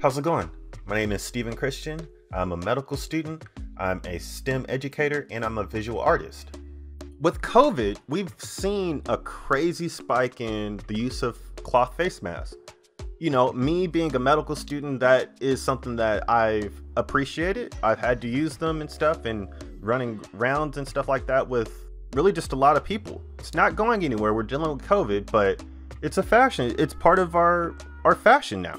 How's it going? My name is Steven Christian. I'm a medical student, I'm a STEM educator, and I'm a visual artist. With COVID, we've seen a crazy spike in the use of cloth face masks. You know, me being a medical student, that is something that I've appreciated. I've had to use them and stuff, and running rounds and stuff like that with really just a lot of people. It's not going anywhere. We're dealing with COVID, but it's a fashion. It's part of our fashion now.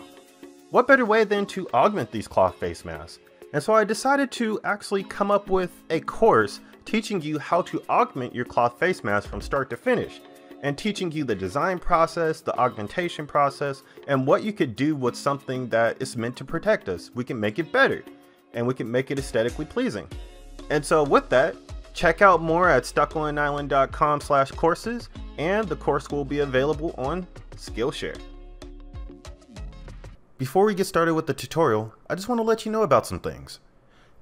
What better way than to augment these cloth face masks? And so I decided to actually come up with a course teaching you how to augment your cloth face mask from start to finish, and teaching you the design process, the augmentation process, and what you could do with something that is meant to protect us. We can make it better, and we can make it aesthetically pleasing. And so with that, check out more at stuckonaneyeland.com/courses, and the course will be available on Skillshare. Before we get started with the tutorial, I just want to let you know about some things.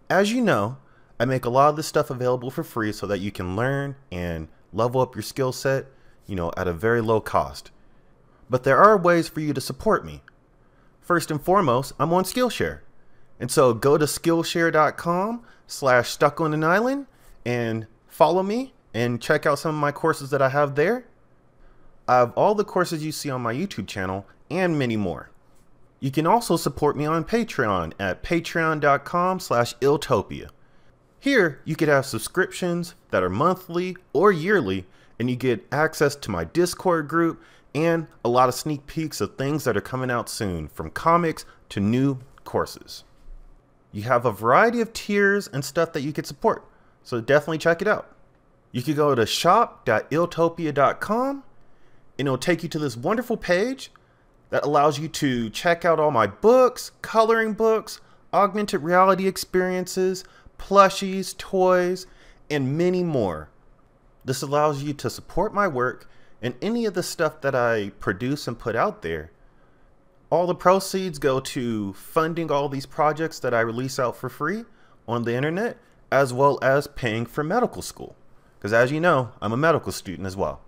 As you know, I make a lot of this stuff available for free so that you can learn and level up your skill set, you know, at a very low cost. But there are ways for you to support me. First and foremost, I'm on Skillshare. And so go to Skillshare.com/stuckonaneyeland and follow me and check out some of my courses that I have there. I have all the courses you see on my YouTube channel and many more. You can also support me on Patreon at patreon.com/iltopia. Here, you could have subscriptions that are monthly or yearly, and you get access to my Discord group and a lot of sneak peeks of things that are coming out soon, from comics to new courses. You have a variety of tiers and stuff that you could support, so definitely check it out. You could go to shop.iltopia.com, and it'll take you to this wonderful page that allows you to check out all my books, coloring books, augmented reality experiences, plushies, toys, and many more. This allows you to support my work and any of the stuff that I produce and put out there. All the proceeds go to funding all these projects that I release out for free on the internet, as well as paying for medical school. Because as you know, I'm a medical student as well.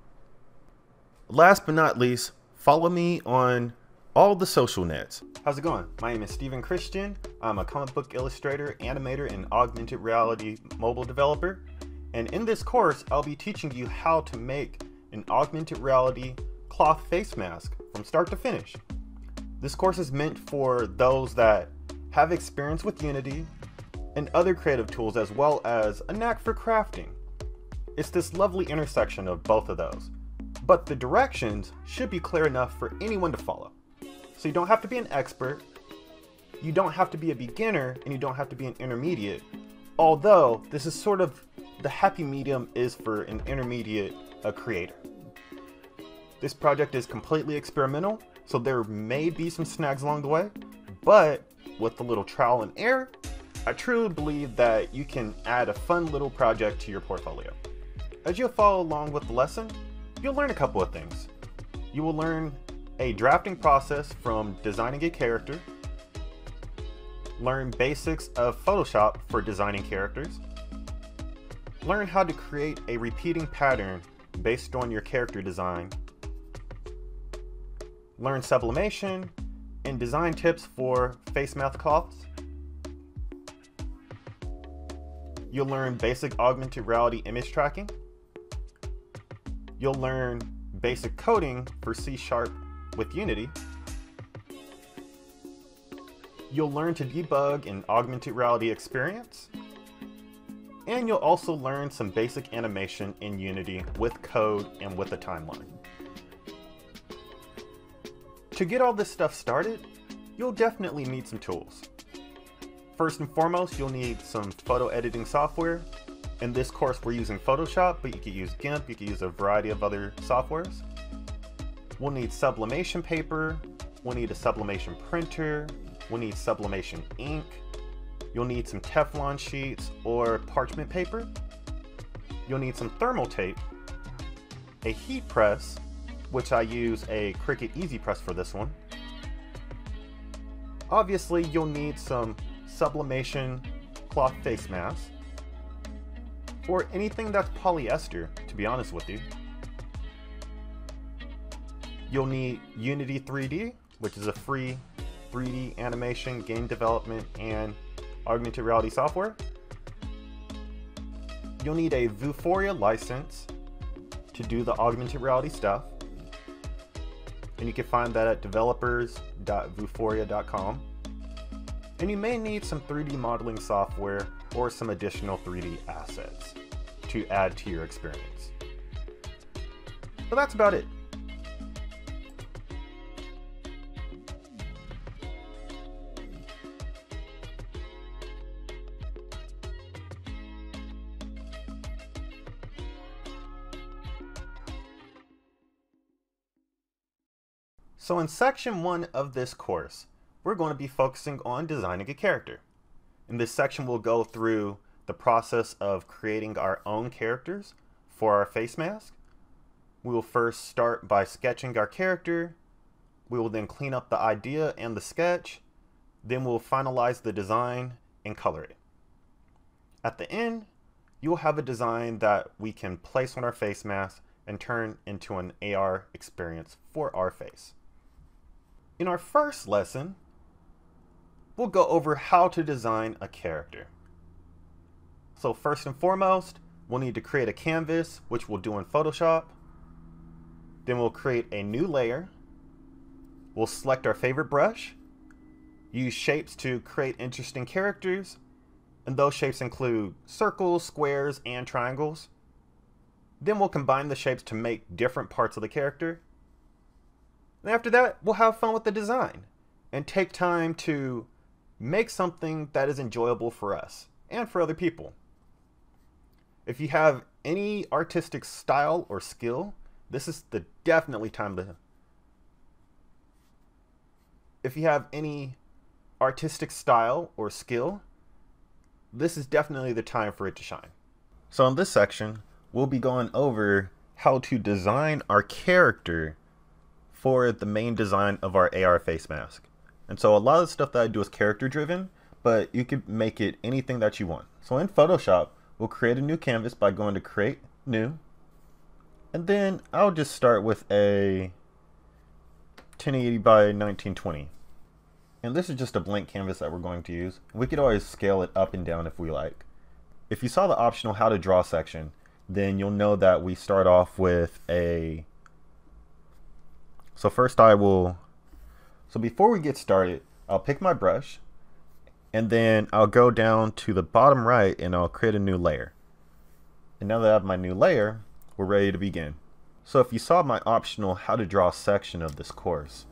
Last but not least, follow me on all the social nets. How's it going? My name is Steven Christian. I'm a comic book illustrator, animator, and augmented reality mobile developer. And in this course, I'll be teaching you how to make an augmented reality cloth face mask from start to finish. This course is meant for those that have experience with Unity and other creative tools, as well as a knack for crafting. It's this lovely intersection of both of those. But the directions should be clear enough for anyone to follow. So you don't have to be an expert, you don't have to be a beginner, and you don't have to be an intermediate. Although this is sort of the happy medium is for an intermediate, a creator. This project is completely experimental, so there may be some snags along the way, but with a little trial and error, I truly believe that you can add a fun little project to your portfolio. As you follow along with the lesson, you'll learn a couple of things. You will learn a drafting process from designing a character, learn basics of Photoshop for designing characters, learn how to create a repeating pattern based on your character design, learn sublimation and design tips for face mask cloths. You'll learn basic augmented reality image tracking. You'll learn basic coding for C# with Unity. You'll learn to debug an augmented reality experience. And you'll also learn some basic animation in Unity with code and with a timeline. To get all this stuff started, you'll definitely need some tools. First and foremost, you'll need some photo editing software. In this course, we're using Photoshop, but you could use GIMP, you could use a variety of other softwares. We'll need sublimation paper, we'll need a sublimation printer, we'll need sublimation ink, you'll need some Teflon sheets or parchment paper, you'll need some thermal tape, a heat press, which I use a Cricut EasyPress for this one. Obviously, you'll need some sublimation cloth face masks, or anything that's polyester, to be honest with you. You'll need Unity 3D, which is a free 3D animation, game development, and augmented reality software. You'll need a Vuforia license to do the augmented reality stuff. And you can find that at developers.vuforia.com. And you may need some 3D modeling software or some additional 3D assets to add to your experience. But that's about it. So in section 1 of this course, we're going to be focusing on designing a character. In this section, we'll go through the process of creating our own characters for our face mask. We will first start by sketching our character. We will then clean up the idea and the sketch. Then we'll finalize the design and color it. At the end, you'll have a design that we can place on our face mask and turn into an AR experience for our face. In our first lesson, we'll go over how to design a character. So first and foremost, we'll need to create a canvas, which we'll do in Photoshop. Then we'll create a new layer. We'll select our favorite brush, use shapes to create interesting characters, and those shapes include circles, squares, and triangles. Then we'll combine the shapes to make different parts of the character. And after that, we'll have fun with the design and take time to make something that is enjoyable for us and for other people. If you have any artistic style or skill, this is the definitely time to. For it to shine. So in this section, we'll be going over how to design our character for the main design of our AR face mask. And so a lot of the stuff that I do is character driven, but you can make it anything that you want. So in Photoshop, we'll create a new canvas by going to Create New. And then I'll just start with a 1080 by 1920. And this is just a blank canvas that we're going to use. We could always scale it up and down if we like. If you saw the optional How to Draw section, then you'll know that we start off with a So before we get started, I'll pick my brush and then I'll go down to the bottom right and I'll create a new layer. And now that I have my new layer, we're ready to begin. So if you saw my optional How to Draw section of this course,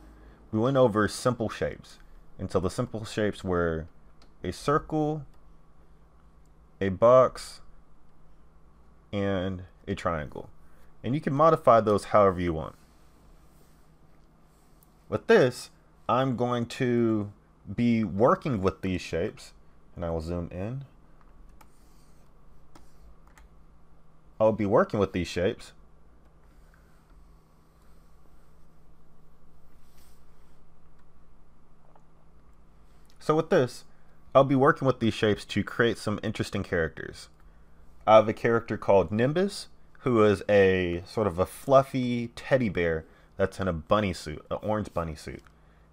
we went over simple shapes. And so the simple shapes were a circle, a box, and a triangle. And you can modify those however you want. With this, I'm going to be working with these shapes, and I will zoom in. I'll be working with these shapes. So with this, I'll be working with these shapes to create some interesting characters. I have a character called Nimbus, who is a sort of a fluffy teddy bear that's in a bunny suit, an orange bunny suit.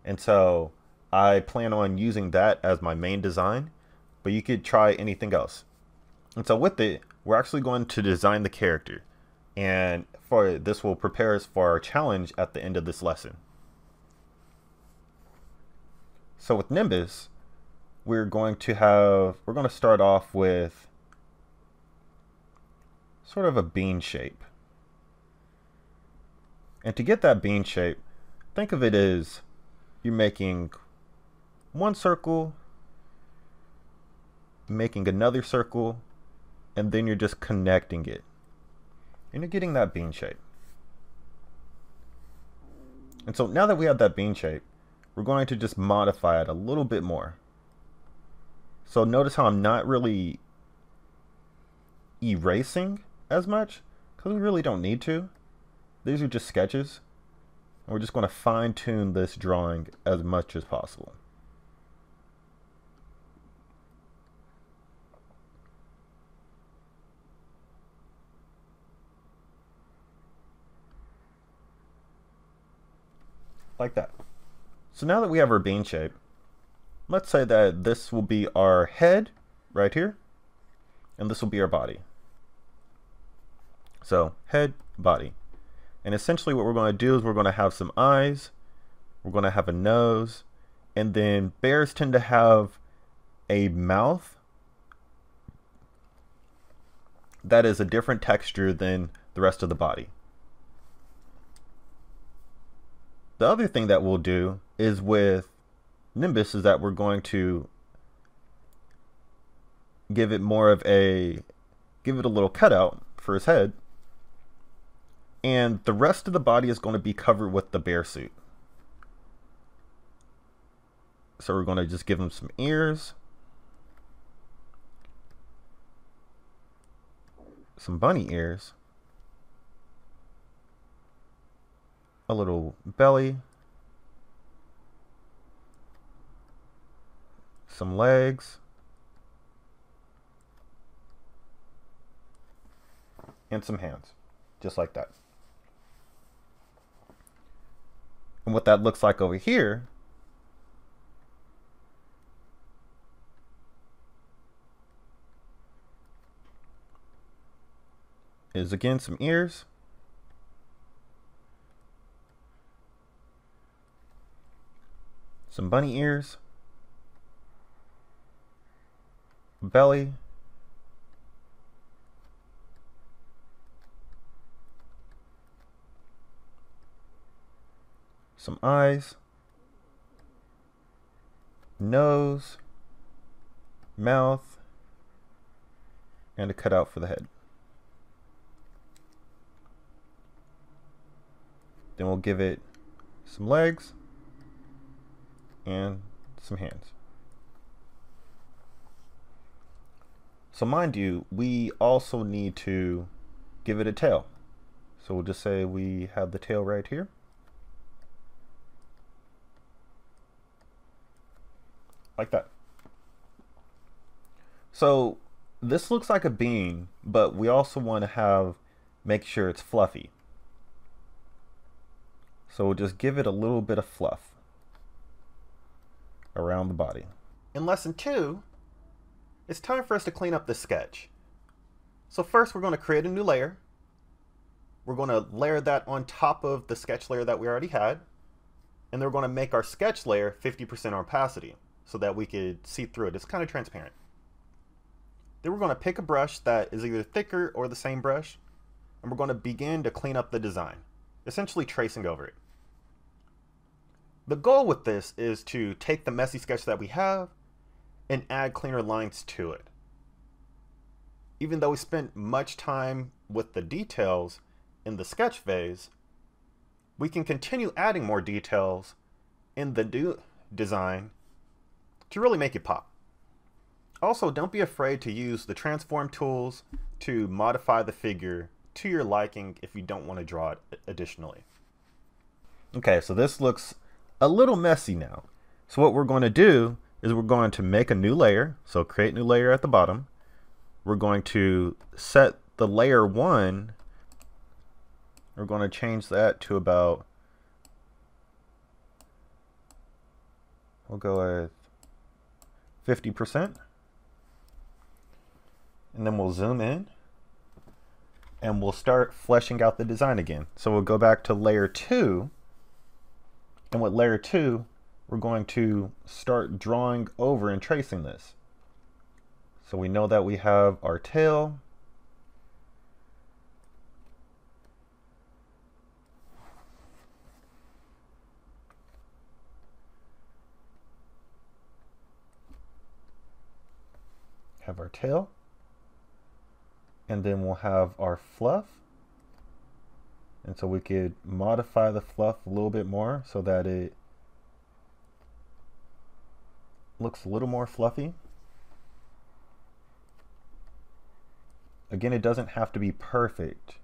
And so I plan on using that as my main design, but you could try anything else. And so with it, we're actually going to design the character. And for this will prepare us for our challenge at the end of this lesson. So with Nimbus, we're going to start off with sort of a bean shape. And to get that bean shape, think of it as you're making one circle, making another circle, and then you're just connecting it. And you're getting that bean shape. And so now that we have that bean shape, we're going to just modify it a little bit more. So notice how I'm not really erasing as much, because we really don't need to. These are just sketches, and we're just going to fine-tune this drawing as much as possible. Like that. So now that we have our bean shape, let's say that this will be our head right here, and this will be our body. So head, body. And essentially what we're going to do is we're going to have some eyes, we're going to have a nose, and then bears tend to have a mouth that is a different texture than the rest of the body. The other thing that we'll do is with Nimbus is that we're going to give it more of a, give it a little cutout for his head, and the rest of the body is going to be covered with the bear suit. So we're going to just give him some ears, some bunny ears, a little belly, some legs, and some hands, just like that. And what that looks like over here is again some ears, some bunny ears, belly, some eyes, nose, mouth, and a cutout for the head. Then we'll give it some legs and some hands. So mind you, we also need to give it a tail. So we'll just say we have the tail right here. Like that. So this looks like a bean, but we also want to have, make sure it's fluffy. So we'll just give it a little bit of fluff around the body. In lesson 2, it's time for us to clean up this sketch. So first we're going to create a new layer. We're going to layer that on top of the sketch layer that we already had. And then we're going to make our sketch layer 50% opacity so that we could see through it. It's kind of transparent. Then we're going to pick a brush that is either thicker or the same brush. And we're going to begin to clean up the design, essentially tracing over it. The goal with this is to take the messy sketch that we have and add cleaner lines to it. Even though we spent much time with the details in the sketch phase, we can continue adding more details in the new design to really make it pop. Also, don't be afraid to use the transform tools to modify the figure to your liking if you don't want to draw it additionally. Okay, so this looks a little messy now. So what we're going to do is we're going to make a new layer. So create new layer at the bottom. We're going to set the layer 1. We're going to change that to about, we'll go with 50%. And then we'll zoom in and we'll start fleshing out the design again. So we'll go back to layer 2. And with layer 2, we're going to start drawing over and tracing this. So we know that we have our tail, and then we'll have our fluff. And so we could modify the fluff a little bit more so that it looks a little more fluffy. Again, it doesn't have to be perfect.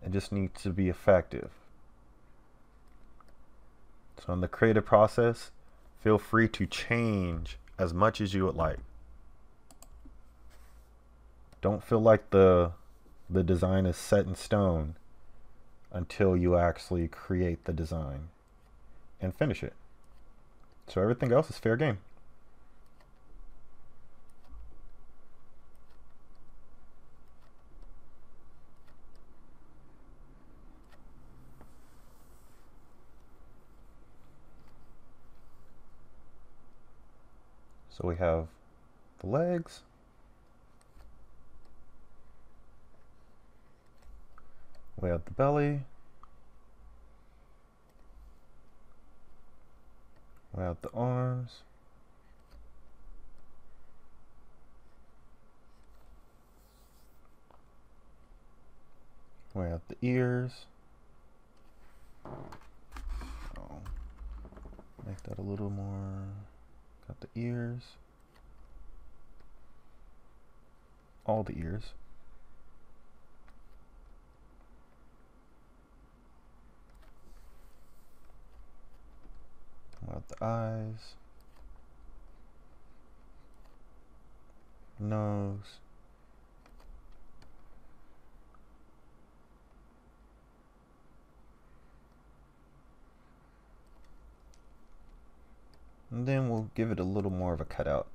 It just needs to be effective. So in the creative process, feel free to change as much as you would like. Don't feel like the design is set in stone until you actually create the design. and finish it. So everything else is fair game. So we have the legs. We have the belly. We have the arms. We have the ears. Oh, make that a little more. Got the ears, all the ears. About the eyes, nose, and then we'll give it a little more of a cutout.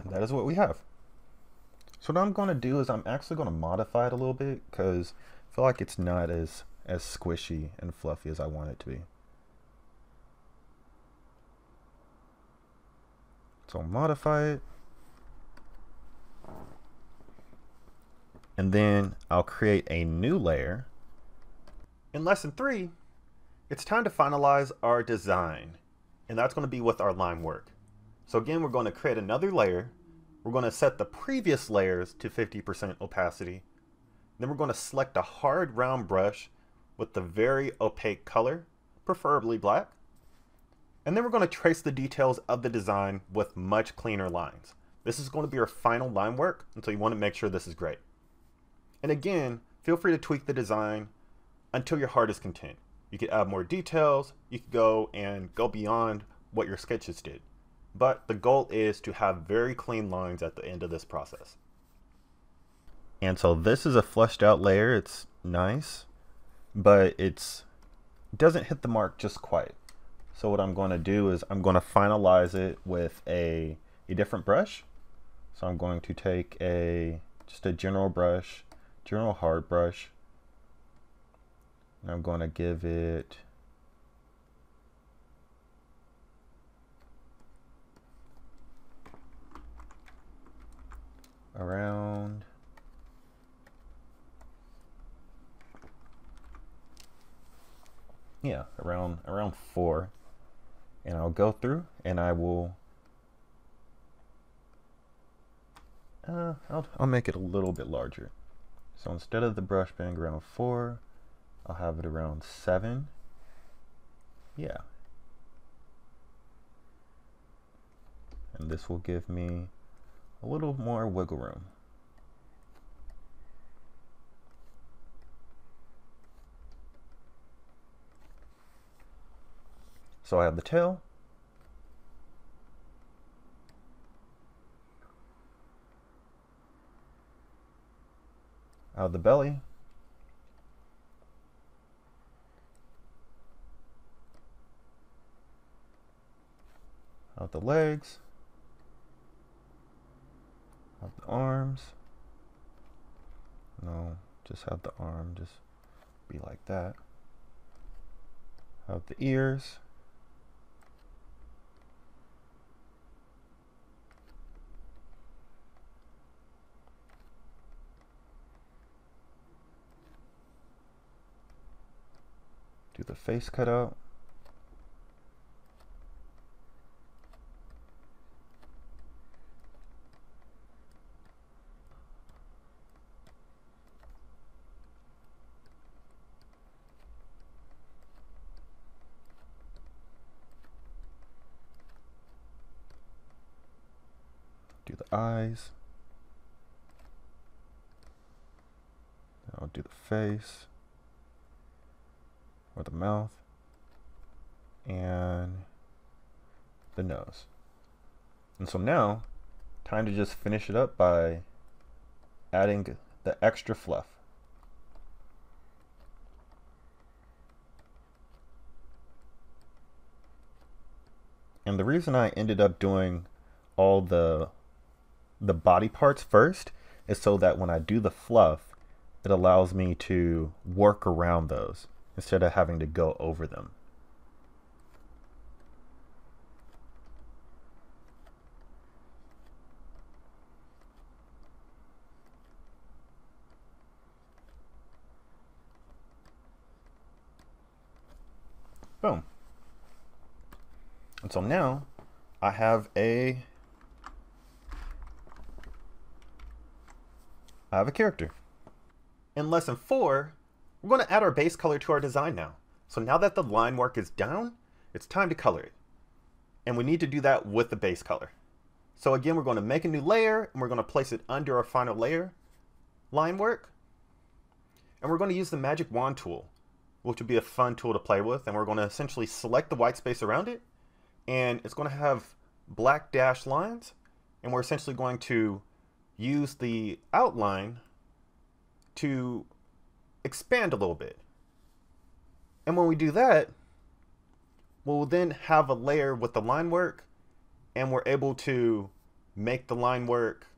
And that is what we have. So what I'm going to do is I'm actually going to modify it a little bit, because I feel like it's not as squishy and fluffy as I want it to be. So I'll modify it, and then I'll create a new layer. In lesson 3, it's time to finalize our design, and that's going to be with our line work. So again, we're going to create another layer. We're going to set the previous layers to 50% opacity. Then we're going to select a hard round brush with the very opaque color, preferably black. And then we're going to trace the details of the design with much cleaner lines. This is going to be our final line work, and so you want to make sure this is great. And again, feel free to tweak the design until your heart is content. You could add more details, you could go beyond what your sketches did. But the goal is to have very clean lines at the end of this process. And so this is a fleshed out layer. It's nice, but it doesn't hit the mark just quite. So what I'm going to do is I'm going to finalize it with a different brush. So I'm going to take just a general brush, general hard brush. And I'm going to give it around 4, and I'll go through and I will I'll make it a little bit larger. So instead of the brush being around 4, I'll have it around 7. Yeah, and this will give me a little more wiggle room. So I have the tail. I have the belly. I have the legs. I have the arms. No, just have the arm, just be like that. I have the ears. Do the face cutout. Do the eyes. I'll I'll do the face or the mouth and the nose. And so now, time to just finish it up by adding the extra fluff. And the reason I ended up doing all the body parts first is so that when I do the fluff, it allows me to work around those instead of having to go over them. Boom. And so now I have a character. In lesson 4, we're going to add our base color to our design now. So now that the line work is down, it's time to color it. And we need to do that with the base color. So again, we're going to make a new layer and we're going to place it under our final layer, line work. And we're going to use the magic wand tool, which would be a fun tool to play with. And we're going to essentially select the white space around it. And it's going to have black dashed lines. And we're essentially going to use the outline to expand a little bit. And when we do that, we'll then have a layer with the line work, and we're able to make the line work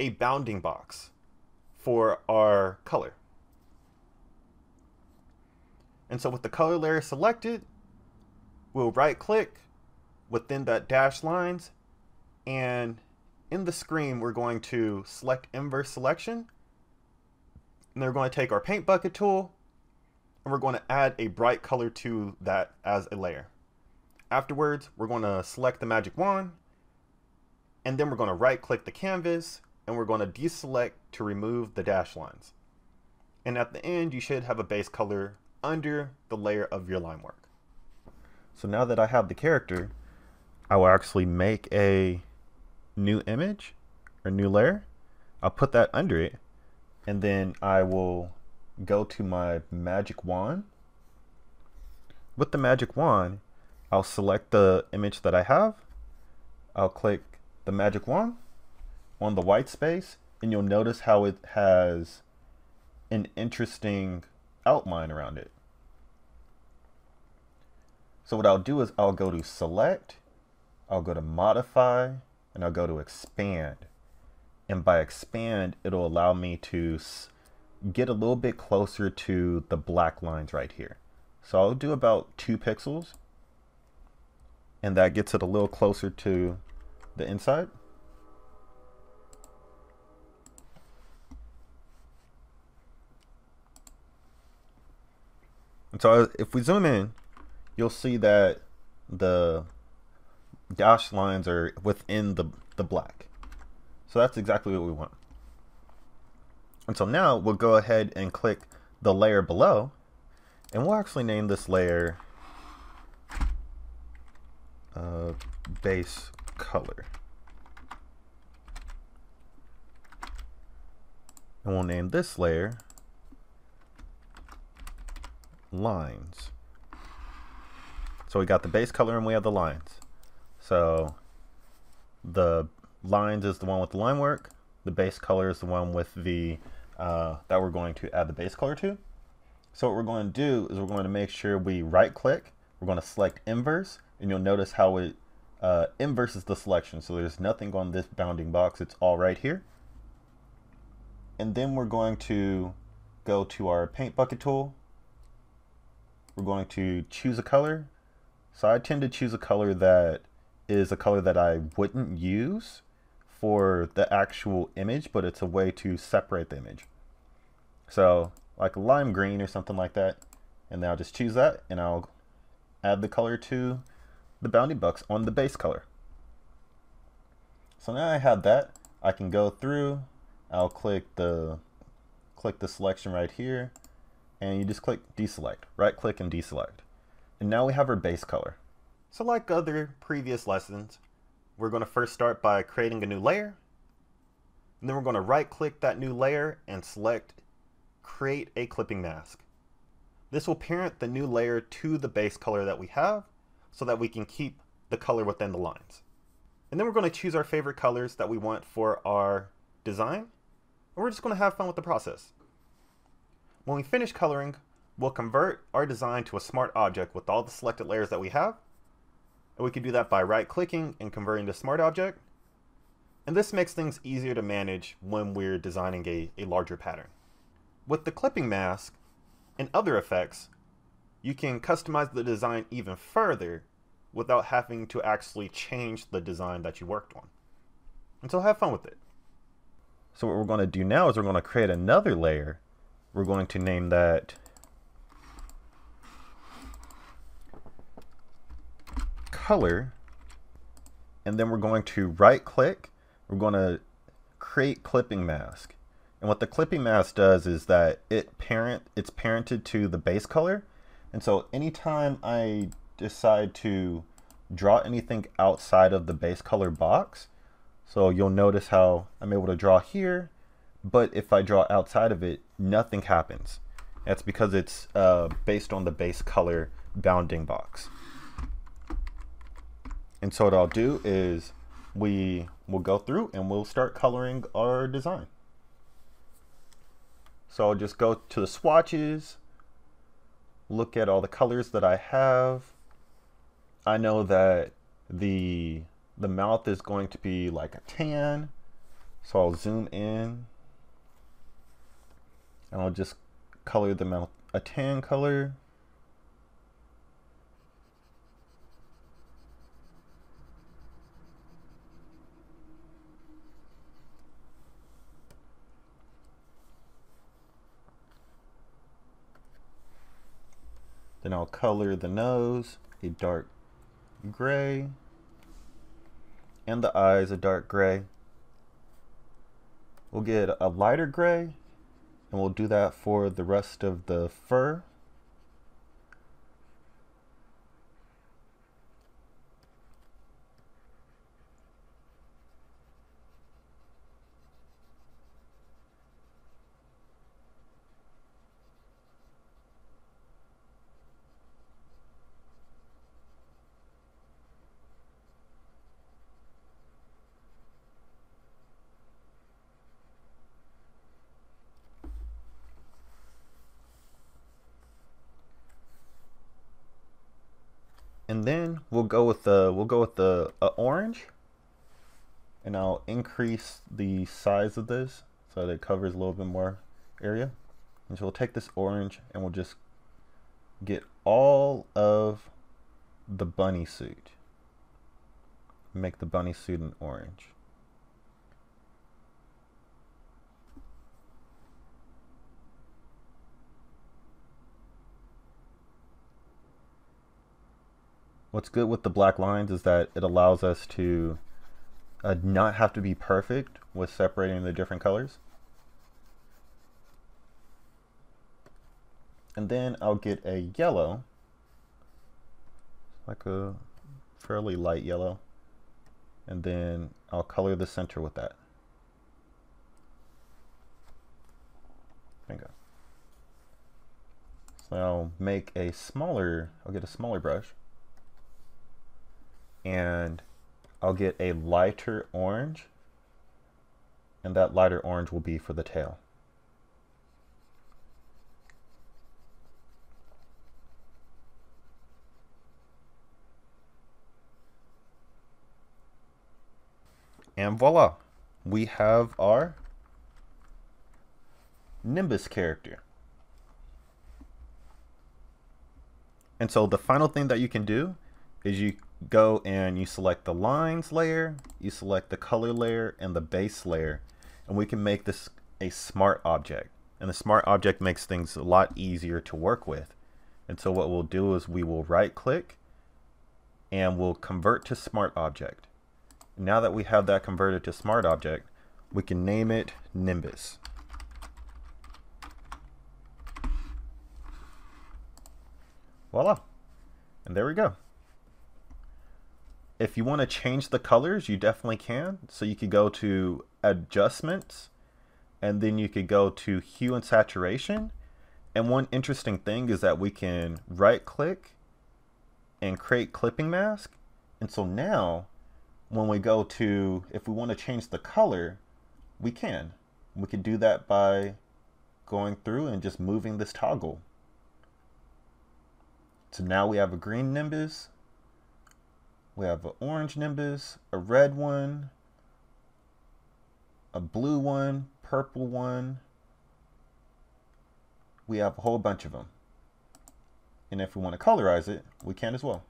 a bounding box for our color. And so with the color layer selected, we'll right click within that dashed lines, and in the screen, we're going to select inverse selection, and we're going to take our paint bucket tool, and we're going to add a bright color to that as a layer. Afterwards, we're going to select the magic wand, and then we're going to right click the canvas, and we're going to deselect to remove the dashed lines. And at the end, you should have a base color under the layer of your line work. So now that I have the character, I will actually make a new image or new layer. I'll put that under it, and then I will go to my magic wand. With the magic wand, I'll select the image that I have. I'll click the magic wand on the white space, and you'll notice how it has an interesting outline around it. So what I'll do is I'll go to select, I'll go to modify, and I'll go to expand. And by expand, it'll allow me to get a little bit closer to the black lines right here. So I'll do about 2 pixels. And that gets it a little closer to the inside. And so if we zoom in, you'll see that the dashed lines are within the black. So that's exactly what we want. And so now we'll go ahead and click the layer below, and we'll actually name this layer base color. And we'll name this layer lines. So we got the base color and we have the lines. So the lines is the one with the line work. The base color is the one with the that we're going to add the base color to. So what we're going to do is we're going to make sure we right click. We're going to select inverse, and you'll notice how it inverses the selection. So there's nothing on this bounding box. It's all right here. And then we're going to go to our paint bucket tool. We're going to choose a color. So I tend to choose a color that is a color that I wouldn't use for the actual image, but it's a way to separate the image. So like lime green or something like that. And then I'll just choose that, and I'll add the color to the bounding box on the base color. So now I have that. I can go through, I'll click the selection right here, and you just click deselect, right click and deselect. And now we have our base color. So like other previous lessons, we're going to first start by creating a new layer, and then we're going to right click that new layer and select create a clipping mask. This will parent the new layer to the base color that we have so that we can keep the color within the lines. And then we're going to choose our favorite colors that we want for our design. And we're just going to have fun with the process. When we finish coloring, we'll convert our design to a smart object with all the selected layers that we have. And we can do that by right-clicking and converting to smart object. And this makes things easier to manage when we're designing a larger pattern. With the clipping mask and other effects, you can customize the design even further without having to actually change the design that you worked on. And so have fun with it. So what we're going to do now is we're going to create another layer. We're going to name that color, and then we're going to right click. We're going to create clipping mask. And what the clipping mask does is that it's parented to the base color. And so anytime I decide to draw anything outside of the base color box, so you'll notice how I'm able to draw here, but if I draw outside of it, nothing happens. That's because it's based on the base color bounding box. And so what I'll do is we will go through and we'll start coloring our design. So I'll just go to the swatches, look at all the colors that I have. I know that the mouth is going to be like a tan. So I'll zoom in and I'll just color the mouth a tan color. Then I'll color the nose a dark gray and the eyes a dark gray. We'll get a lighter gray and we'll do that for the rest of the fur. And then we'll go with the orange, and I'll increase the size of this so that it covers a little bit more area. And so we'll take this orange and we'll just get all of the bunny suit. Make the bunny suit an orange. What's good with the black lines is that it allows us to not have to be perfect with separating the different colors. And then I'll get a yellow, like a fairly light yellow, and then I'll color the center with that. There you go. So I'll make a smaller, I'll get a smaller brush. And I'll get a lighter orange, and that lighter orange will be for the tail. And voila, we have our Nimbus character. And so the final thing that you can do is you go and you select the lines layer, you select the color layer and the base layer, and we can make this a smart object. And the smart object makes things a lot easier to work with. And so what we'll do is we will right click and we'll convert to smart object. Now that we have that converted to smart object, we can name it Nimbus. Voila, and there we go. If you want to change the colors, you definitely can. So you could go to adjustments, and then you could go to hue and saturation. And one interesting thing is that we can right click and create clipping mask. And so now when we go to, if we want to change the color, we can. We can do that by going through and just moving this toggle. So now we have a green Nimbus, we have an orange Nimbus, a red one, a blue one, purple one. We have a whole bunch of them. And if we want to colorize it, we can as well.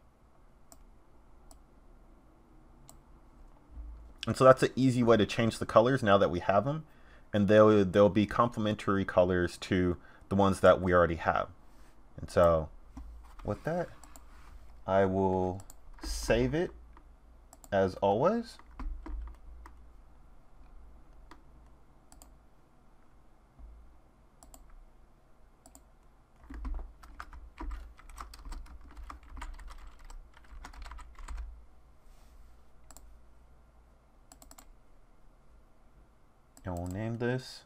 And so that's an easy way to change the colors now that we have them. And they'll be complementary colors to the ones that we already have. And so with that, I will save it as always. And we'll name this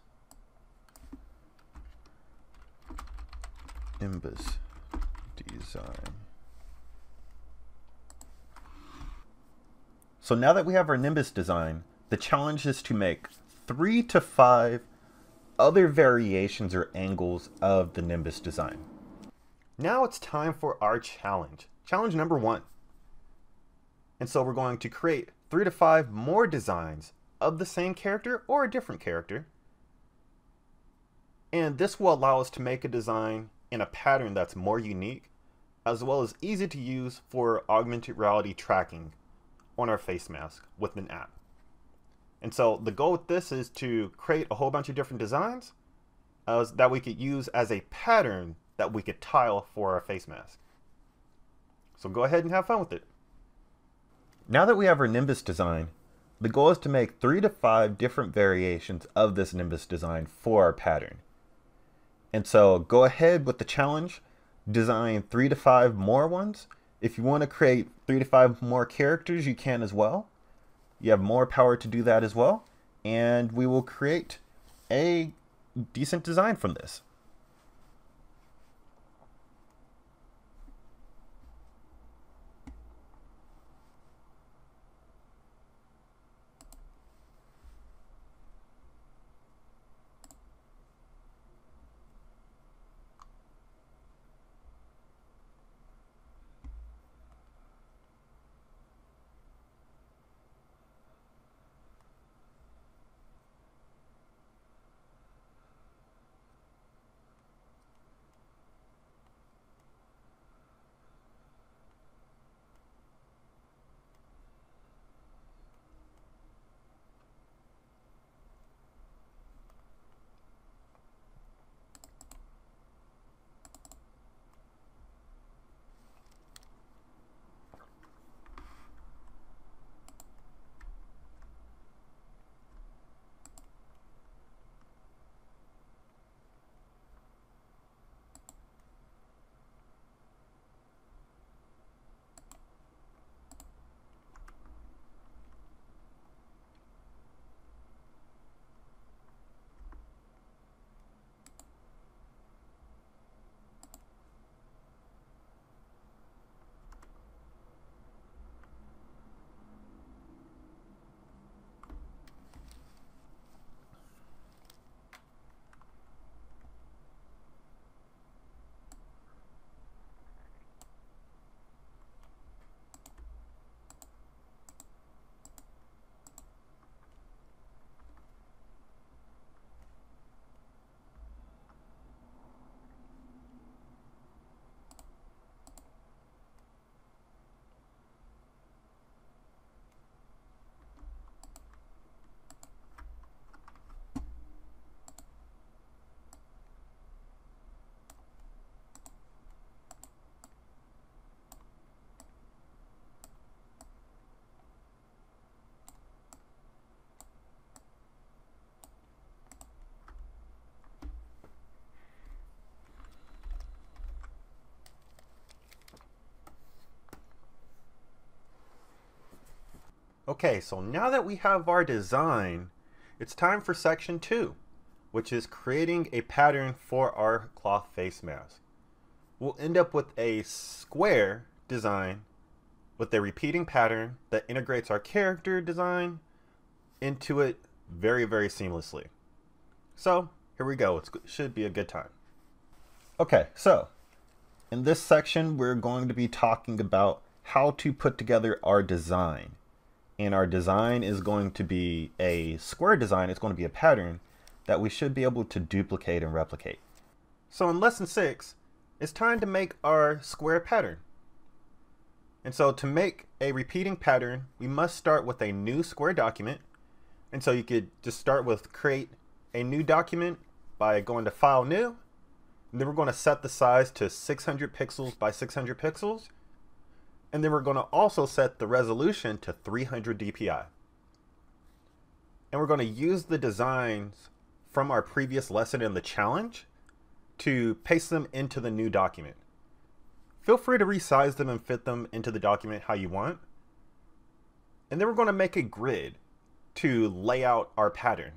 Nimbus Design. So now that we have our Nimbus design, the challenge is to make 3 to 5 other variations or angles of the Nimbus design. Now it's time for our challenge. Challenge number 1. And so we're going to create 3 to 5 more designs of the same character or a different character. And this will allow us to make a design in a pattern that's more unique, as well as easy to use for augmented reality tracking on our face mask with an app. And so the goal with this is to create a whole bunch of different designs that we could use as a pattern that we could tile for our face mask. So go ahead and have fun with it. Now that we have our Nimbus design, the goal is to make 3 to 5 different variations of this Nimbus design for our pattern. And so go ahead with the challenge, design 3 to 5 more ones. If you want to create 3 to 5 more characters, you can as well. You have more power to do that as well. And we will create a decent design from this. Okay, so now that we have our design, it's time for section 2, which is creating a pattern for our cloth face mask. We'll end up with a square design with a repeating pattern that integrates our character design into it very, very seamlessly. So here we go, it should be a good time. Okay, so in this section, we're going to be talking about how to put together our design. And our design is going to be a square design, it's going to be a pattern that we should be able to duplicate and replicate. So in lesson 6, it's time to make our square pattern. And so to make a repeating pattern, we must start with a new square document. And so you could just start with create a new document by going to File, New. And then we're going to set the size to 600 pixels by 600 pixels. And then we're going to also set the resolution to 300 DPI. And we're going to use the designs from our previous lesson in the challenge to paste them into the new document. Feel free to resize them and fit them into the document how you want. And then we're going to make a grid to lay out our pattern.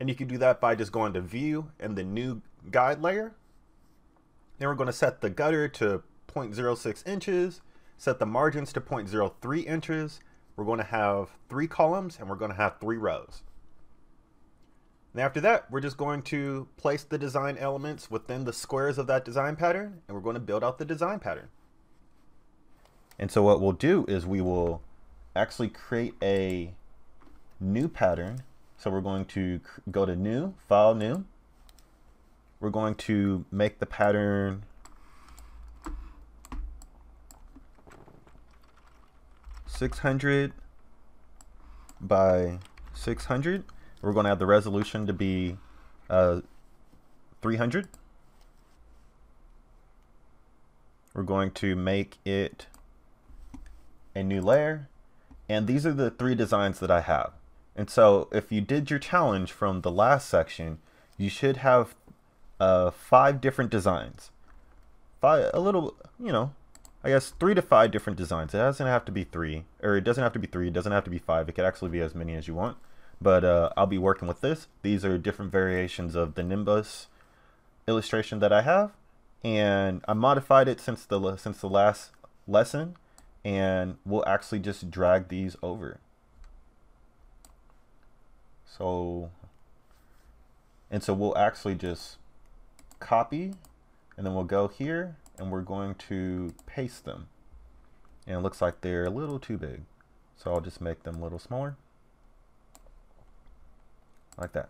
And you can do that by just going to View and the New Guide layer. Then we're going to set the gutter to 0.06 inches, set the margins to 0.03 inches. We're going to have 3 columns and we're going to have 3 rows. And after that, we're just going to place the design elements within the squares of that design pattern, and we're going to build out the design pattern. And so what we'll do is we will actually create a new pattern. So we're going to go to New, File, New. We're going to make the pattern (600 by 600). We're going to have the resolution to be 300. We're going to make it a new layer. And these are the 3 designs that I have. And so if you did your challenge from the last section, you should have 5 different designs. 3 to 5 different designs. It doesn't have to be 3, or it doesn't have to be 3, it doesn't have to be 5. It could actually be as many as you want. But I'll be working with this. These are different variations of the Nimbus illustration that I have. And I modified it since the last lesson. And we'll actually just drag these over. So we'll actually just copy, and then we'll go here and we're going to paste them. And it looks like they're a little too big. So I'll just make them a little smaller. Like that.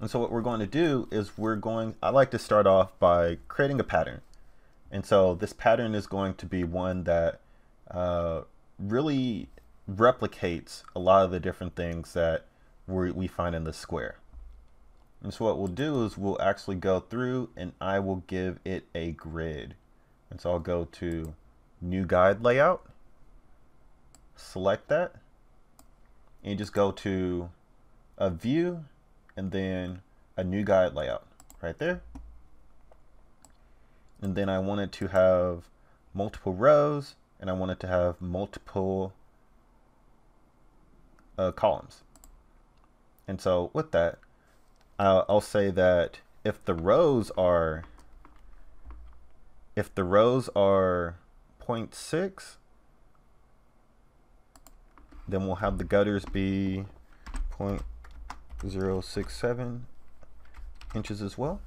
And so what we're going to do is I like to start off by creating a pattern. And so this pattern is going to be one that really replicates a lot of the different things that we find in the square. And so what we'll do is we'll actually go through and I will give it a grid. And so I'll go to New Guide Layout, select that. And you just go to a View and then a New Guide Layout right there. And then I want it to have multiple rows and I want it to have multiple columns. And so with that, I'll say that if the rows are 0.6, then we'll have the gutters be 0.067 inches as well.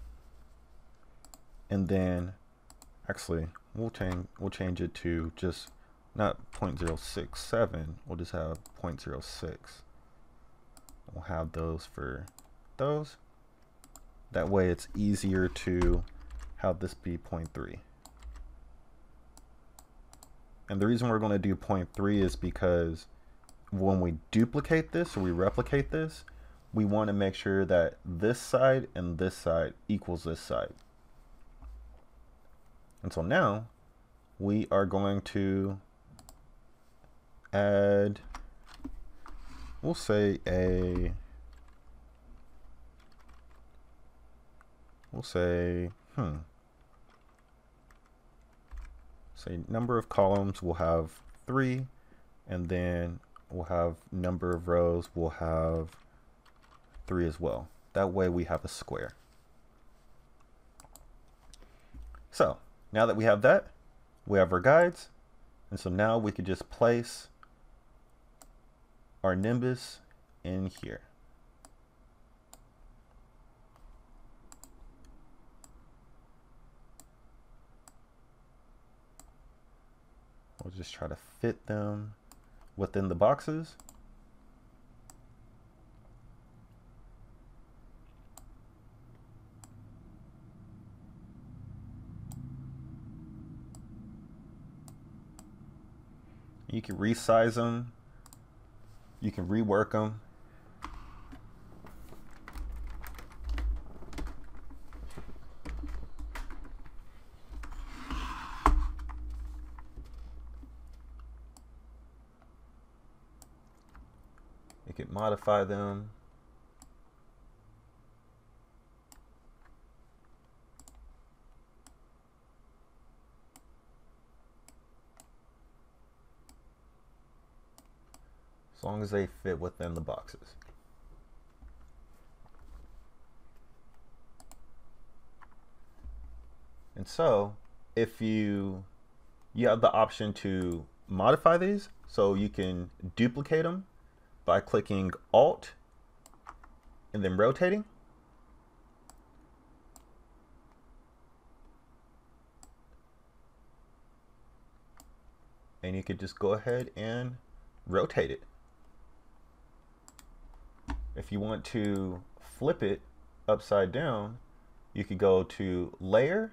And then actually we'll change it to just not 0.067, we'll just have 0.06. We'll have those for those. That way it's easier to have this be 0.3. And the reason we're going to do 0.3 is because when we duplicate this or we replicate this, we want to make sure that this side and this side equals this side. And so now we are going to add, we'll say say number of columns, we'll have 3, and then we'll have number of rows, we'll have 3 as well. That way we have a square. So now that we have that, we have our guides. And so now we could just place our Nimbus in here. We'll just try to fit them within the boxes. You can resize them. You can rework them. You can modify them. As long as they fit within the boxes. And so if you have the option to modify these, so you can duplicate them by clicking Alt and then rotating. And you could just go ahead and rotate it. If you want to flip it upside down, you could go to Layer,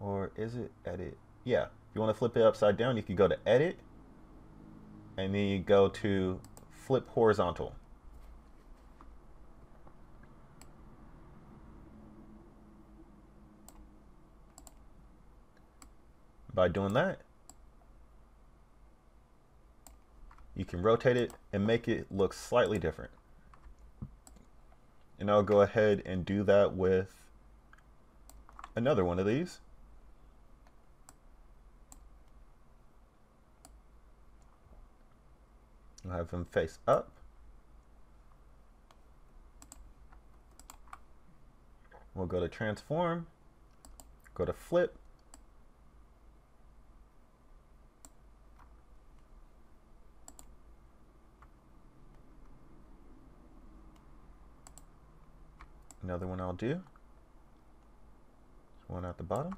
or is it Edit? Yeah, if you want to flip it upside down, you could go to Edit, and then you go to Flip Horizontal. By doing that, you can rotate it and make it look slightly different. And I'll go ahead and do that with another one of these. I'll have them face up. We'll go to transform, go to flip. Another one I'll do. There's one at the bottom.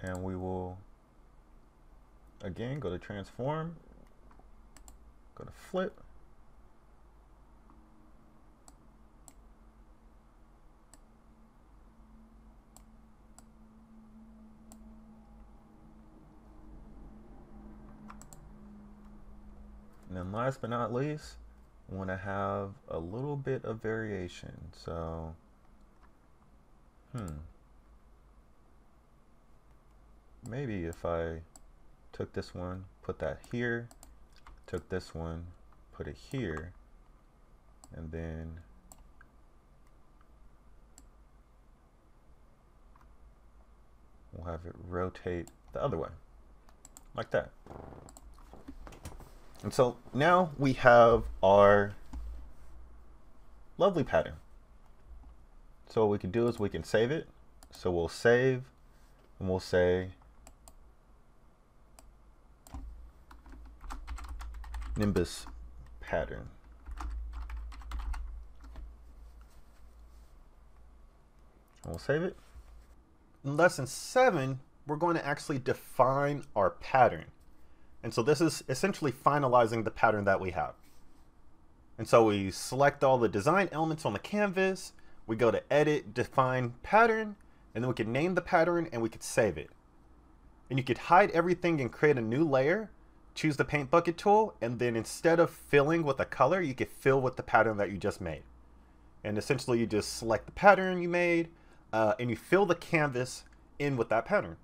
And we will again go to transform, go to flip. And then last but not least, we want to have a little bit of variation. So, maybe if I took this one, put that here, took this one, put it here, and then we'll have it rotate the other way, like that. And so now we have our lovely pattern. So what we can do is we can save it. So we'll save and we'll say Nimbus pattern. And we'll save it. In lesson 7, we're going to actually define our pattern. And so this is essentially finalizing the pattern that we have. And so we select all the design elements on the canvas, we go to Edit, Define Pattern, and then we can name the pattern and we could save it. And you could hide everything and create a new layer, choose the paint bucket tool, and then instead of filling with a color, you could fill with the pattern that you just made. And essentially you just select the pattern you made and you fill the canvas in with that pattern.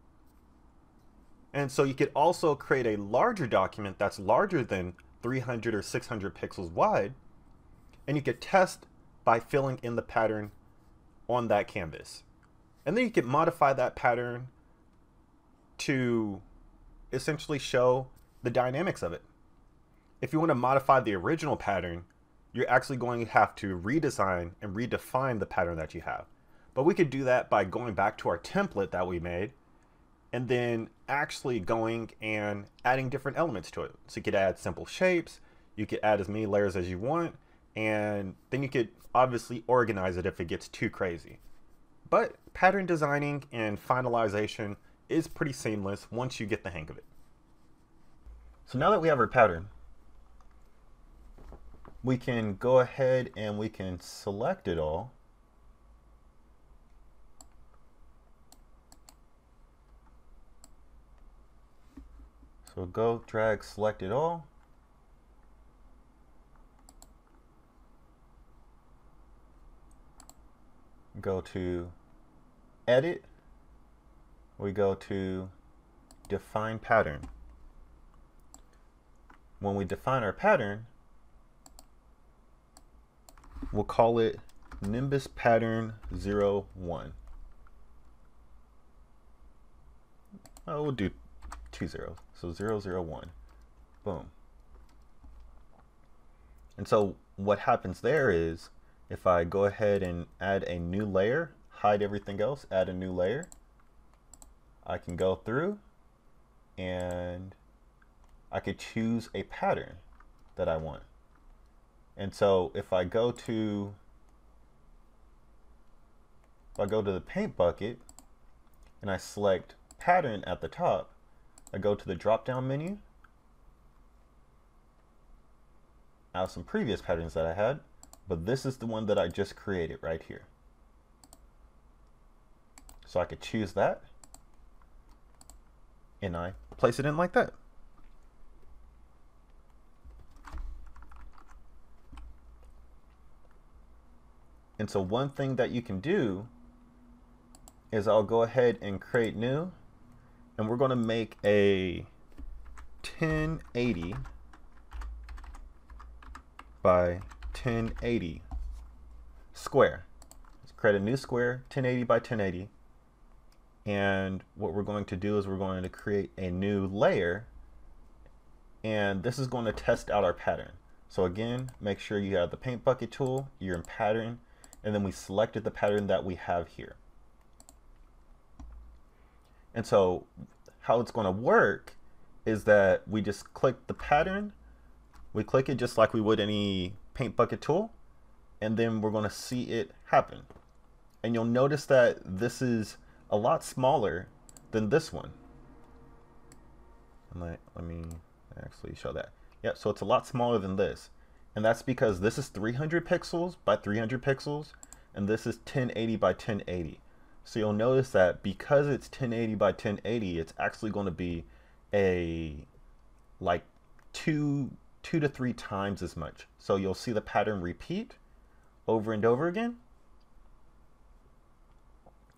And so you could also create a larger document that's larger than 300 or 600 pixels wide, and you could test by filling in the pattern on that canvas. And then you could modify that pattern to essentially show the dynamics of it. If you want to modify the original pattern, you're actually going to have to redesign and redefine the pattern that you have. But we could do that by going back to our template that we made and then actually going and adding different elements to it. So you could add simple shapes, you could add as many layers as you want, and then you could obviously organize it if it gets too crazy. But pattern designing and finalization is pretty seamless once you get the hang of it. So now that we have our pattern, we can go ahead and we can select it all. So go drag, select it all. Go to edit. We go to define pattern. When we define our pattern, we'll call it Nimbus pattern 01. Oh, we'll do 20, so 001. Boom. And so what happens there is, if I go ahead and add a new layer, hide everything else, add a new layer, I can go through and I could choose a pattern that I want. And so if I go to the paint bucket and I select pattern at the top, I go to the drop down menu. I have some previous patterns that I had, but this is the one that I just created right here. So I could choose that and I place it in like that. And so one thing that you can do is I'll go ahead and create new, and we're going to make a 1080 by 1080 square. Let's create a new square, 1080 by 1080. And what we're going to do is we're going to create a new layer, and this is going to test out our pattern. So again, make sure you have the paint bucket tool, you're in pattern, and then we selected the pattern that we have here. And so how it's going to work is that we just click the pattern, we click it just like we would any paint bucket tool, and then we're going to see it happen. And you'll notice that this is a lot smaller than this one. Let me actually show that. Yeah, so it's a lot smaller than this. And that's because this is 300 pixels by 300 pixels, and this is 1080 by 1080. So you'll notice that because it's 1080 by 1080, it's actually going to be a like two to three times as much. So you'll see the pattern repeat over and over again.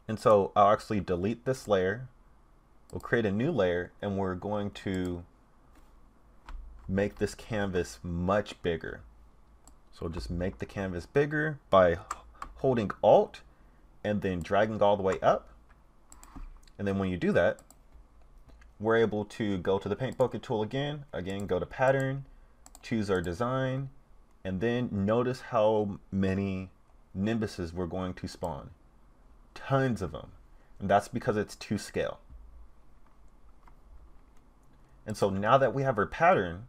And so I'll actually delete this layer. We'll create a new layer, and we're going to make this canvas much bigger. So just make the canvas bigger by holding Alt and then dragging all the way up. And then when you do that, we're able to go to the paint bucket tool again, go to pattern, choose our design, and then notice how many nimbuses we're going to spawn. Tons of them. And that's because it's to scale. And so now that we have our pattern,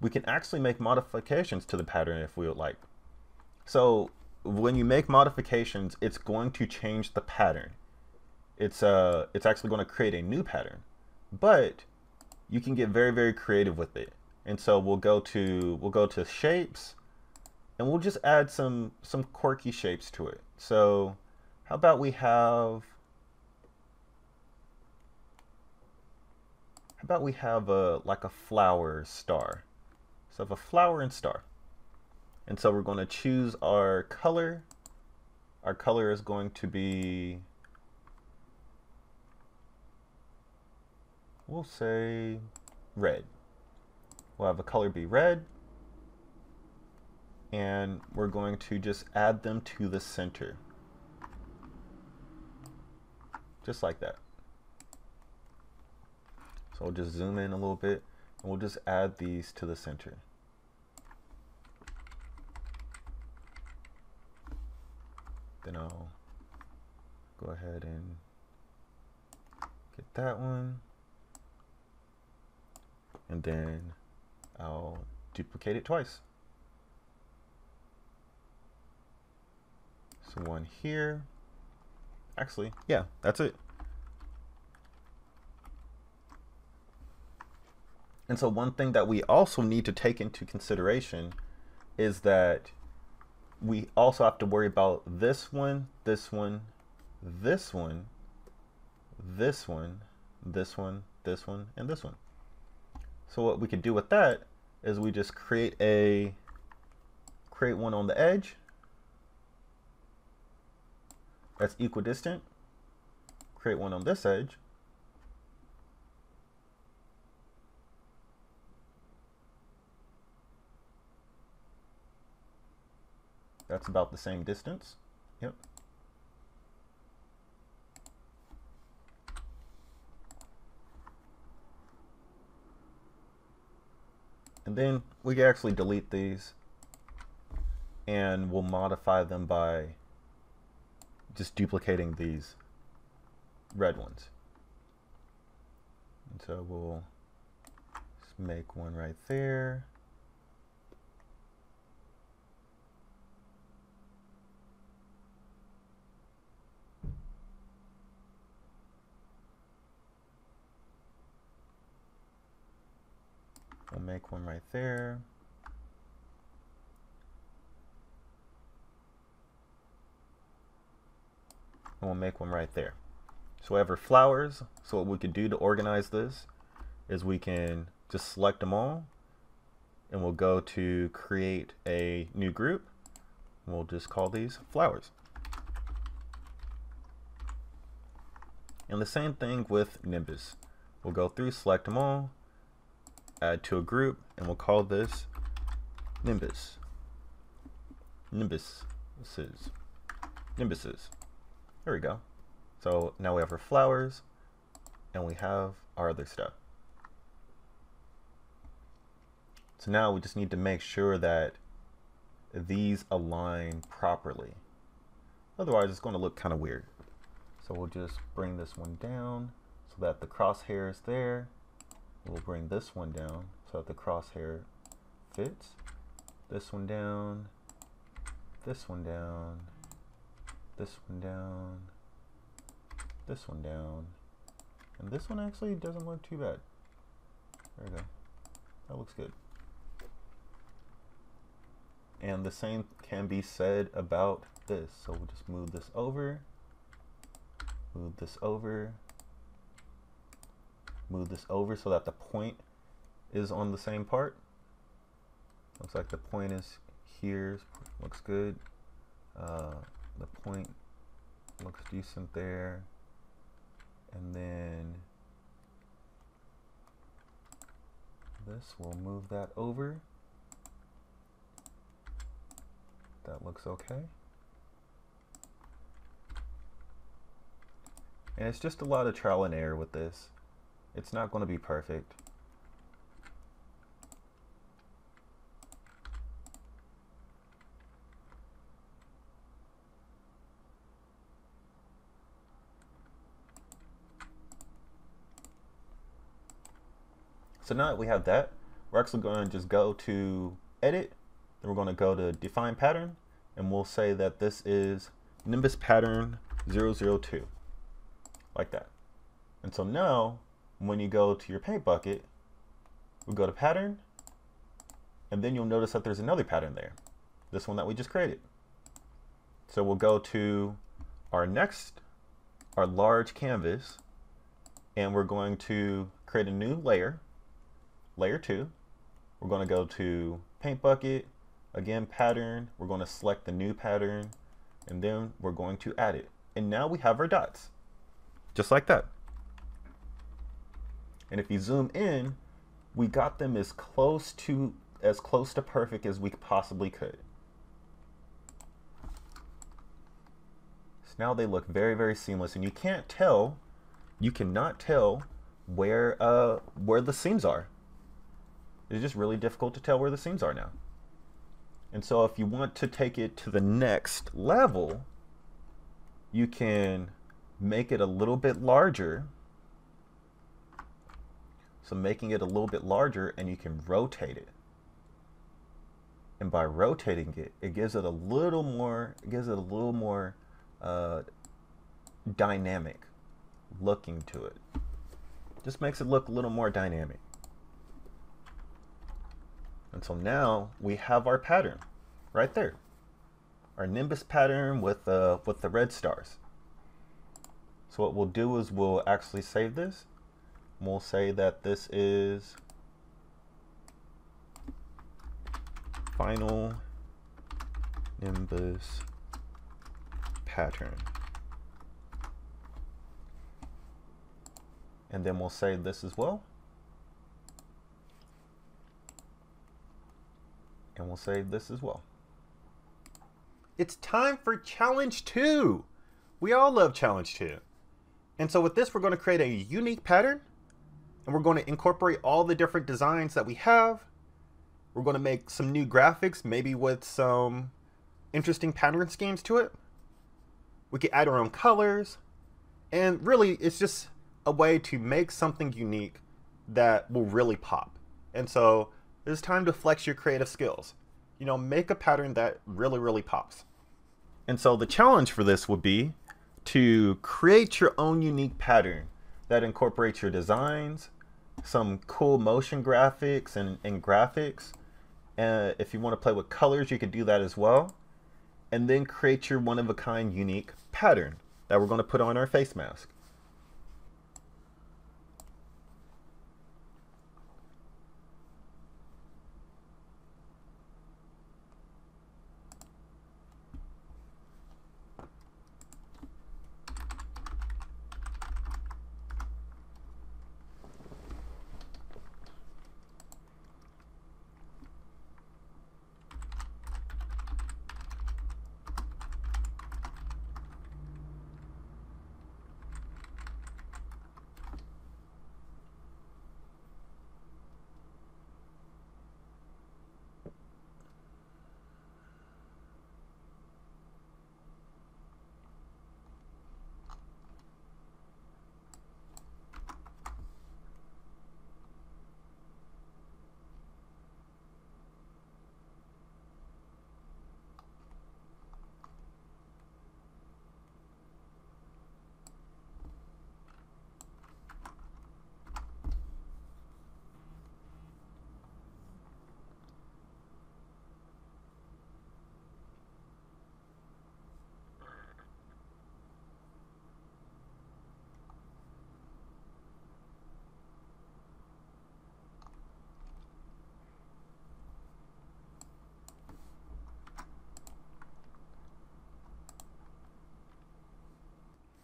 we can actually make modifications to the pattern if we would like. So when you make modifications, it's going to change the pattern. It's actually going to create a new pattern, but you can get very, very creative with it. And so we'll go to shapes, and we'll just add some quirky shapes to it. So how about we have like a flower star. So I have a flower and star. And so we're going to choose our color. Our color is going to be, we'll say red. We'll have a color be red. And we're going to just add them to the center. Just like that. So we'll just zoom in a little bit and we'll just add these to the center. Then I'll go ahead and get that one. And then I'll duplicate it twice. So one here. Actually, yeah, that's it. And so one thing that we also need to take into consideration is that we also have to worry about this one, this one, this one, this one, this one, this one, and this one. So what we could do with that is we just create one on the edge that's equidistant, create one on this edge, that's about the same distance. Yep. And then we can actually delete these and we'll modify them by just duplicating these red ones. And so we'll just make one right there. We'll make one right there. And we'll make one right there. So we have our flowers. So what we could do to organize this is we can just select them all. And we'll go to create a new group. And we'll just call these flowers. And the same thing with Nimbus. We'll go through, select them all, add to a group, and we'll call this Nimbus. Nimbuses. There we go. So now we have our flowers and we have our other stuff. So now we just need to make sure that these align properly. Otherwise it's going to look kind of weird. So we'll just bring this one down so that the crosshair is there. We'll bring this one down so that the crosshair fits. This one down, this one down, this one down, this one down. And this one actually doesn't look too bad. There we go. That looks good. And the same can be said about this. So we'll just move this over, move this over, move this over so that the point is on the same part. Looks like the point is here, looks good. The point looks decent there. And then this, we'll move that over. That looks okay. And it's just a lot of trial and error with this. It's not going to be perfect. So now that we have that, we're actually going to just go to edit, then we're going to go to define pattern, and we'll say that this is Nimbus pattern 002, like that. And so now when you go to your paint bucket, we'll go to pattern, and then you'll notice that there's another pattern there, this one that we just created. So we'll go to our next, our large canvas, and we're going to create a new layer, layer 2. We're going to go to paint bucket, again pattern, we're going to select the new pattern, and then we're going to add it. And now we have our dots, just like that. And if you zoom in, we got them as close to perfect as we possibly could. So now they look very, very seamless, and you cannot tell where the seams are. It's just really difficult to tell where the seams are now. And so if you want to take it to the next level, you can make it a little bit larger. So making it a little bit larger, and you can rotate it. And by rotating it, it gives it a little more, dynamic looking to it. Just makes it look a little more dynamic. And so now we have our pattern right there. Our Nimbus pattern with the red stars. So what we'll do is we'll actually save this. We'll say that this is final Nimbus pattern. And then we'll save this as well. And we'll save this as well. It's time for challenge 2. We all love challenge 2. And so with this, we're going to create a unique pattern, and we're going to incorporate all the different designs that we have. We're going to make some new graphics, maybe with some interesting pattern schemes to it. We could add our own colors, and really it's just a way to make something unique that will really pop. And so it's time to flex your creative skills. You know, make a pattern that really, really pops. And so the challenge for this would be to create your own unique pattern that incorporates your designs, some cool motion graphics and graphics. If you want to play with colors, you could do that as well. And then create your one-of-a-kind unique pattern that we're going to put on our face mask.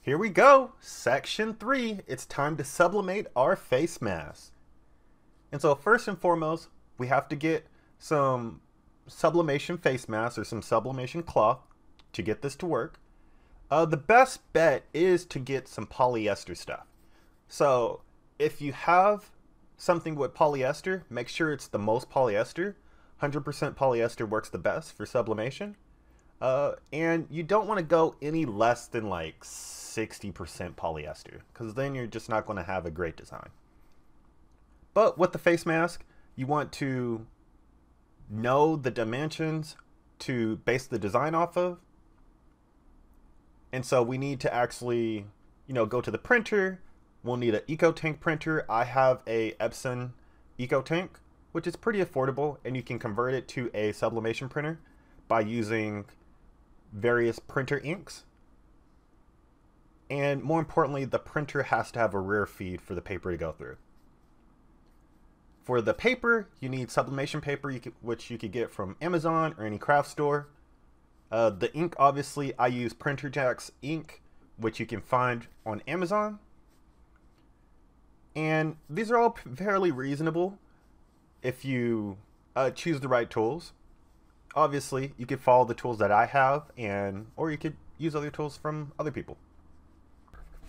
Here we go, section 3. It's time to sublimate our face mask. And so first and foremost, we have to get some sublimation face mask or some sublimation cloth to get this to work. The best bet is to get some polyester stuff. So if you have something with polyester, make sure it's the most polyester. 100% polyester works the best for sublimation. And you don't want to go any less than like 60% polyester, because then you're just not going to have a great design. But with the face mask, you want to know the dimensions to base the design off of. And so we need to actually, you know, go to the printer. We'll need an EcoTank printer. I have a Epson EcoTank, which is pretty affordable, and you can convert it to a sublimation printer by using various printer inks. And more importantly, the printer has to have a rear feed for the paper to go through. For the paper, you need sublimation paper, which you could get from Amazon or any craft store. The ink, obviously, I use Printer Jack's ink, which you can find on Amazon. And these are all fairly reasonable if you choose the right tools. Obviously, you could follow the tools that I have, and or you could use other tools from other people.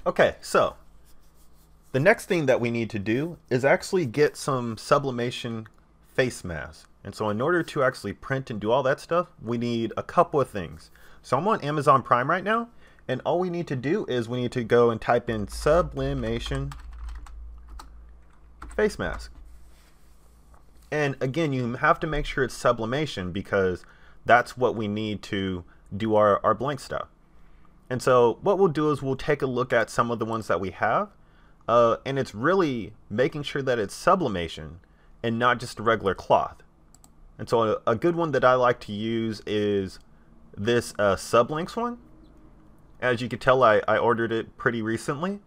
Okay, so The next thing that we need to do is actually get some sublimation face masks. And so in order to actually print and do all that stuff, we need a couple of things. So I'm on Amazon Prime right now, and all we need to do is we need to go and type in sublimation face mask. And again, you have to make sure it's sublimation because that's what we need to do our blank stuff. And so what we'll do is we'll take a look at some of the ones that we have. And it's really making sure that it's sublimation and not just a regular cloth. And so a good one that I like to use is this Sublinks one. As you can tell, I ordered it pretty recently,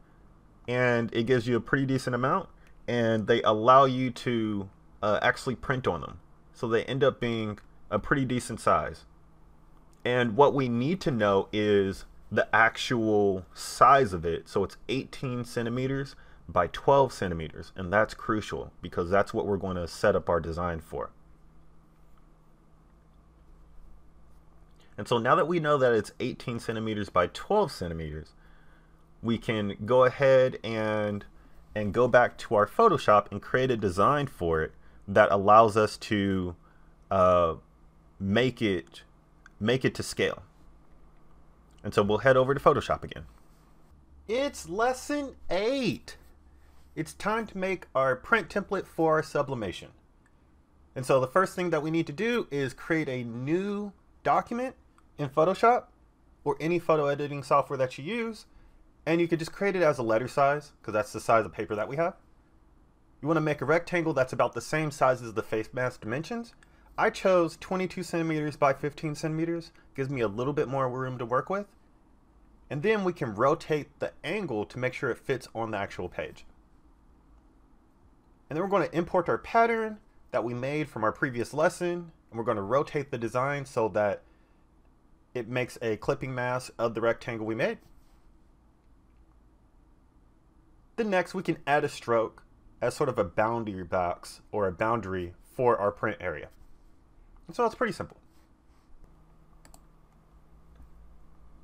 and it gives you a pretty decent amount, and they allow you to actually print on them. So they end up being a pretty decent size. And what we need to know is the actual size of it. So it's 18 centimeters by 12 centimeters, and that's crucial because that's what we're going to set up our design for. And so now that we know that it's 18 centimeters by 12 centimeters, we can go ahead and go back to our Photoshop and create a design for it that allows us to make it to scale. And so we'll head over to Photoshop again. It's lesson 8. It's time to make our print template for our sublimation. And so the first thing that we need to do is create a new document in Photoshop or any photo editing software that you use, and you could just create it as a letter size because that's the size of paper that we have. You want to make a rectangle that's about the same size as the face mask dimensions. I chose 22 centimeters by 15 centimeters. Gives me a little bit more room to work with. And then we can rotate the angle to make sure it fits on the actual page. And then we're going to import our pattern that we made from our previous lesson, and we're going to rotate the design so that it makes a clipping mask of the rectangle we made. Then next we can add a stroke as sort of a boundary box or a boundary for our print area. And so it's pretty simple.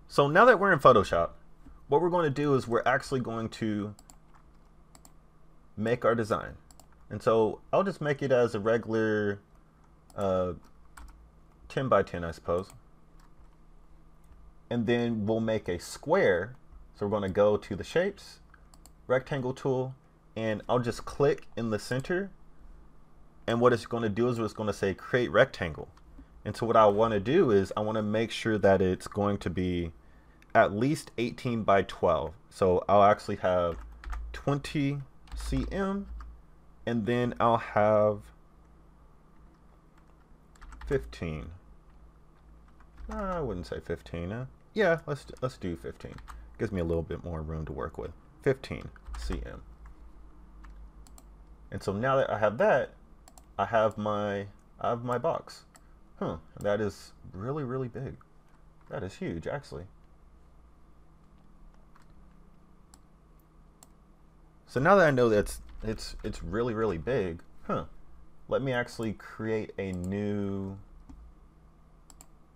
So now that we're in Photoshop, what we're going to do is we're actually going to make our design. And so I'll just make it as a regular 10 by 10, I suppose. And then we'll make a square. So we're going to go to the shapes, rectangle tool, and I'll just click in the center. And what it's going to do is it's going to say create rectangle. And so what I want to do is I want to make sure that it's going to be at least 18 by 12. So I'll actually have 20 cm, and then I'll have 15. I wouldn't say 15. Yeah, let's do 15. Gives me a little bit more room to work with. 15 cm. And so now that, I have my box. Huh, that is really, really big. That is huge, actually. So now that I know that it's really, really big, huh, let me actually create a new...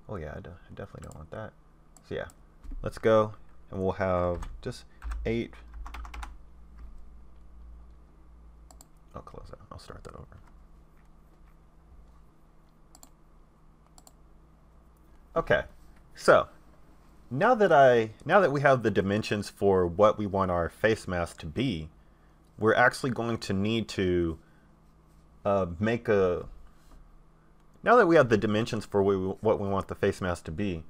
Oh yeah, I definitely don't want that. So yeah, let's go, and we'll have just 8. I'll close that, I'll start that over. Okay, so now that we have the dimensions for what we want our face mask to be, we're actually going to need to make a... Now that we have the dimensions for what we want the face mask to be,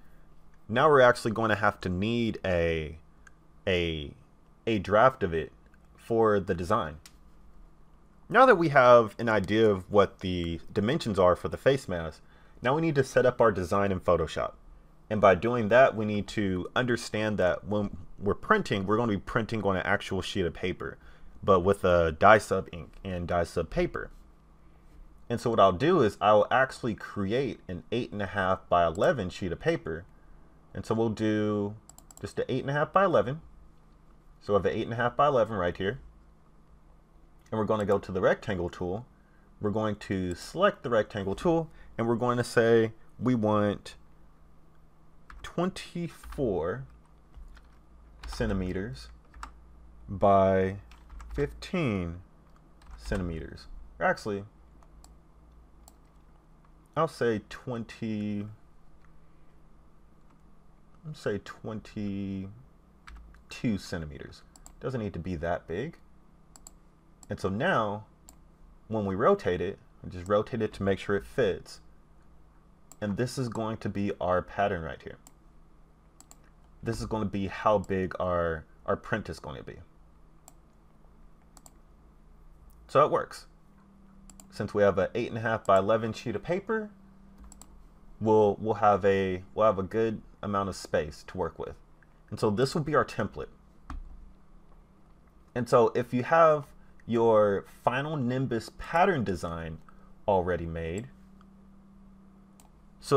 now we're actually going to have to need a draft of it for the design. Now that we have an idea of what the dimensions are for the face mask, now we need to set up our design in Photoshop. And by doing that, we need to understand that when we're printing, we're going to be printing on an actual sheet of paper, but with a dye sub ink and dye sub paper. And so what I'll do is I'll actually create an 8.5 by 11 sheet of paper. And so we'll do just an 8.5 by 11. So I have an 8.5 by 11 right here. And we're going to go to the rectangle tool. We're going to select the rectangle tool, and we're going to say we want 24 centimeters by 15 centimeters. Actually, I'll say 20. I'll say 22 centimeters. Doesn't need to be that big. And so now, when we rotate it, we just rotate it to make sure it fits. And this is going to be our pattern right here. This is going to be how big our print is going to be. So it works. Since we have an 8.5 by 11 sheet of paper, we'll have a good amount of space to work with. And so this will be our template. And so if you have your final Nimbus pattern design already made, as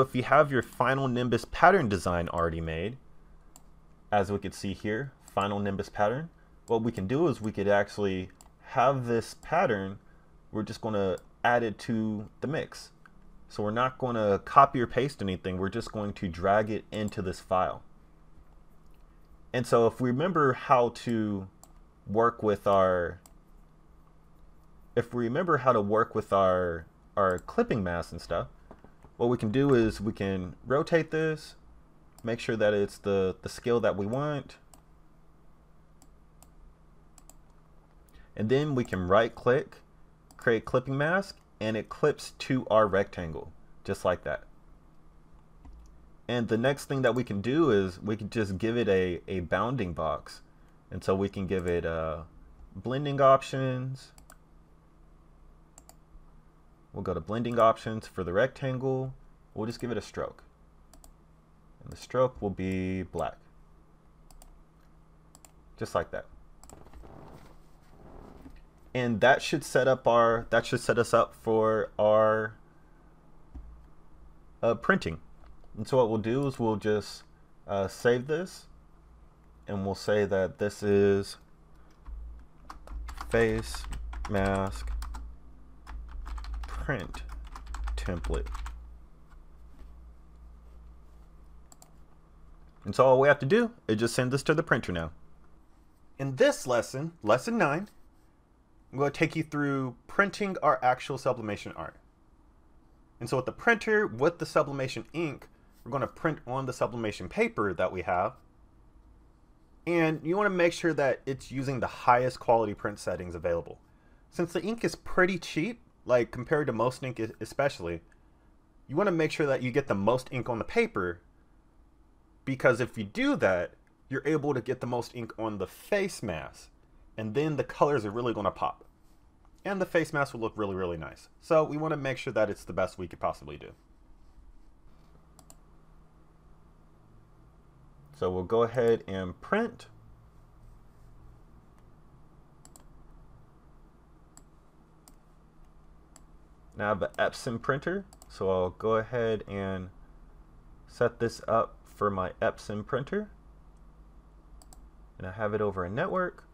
we could see here, final Nimbus pattern, what we can do is we could actually have this pattern. We're just going to add it to the mix. So we're not going to copy or paste anything. We're just going to drag it into this file. And so if we remember how to work with our, our clipping mask and stuff, what we can do is we can rotate this, make sure that it's the scale that we want. And then we can right click, create clipping mask, and it clips to our rectangle, just like that. And the next thing that we can do is we can just give it a bounding box. And so we can give it blending options. We'll go to blending options for the rectangle. We'll just give it a stroke. And the stroke will be black. Just like that. And that should set up our, that should set us up for our printing. And so what we'll do is we'll just save this, and we'll say that this is face mask print template. And so all we have to do is just send this to the printer now. In this lesson, lesson 9, I'm going to take you through printing our actual sublimation art. And so with the printer, with the sublimation ink, we're going to print on the sublimation paper that we have. And you want to make sure that it's using the highest quality print settings available. Since the ink is pretty cheap, like compared to most ink especially, you want to make sure that you get the most ink on the paper, because if you do that, you're able to get the most ink on the face mask. And then the colors are really going to pop. And the face mask will look really, really nice. So we want to make sure that it's the best we could possibly do. So we'll go ahead and print. Now I have an Epson printer. So I'll go ahead and set this up for my Epson printer. And I have it over a network.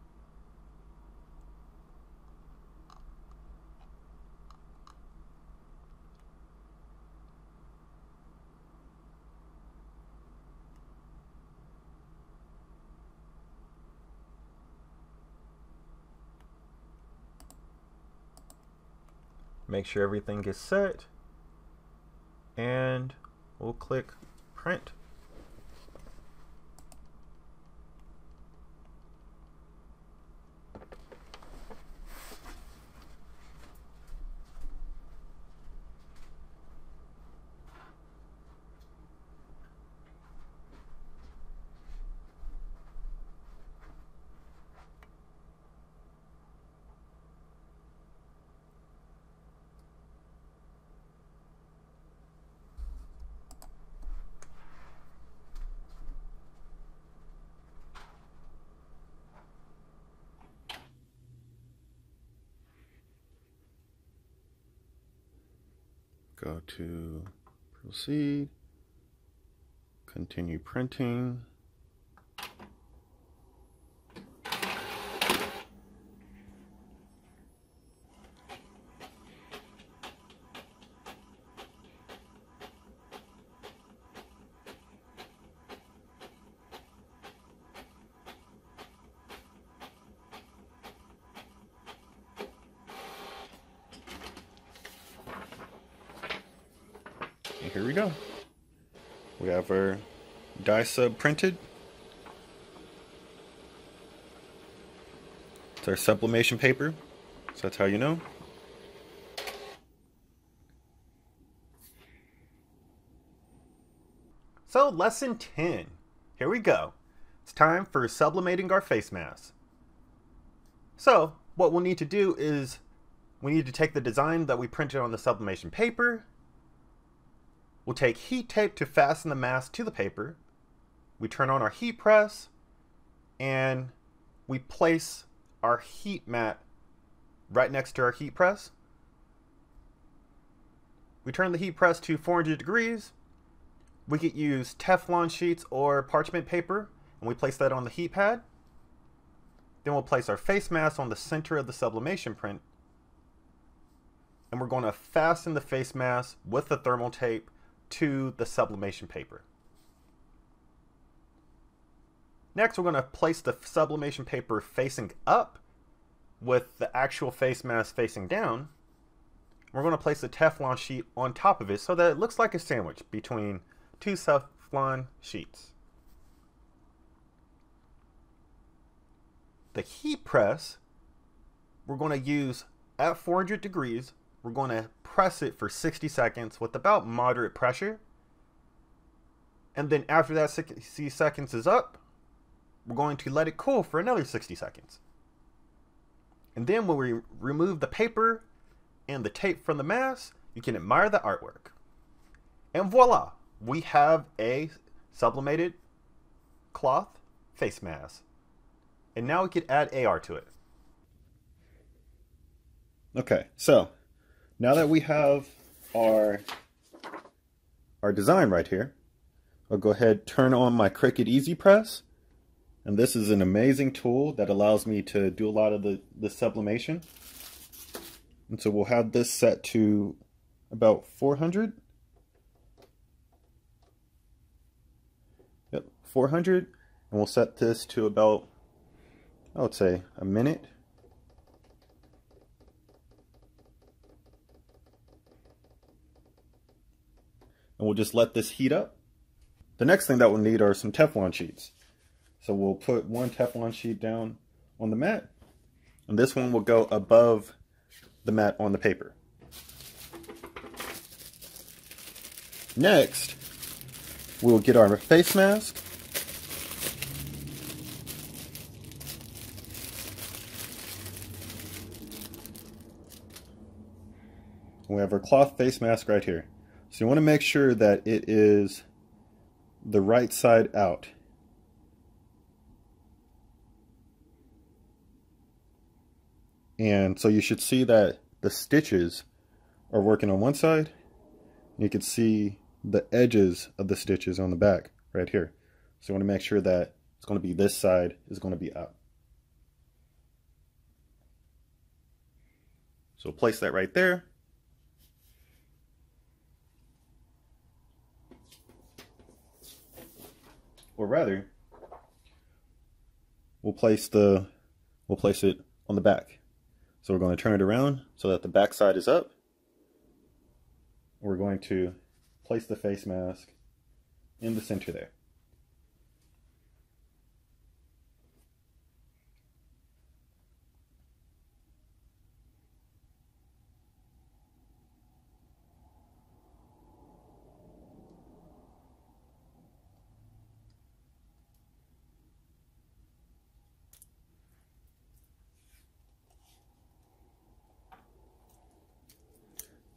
Make sure everything is set, and we'll click print. Go to proceed, continue printing. And here we go. We have our die sub printed. It's our sublimation paper, so that's how you know. So lesson 10, here we go. It's time for sublimating our face mask. So what we'll need to do is we need to take the design that we printed on the sublimation paper. We'll take heat tape to fasten the mask to the paper. We turn on our heat press and we place our heat mat right next to our heat press. We turn the heat press to 400 degrees. We could use Teflon sheets or parchment paper and we place that on the heat pad. Then we'll place our face mask on the center of the sublimation print. And we're going to fasten the face mask with the thermal tape to the sublimation paper. Next, we're going to place the sublimation paper facing up with the actual face mask facing down. We're going to place the Teflon sheet on top of it so that it looks like a sandwich between two Teflon sheets. The heat press, we're going to use at 400 degrees. We're going to press it for 60 seconds with about moderate pressure. And then after that 60 seconds is up, we're going to let it cool for another 60 seconds. And then when we remove the paper and the tape from the mask, you can admire the artwork. And voila, we have a sublimated cloth face mask. And now we could add AR to it. Okay, so now that we have our design right here, I'll go ahead and turn on my Cricut EasyPress. And this is an amazing tool that allows me to do a lot of the sublimation. And so we'll have this set to about 400. Yep, 400. And we'll set this to about, I would say, a minute. And we'll just let this heat up. The next thing that we'll need are some Teflon sheets. So we'll put one Teflon sheet down on the mat, and this one will go above the mat on the paper. Next, we'll get our face mask. We have our cloth face mask right here. So you want to make sure that it is the right side out. And so you should see that the stitches are working on one side. You can see the edges of the stitches on the back right here. So you want to make sure that it's going to be this side is going to be up. So place that right there. Or rather, we'll place it on the back. So we're going to turn it around so that the back side is up. We're going to place the face mask in the center there.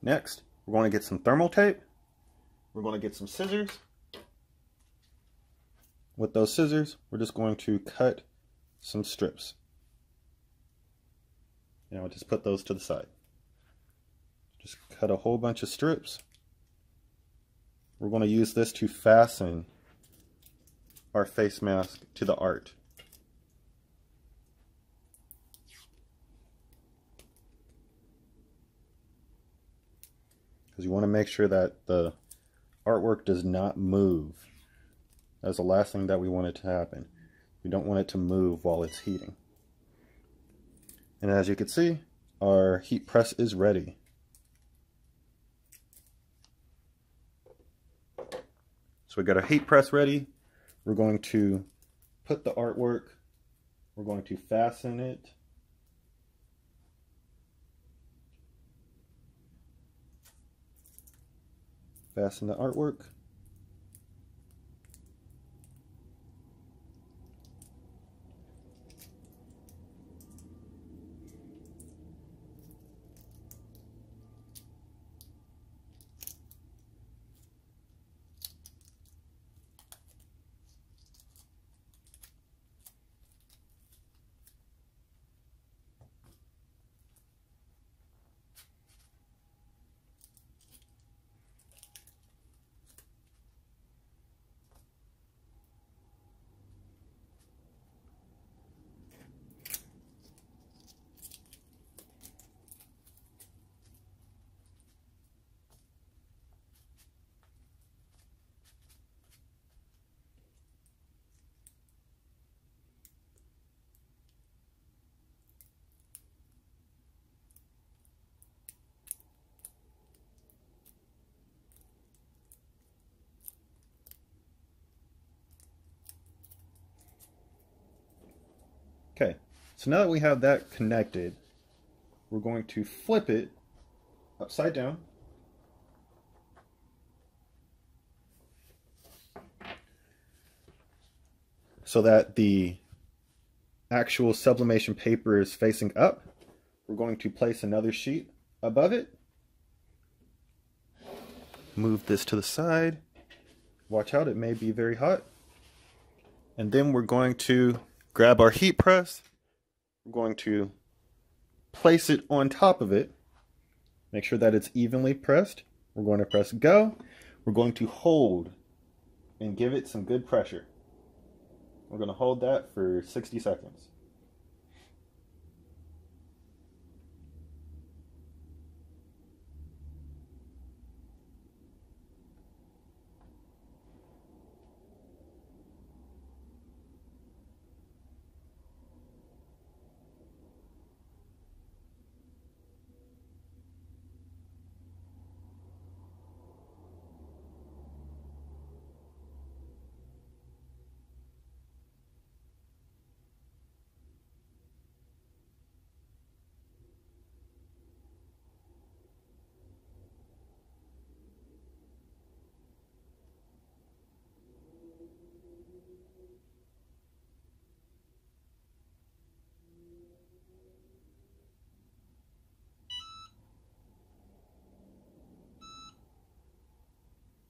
Next, we're going to get some thermal tape. We're going to get some scissors. With those scissors, we're just going to cut some strips. And I'll just put those to the side. Just cut a whole bunch of strips. We're going to use this to fasten our face mask to the art. You want to make sure that the artwork does not move. That's the last thing that we want it to happen. We don't want it to move while it's heating. And as you can see, our heat press is ready. So we got our heat press ready. We're going to put the artwork. We're going to fasten it. Fasten the artwork. Okay, so now that we have that connected, we're going to flip it upside down. So that the actual sublimation paper is facing up. We're going to place another sheet above it. Move this to the side. Watch out, it may be very hot. And then we're going to grab our heat press. We're going to place it on top of it. Make sure that it's evenly pressed. We're going to press go. We're going to hold and give it some good pressure. We're going to hold that for 60 seconds.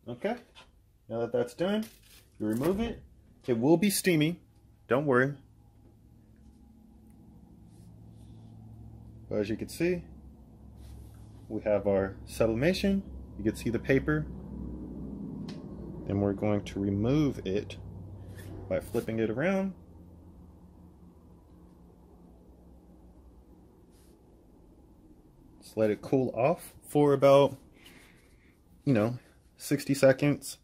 Okay, now that that's done, you remove it. It will be steamy, don't worry. But as you can see, we have our sublimation. You can see the paper. And we're going to remove it by flipping it around. Just let it cool off for about, 60 seconds.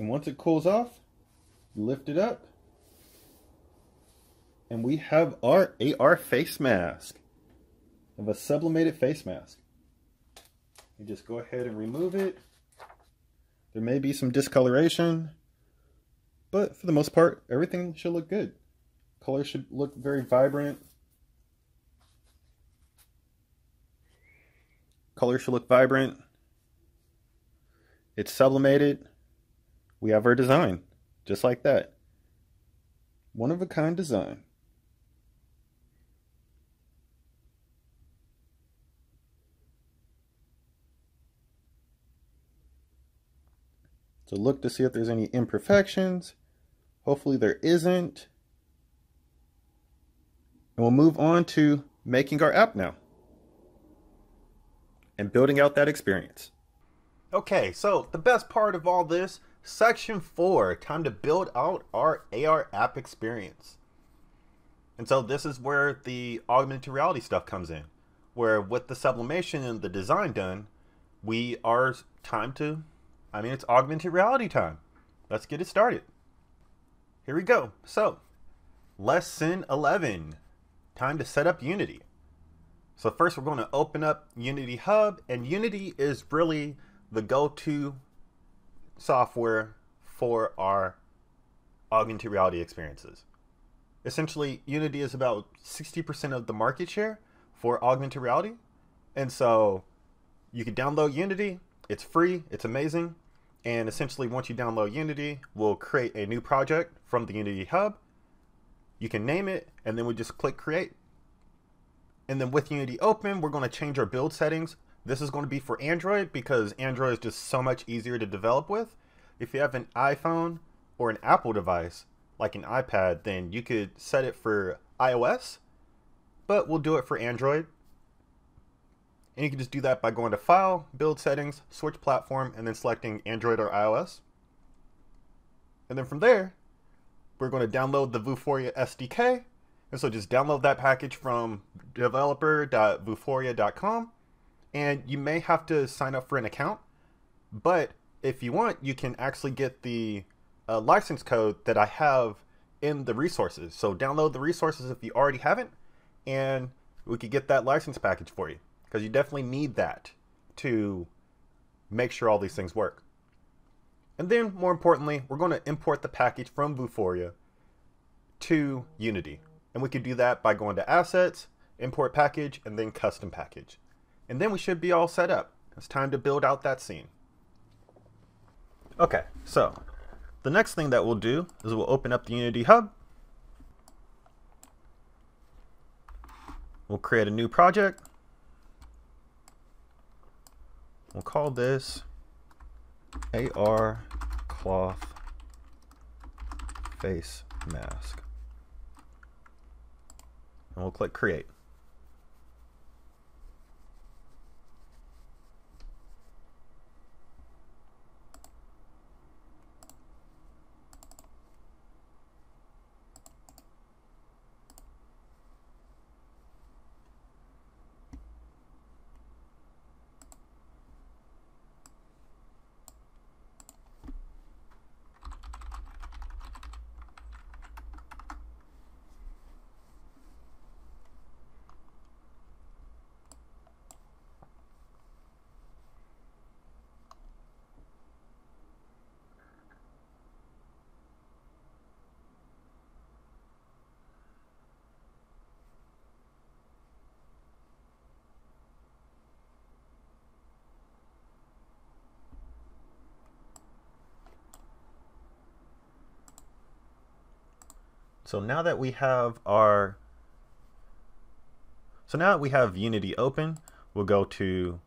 And once it cools off, you lift it up, and we have our AR face mask, of a sublimated face mask. You just go ahead and remove it. There may be some discoloration, but for the most part, everything should look good. Color should look very vibrant. Color should look vibrant. It's sublimated. We have our design, just like that. One of a kind design. So look to see if there's any imperfections. Hopefully there isn't. And we'll move on to making our app now and building out that experience. Okay, so the best part of all this, section 4, time to build out our AR app experience. And so this is where the augmented reality stuff comes in, where with the sublimation and the design done, we are time to, I mean, it's augmented reality time. Let's get it started. Here we go. So lesson 11. Time to set up Unity. So first we're going to open up Unity Hub, and Unity is really the go-to software for our augmented reality experiences. Essentially, Unity is about 60% of the market share for augmented reality. And so you can download Unity, it's free, it's amazing. And essentially once you download Unity, we'll create a new project from the Unity Hub. You can name it, and then we just click create. And then with Unity open, we're going to change our build settings. This is going to be for Android because Android is just so much easier to develop with. If you have an iPhone or an Apple device, like an iPad, then you could set it for iOS, but we'll do it for Android. And you can just do that by going to File, Build Settings, Switch Platform, and then selecting Android or iOS. And then from there, we're going to download the Vuforia SDK. And so just download that package from developer.vuforia.com. And you may have to sign up for an account, but if you want, you can actually get the license code that I have in the resources. So download the resources if you already haven't, and we could get that license package for you, because you definitely need that to make sure all these things work. And then more importantly, we're going to import the package from Vuforia to Unity. And we could do that by going to Assets, Import Package, and then Custom Package. And then we should be all set up. It's time to build out that scene. Okay, so the next thing that we'll do is we'll open up the Unity Hub. We'll create a new project. We'll call this AR Cloth Face Mask. And we'll click create. So now that we have our, Unity open, we'll go to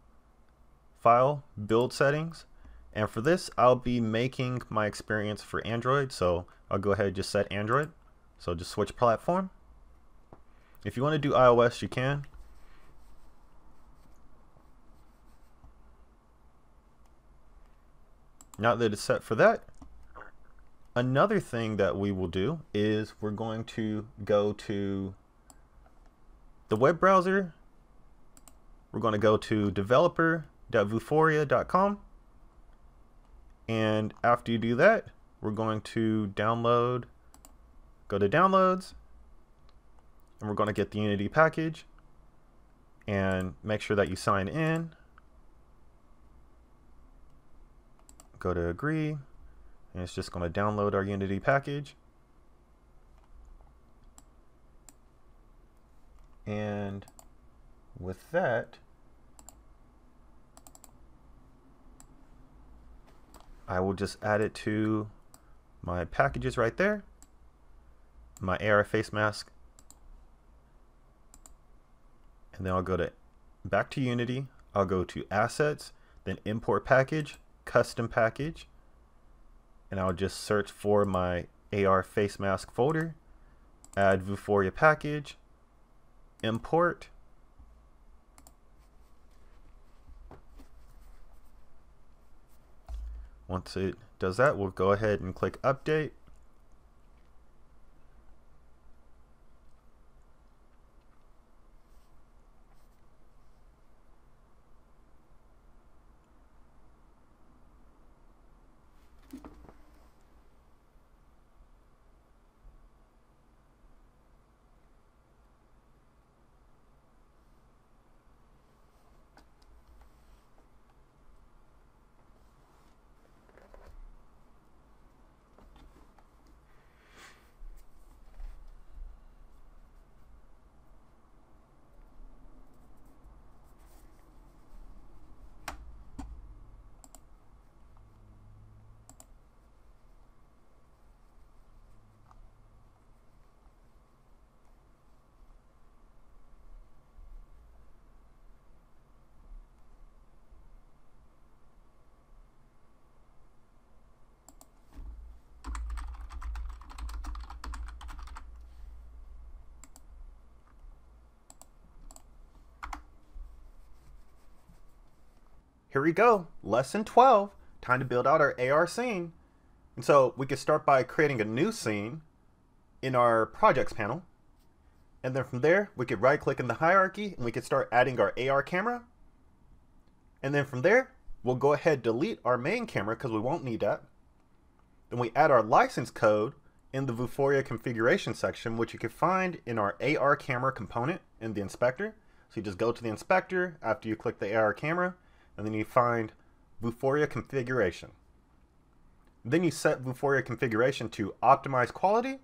File, Build Settings. And for this, I'll be making my experience for Android. So I'll go ahead and just set Android. So just switch platform. If you want to do iOS, you can. Now that it's set for that, another thing that we will do is we're going to go to the web browser. We're going to go to developer.vuforia.com. And after you do that, we're going to download, go to downloads, and we're going to get the Unity package and make sure that you sign in. go to agree, and it's just going to download our Unity package. And with that, I will just add it to my packages right there, my AR face mask, and then I'll go to back to Unity. I'll go to Assets, then Import Package, Custom Package, and I'll just search for my AR face mask folder, add Vuforia package, import, once it does that, we'll go ahead and click update. Here we go, lesson 12, time to build out our AR scene. And so we can start by creating a new scene in our projects panel. And then from there, we could right click in the hierarchy and we could start adding our AR camera. And then from there, we'll go ahead, delete our main camera because we won't need that. Then we add our license code in the Vuforia configuration section, which you can find in our AR camera component in the inspector. So you just go to the inspector after you click the AR camera, and then you find Vuforia configuration. Then you set Vuforia configuration to optimize quality,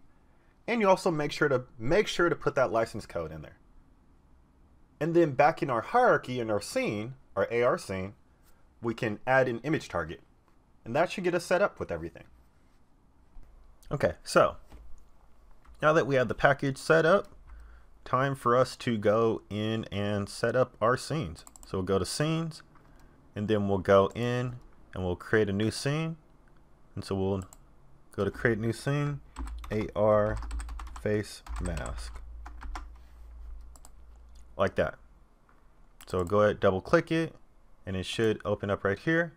and you also make sure to put that license code in there. And then back in our hierarchy in our scene, our AR scene, we can add an image target, and that should get us set up with everything. Okay, so now that we have the package set up, time for us to go in and set up our scenes. So we'll go to scenes, and then we'll go in and we'll create a new scene. And so we'll go to create new scene, AR face mask, like that. So go ahead, double click it, and it should open up right here.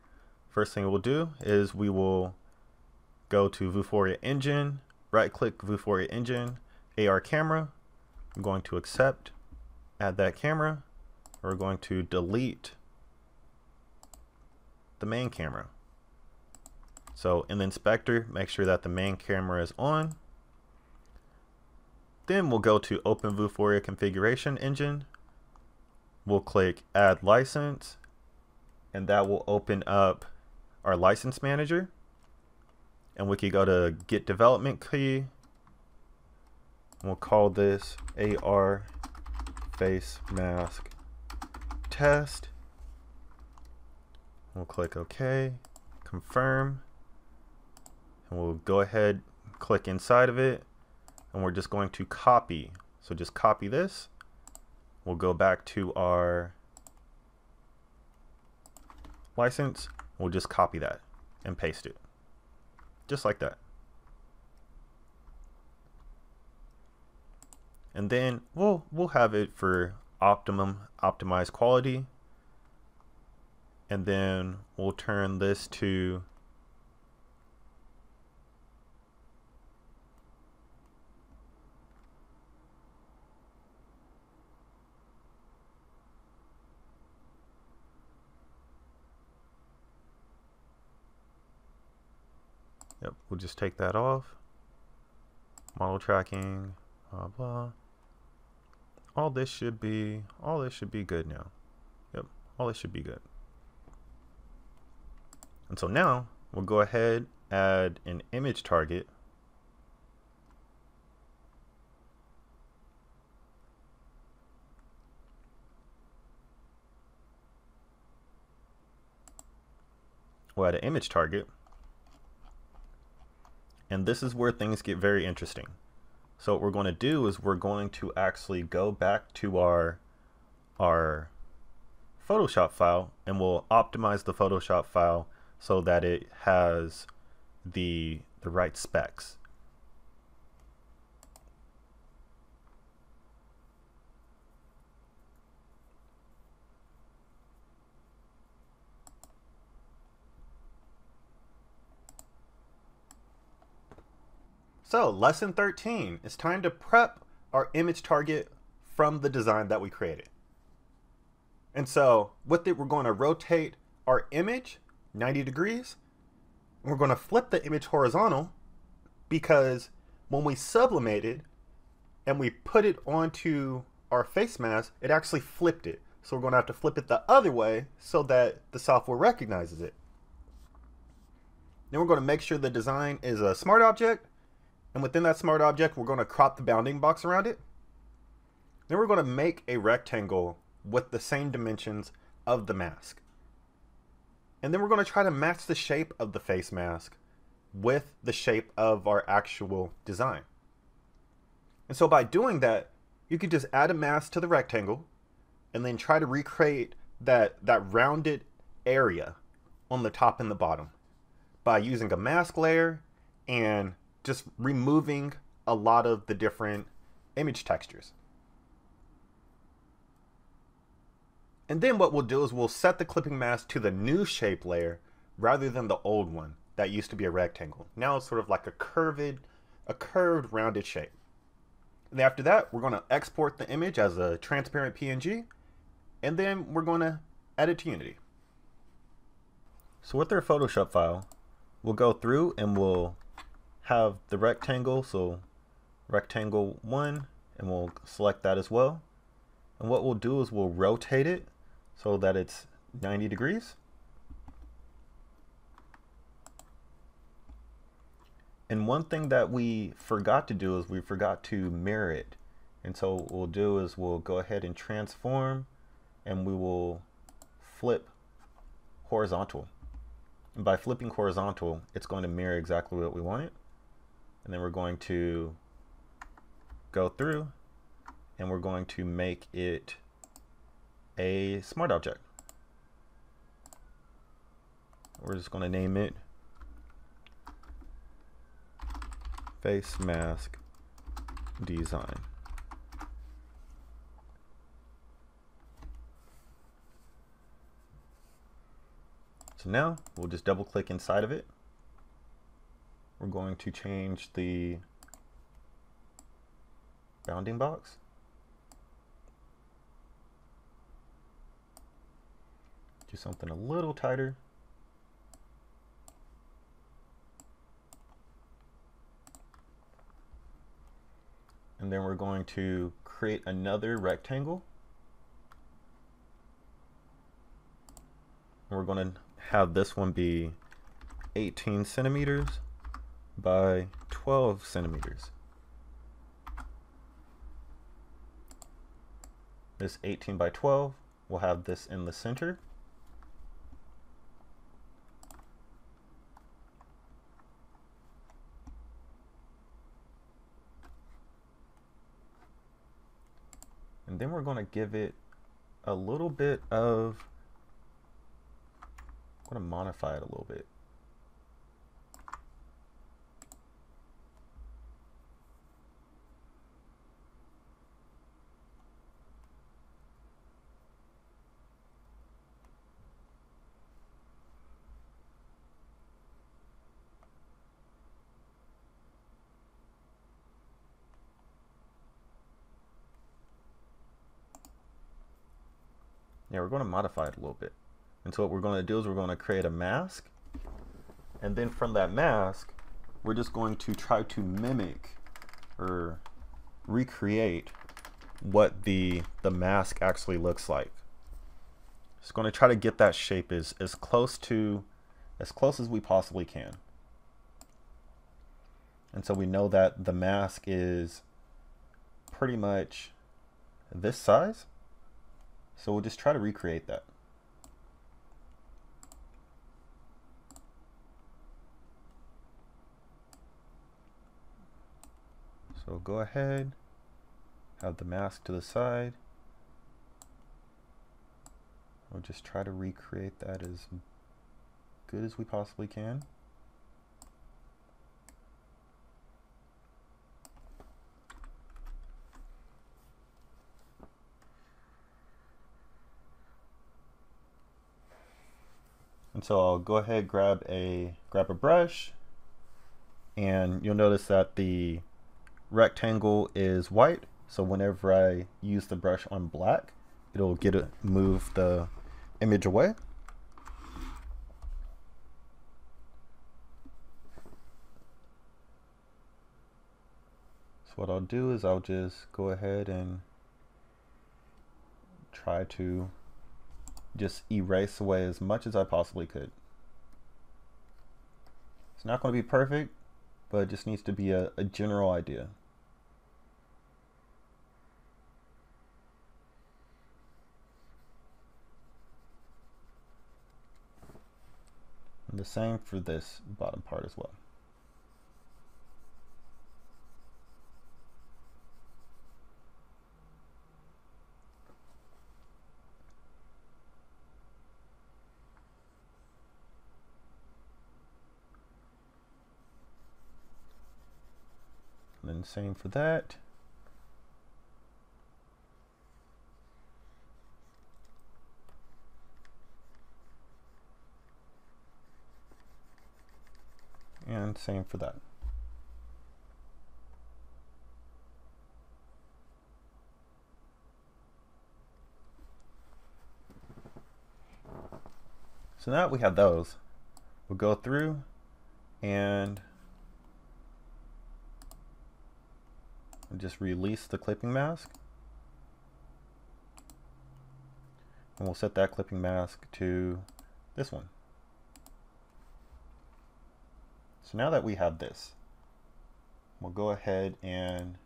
First thing we'll do is we will go to Vuforia engine, right click Vuforia engine, AR camera. I'm going to accept, add that camera. We're going to delete the main camera. So in the inspector, make sure that the main camera is on. Then we'll go to open Vuforia configuration engine. We'll click add license, and that will open up our license manager. And we could go to get development key. We'll call this AR face mask test. We'll click OK, confirm, and we'll go ahead, click inside of it, and we're just going to copy. So just copy this. We'll go back to our license. We'll just copy that and paste it, just like that. And then we'll have it for optimized quality. And then we'll turn this to yep, we'll just take that off. Model tracking, blah blah. All this should be good now. Yep, all this should be good. And so now we'll go ahead, add an image target. We'll add an image target. And this is where things get very interesting. So what we're going to do is we're going to actually go back to our Photoshop file, and we'll optimize the Photoshop file so that it has the right specs. So lesson 13, it's time to prep our image target from the design that we created. And so with it, we're going to rotate our image 90 degrees. We're going to flip the image horizontal because when we sublimate it and we put it onto our face mask, it actually flipped it. So we're going to have to flip it the other way so that the software recognizes it. Then we're going to make sure the design is a smart object. And within that smart object, we're going to crop the bounding box around it. Then we're going to make a rectangle with the same dimensions of the mask. And then we're going to try to match the shape of the face mask with the shape of our actual design. And so by doing that, you could just add a mask to the rectangle and then try to recreate that rounded area on the top and the bottom by using a mask layer and just removing a lot of the different image textures. And then what we'll do is we'll set the clipping mask to the new shape layer rather than the old one that used to be a rectangle. Now it's sort of like a curved rounded shape. And after that, we're going to export the image as a transparent PNG, and then we're going to add it to Unity. So with our Photoshop file, we'll go through and we'll have the rectangle, so rectangle 1, and we'll select that as well. And what we'll do is we'll rotate it so that it's 90 degrees. And one thing that we forgot to do is we forgot to mirror it. And so what we'll do is we'll go ahead and transform, and we will flip horizontal. And by flipping horizontal, it's going to mirror exactly what we want it. And then we're going to go through and we're going to make it a smart object. We're just going to name it Face Mask Design. So now we'll just double click inside of it. We're going to change the bounding box. Do something a little tighter. And then we're going to create another rectangle. And we're going to have this one be 18 centimeters. By 12 centimeters. This 18 by 12, we'll have this in the center. And then we're going to give it a little bit of, I'm going to modify it a little bit. Yeah, we're going to modify it a little bit. And so what we're going to do is we're going to create a mask. And then from that mask, we're just going to try to mimic or recreate what the mask actually looks like. It's going to try to get that shape as close to as close as we possibly can. And so we know that the mask is pretty much this size. So we'll just try to recreate that. So go ahead, have the mask to the side. We'll just try to recreate that as good as we possibly can. And so I'll go ahead, grab a brush, and you'll notice that the rectangle is white. So whenever I use the brush on black, it'll move the image away. So what I'll do is I'll just go ahead and try to just erase away as much as I possibly could. It's not going to be perfect, but it just needs to be a general idea. And the same for this bottom part as well. And then same for that. And same for that. So now that we have those, we'll go through and just release the clipping mask. And we'll set that clipping mask to this one. So now that we have this, we'll go ahead and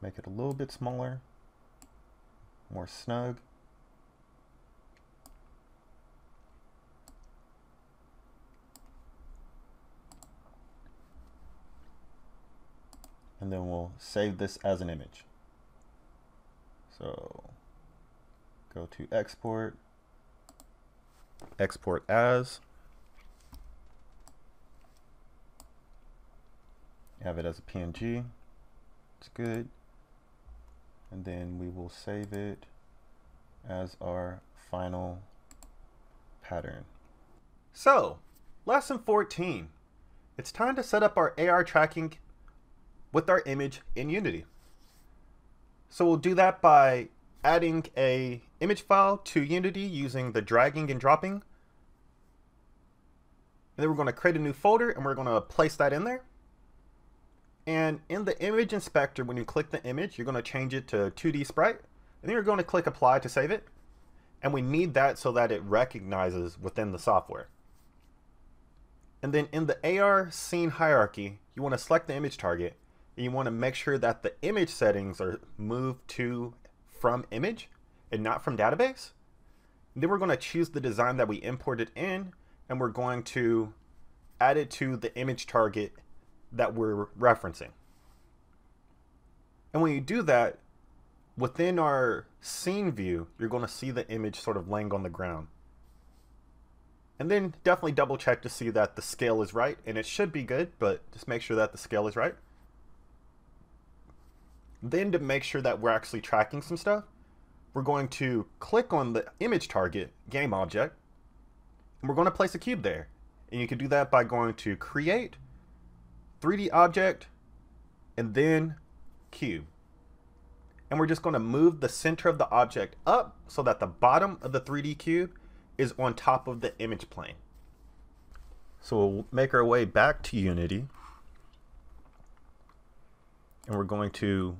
make it a little bit smaller, more snug. And then we'll save this as an image. So go to export, export as, have it as a PNG, it's good. And then we will save it as our final pattern. So, lesson 14, it's time to set up our AR tracking with our image in Unity. So we'll do that by adding a image file to Unity using the dragging and dropping. And then we're going to create a new folder and we're going to place that in there. And in the image inspector, when you click the image, you're going to change it to 2D sprite. And then you're going to click apply to save it. And we need that so that it recognizes within the software. And then in the AR scene hierarchy, you want to select the image target. And you want to make sure that the image settings are moved to from image and not from database. And then we're going to choose the design that we imported in, and we're going to add it to the image target that we're referencing. And when you do that, within our scene view, you're going to see the image sort of laying on the ground. And then definitely double check to see that the scale is right, and it should be good, but just make sure that the scale is right. Then to make sure that we're actually tracking some stuff, we're going to click on the image target game object, and we're going to place a cube there. And you can do that by going to create 3D object and then cube. And we're just going to move the center of the object up so that the bottom of the 3D cube is on top of the image plane. So we'll make our way back to Unity, and we're going to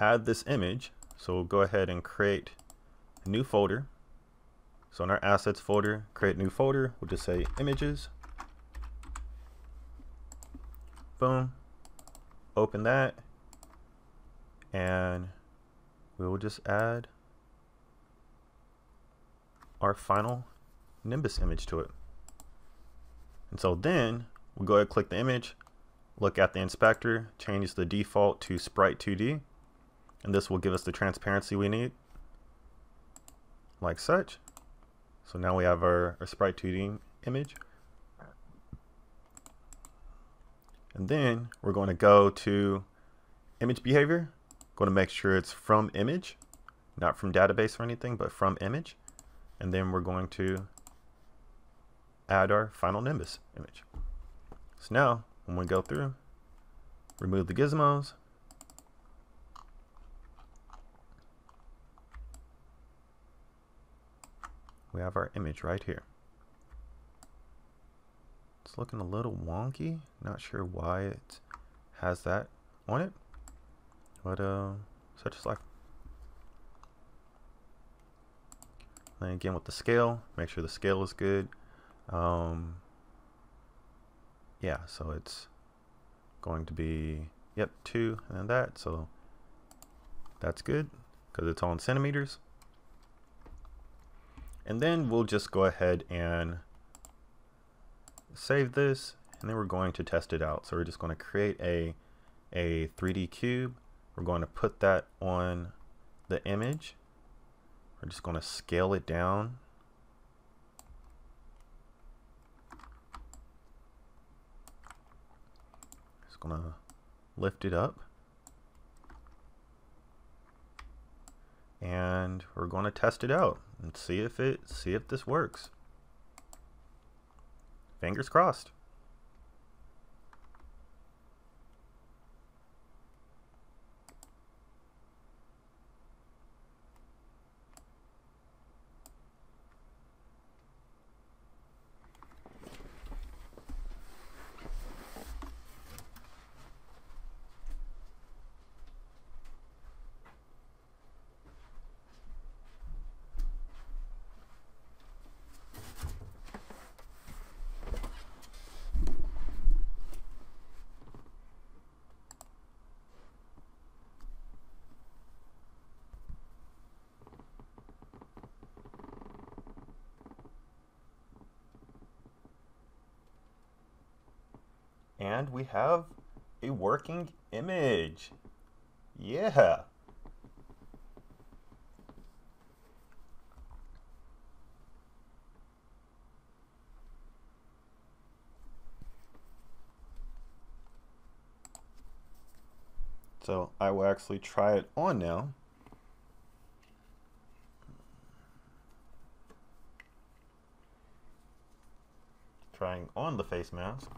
add this image. So we'll go ahead and create a new folder. So in our assets folder, create new folder, we'll just say images. Boom. Open that. And we will just add our final Nimbus image to it. And so then we'll go ahead and click the image, look at the inspector, change the default to Sprite 2D, and this will give us the transparency we need, like such. So now we have our Sprite 2D image. And then we're going to go to image behavior, going to make sure it's from image, not from database or anything, but from image. And then we're going to add our final Nimbus image. So now when we go through, remove the gizmos, we have our image right here. It's looking a little wonky, not sure why it has that on it, but such is life. Then again with the scale, make sure the scale is good. Yeah, so it's going to be, yep, 2 and that, so that's good because it's all in centimeters. And then we'll just go ahead and save this, and then we're going to test it out. So we're just going to create a 3D cube. We're going to put that on the image. We're just going to scale it down. Just going to lift it up. And we're going to test it out and see if this works. Fingers crossed. And we have a working image. Yeah. So I will actually try it on now. Trying on the face mask.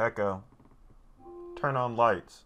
Echo. Turn on lights.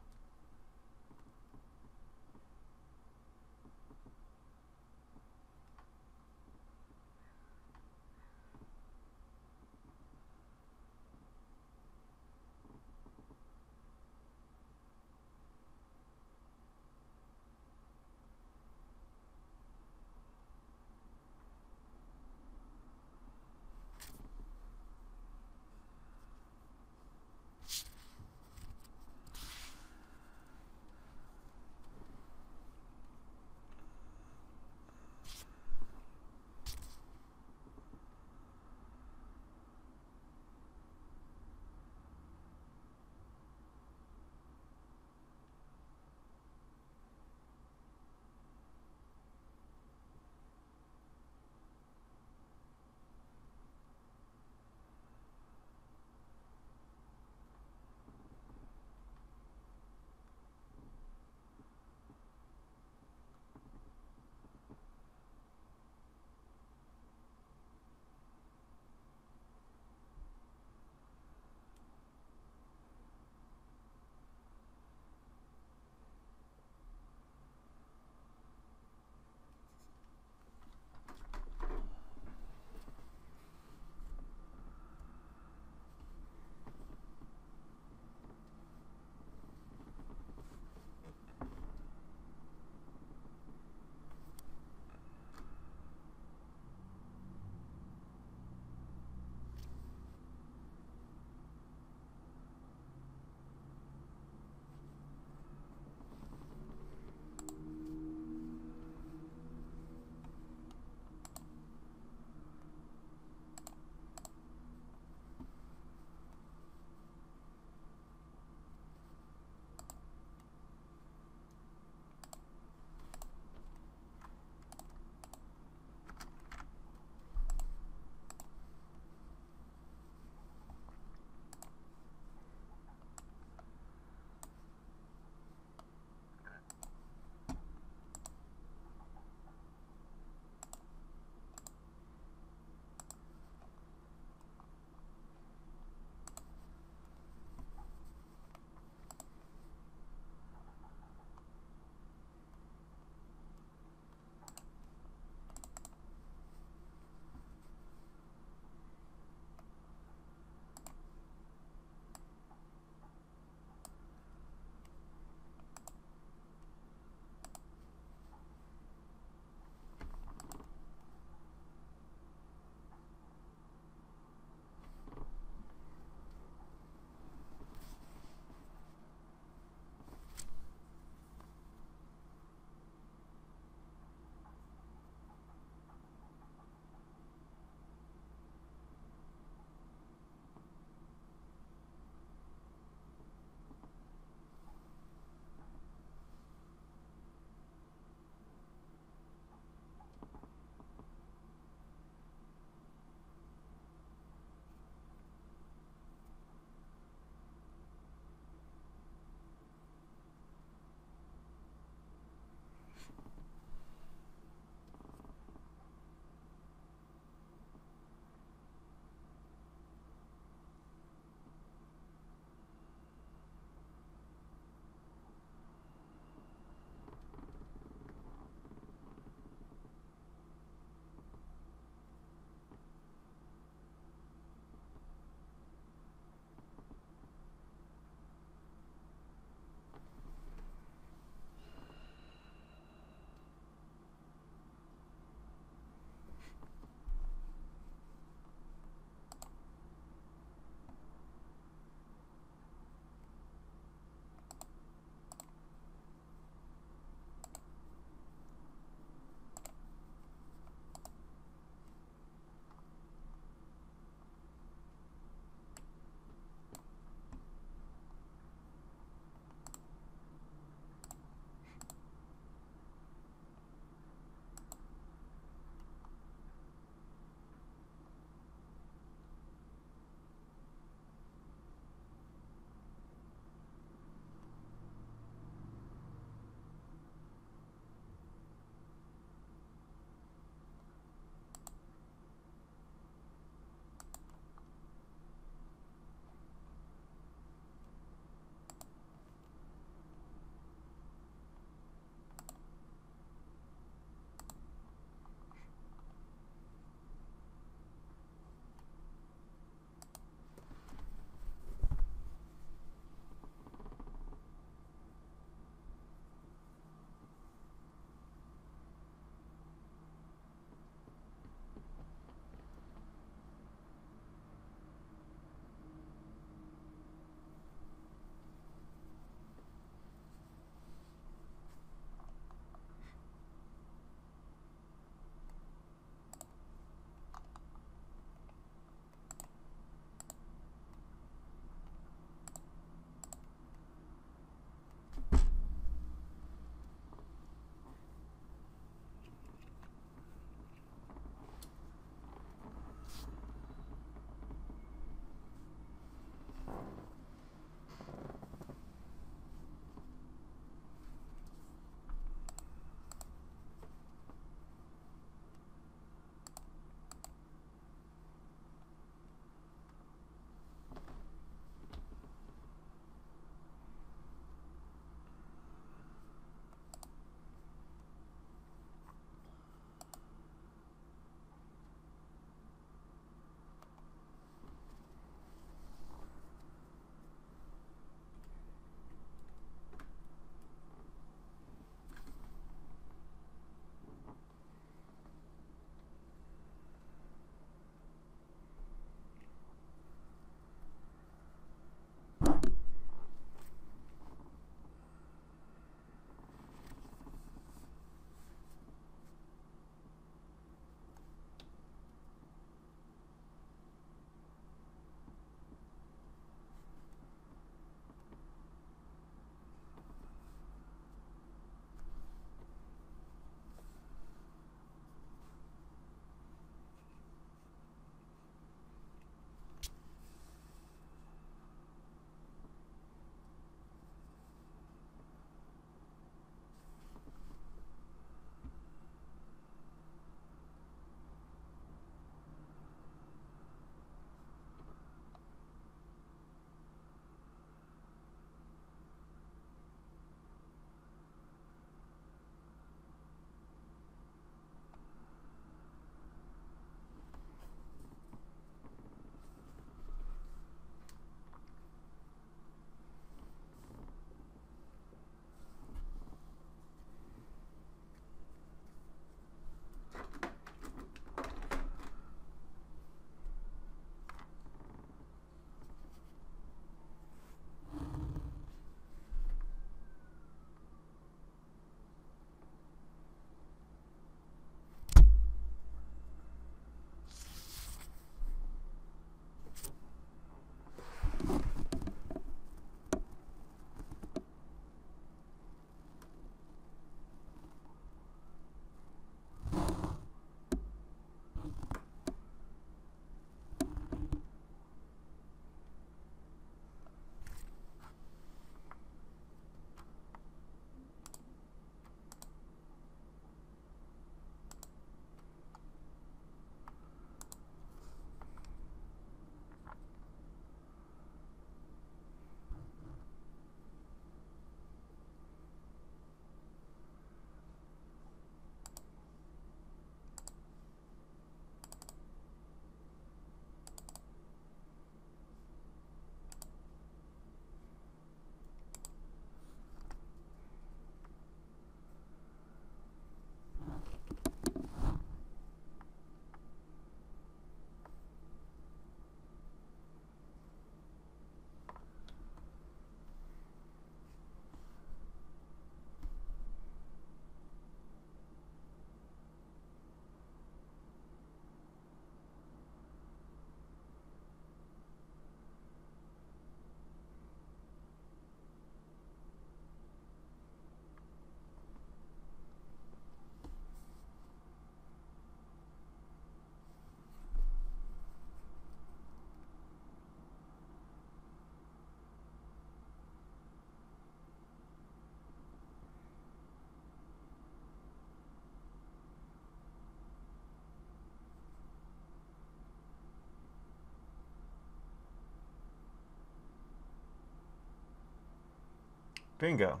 Bingo.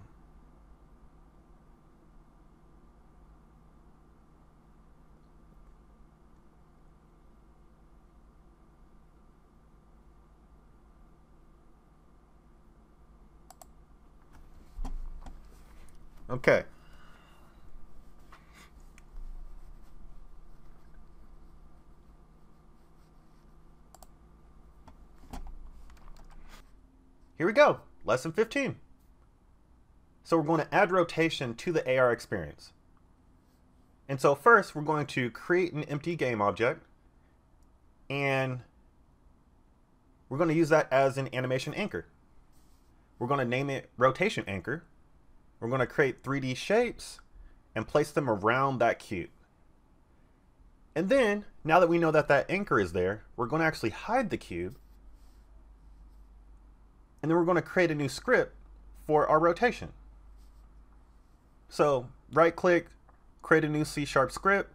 Okay. Here we go, lesson 15. So we're going to add rotation to the AR experience. And so first we're going to create an empty game object, and we're going to use that as an animation anchor. We're going to name it rotation anchor. We're going to create 3D shapes and place them around that cube. And then, now that we know that that anchor is there, we're going to actually hide the cube. And then we're going to create a new script for our rotation. So right click, create a new C# script,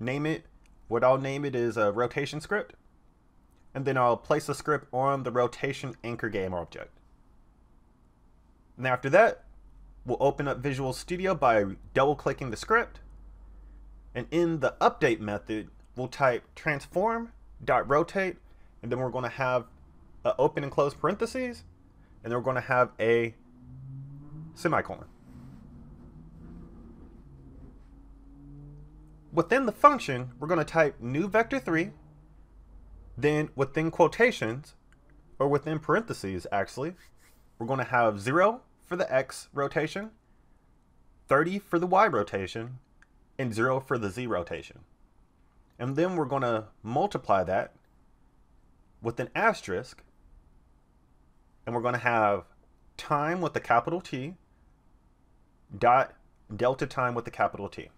name it. What I'll name it is a rotation script. And then I'll place the script on the rotation anchor game object. And after that, we'll open up Visual Studio by double clicking the script. And in the update method, we'll type transform.rotate, and then we're going to have an open and close parentheses, and then we're going to have a semicolon. Within the function, we're going to type new vector3, then within quotations, or within parentheses actually, we're going to have 0 for the X rotation, 30 for the Y rotation, and 0 for the Z rotation. And then we're going to multiply that with an asterisk, and we're going to have time with a capital T dot delta time with a capital T.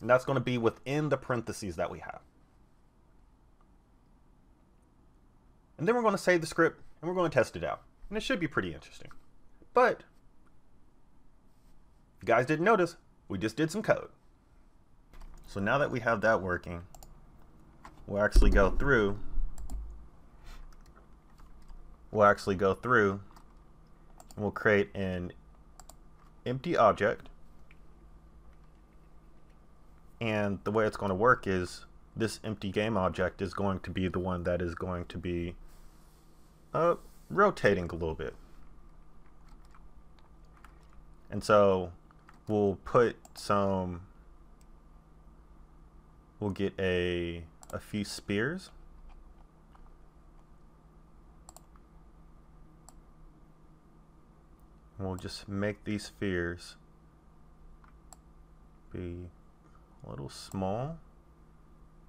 And that's going to be within the parentheses that we have. And then we're going to save the script and we're going to test it out. And it should be pretty interesting. But if you guys didn't notice, we just did some code. So now that we have that working, we'll actually go through and we'll create an empty object. And the way it's going to work is this empty game object is going to be the one that is going to be rotating a little bit. And so we'll put some, we'll get a few spears. We'll just make these spheres be a little small.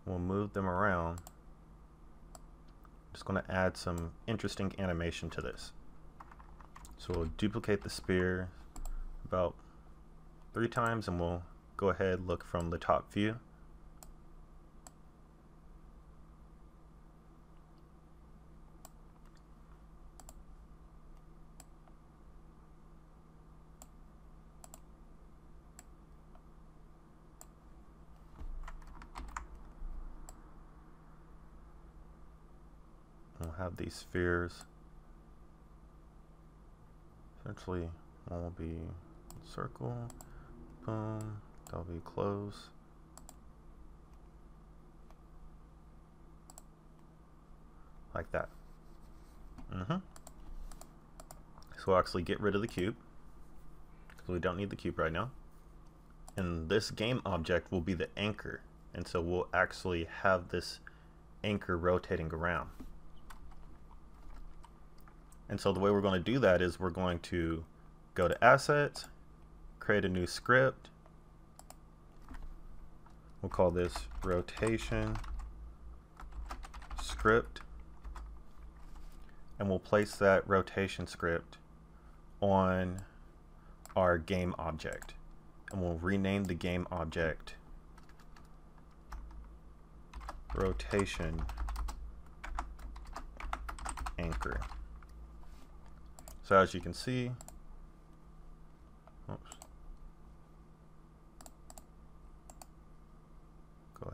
We'll move them around. Just going to add some interesting animation to this. So we'll duplicate the sphere about 3 times, and we'll go ahead, look from the top view. Have these spheres. Essentially, one will be circle, boom, that'll be close. Like that. So we'll actually get rid of the cube, because we don't need the cube right now. And this game object will be the anchor. And so we'll actually have this anchor rotating around. And so the way we're going to do that is we're going to go to Assets, create a new script. We'll call this Rotation Script. And we'll place that rotation script on our game object. And we'll rename the game object Rotation Anchor. So as you can see, go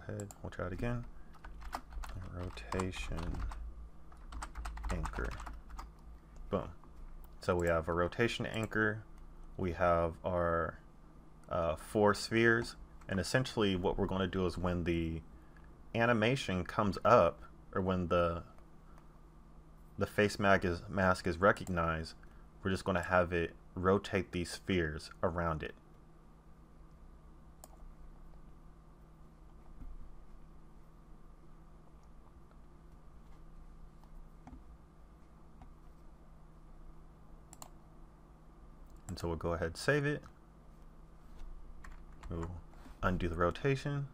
ahead, we'll try it again, rotation anchor, boom. So we have a rotation anchor, we have our four spheres, and essentially what we're going to do is when the animation comes up, or when the face mask is recognized, we're just going to have it rotate these spheres around it. And so we'll go ahead and save it. We'll undo the rotation.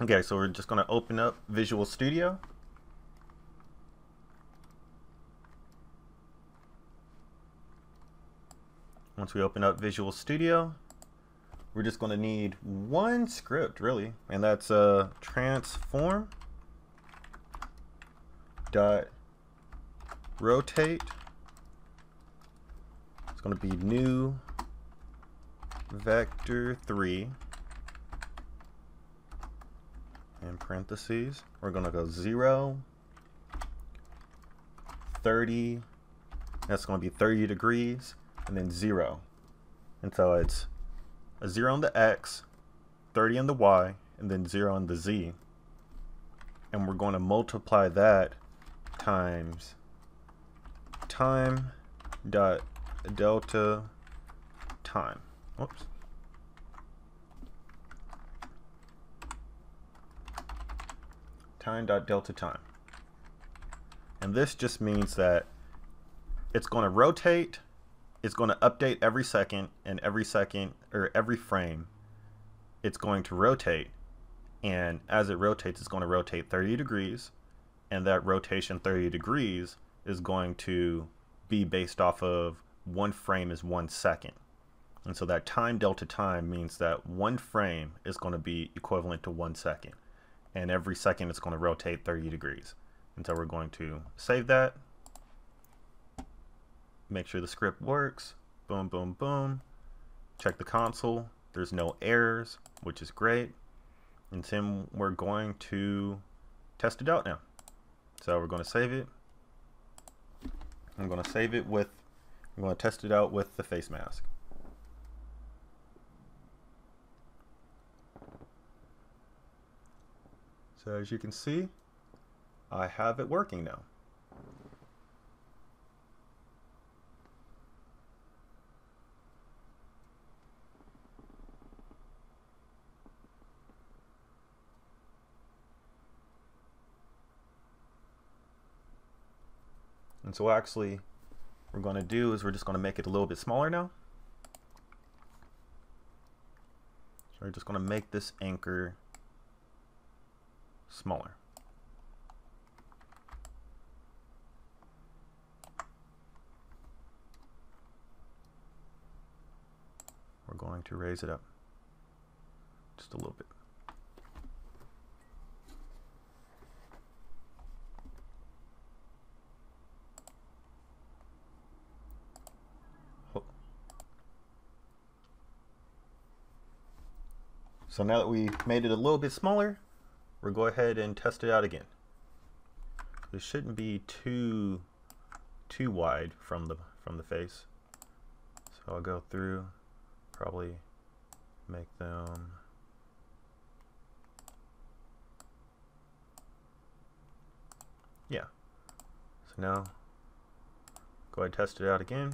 Okay, so we're just going to open up Visual Studio. Once we open up Visual Studio, we're just going to need one script, really, and that's transform.rotate. It's going to be new vector3. In parentheses, we're going to go 0, 30, that's going to be 30 degrees, and then 0. And so it's a 0 on the X, 30 on the Y, and then 0 on the Z. And we're going to multiply that times time dot delta time. Whoops. Time.delta time. And this just means that it's going to rotate, it's going to update every second, and every second or every frame it's going to rotate, and as it rotates it's going to rotate 30 degrees, and that rotation 30 degrees is going to be based off of one frame is 1 second. And so that time delta time means that one frame is going to be equivalent to 1 second, and every second it's going to rotate 30 degrees. And so we're going to save that, make sure the script works, boom, boom, boom, check the console, there's no errors, which is great. And then we're going to test it out now. So we're going to save it. I'm going to save it with, I'm going to test it out with the face mask. So as you can see, I have it working now. And so actually what we're going to do is we're just going to make it a little bit smaller now. So we're just going to make this anchor smaller. We're going to raise it up just a little bit. So now that we made it a little bit smaller, we'll go ahead and test it out again. This shouldn't be too wide from the face. So I'll go through, probably make them So now go ahead and test it out again.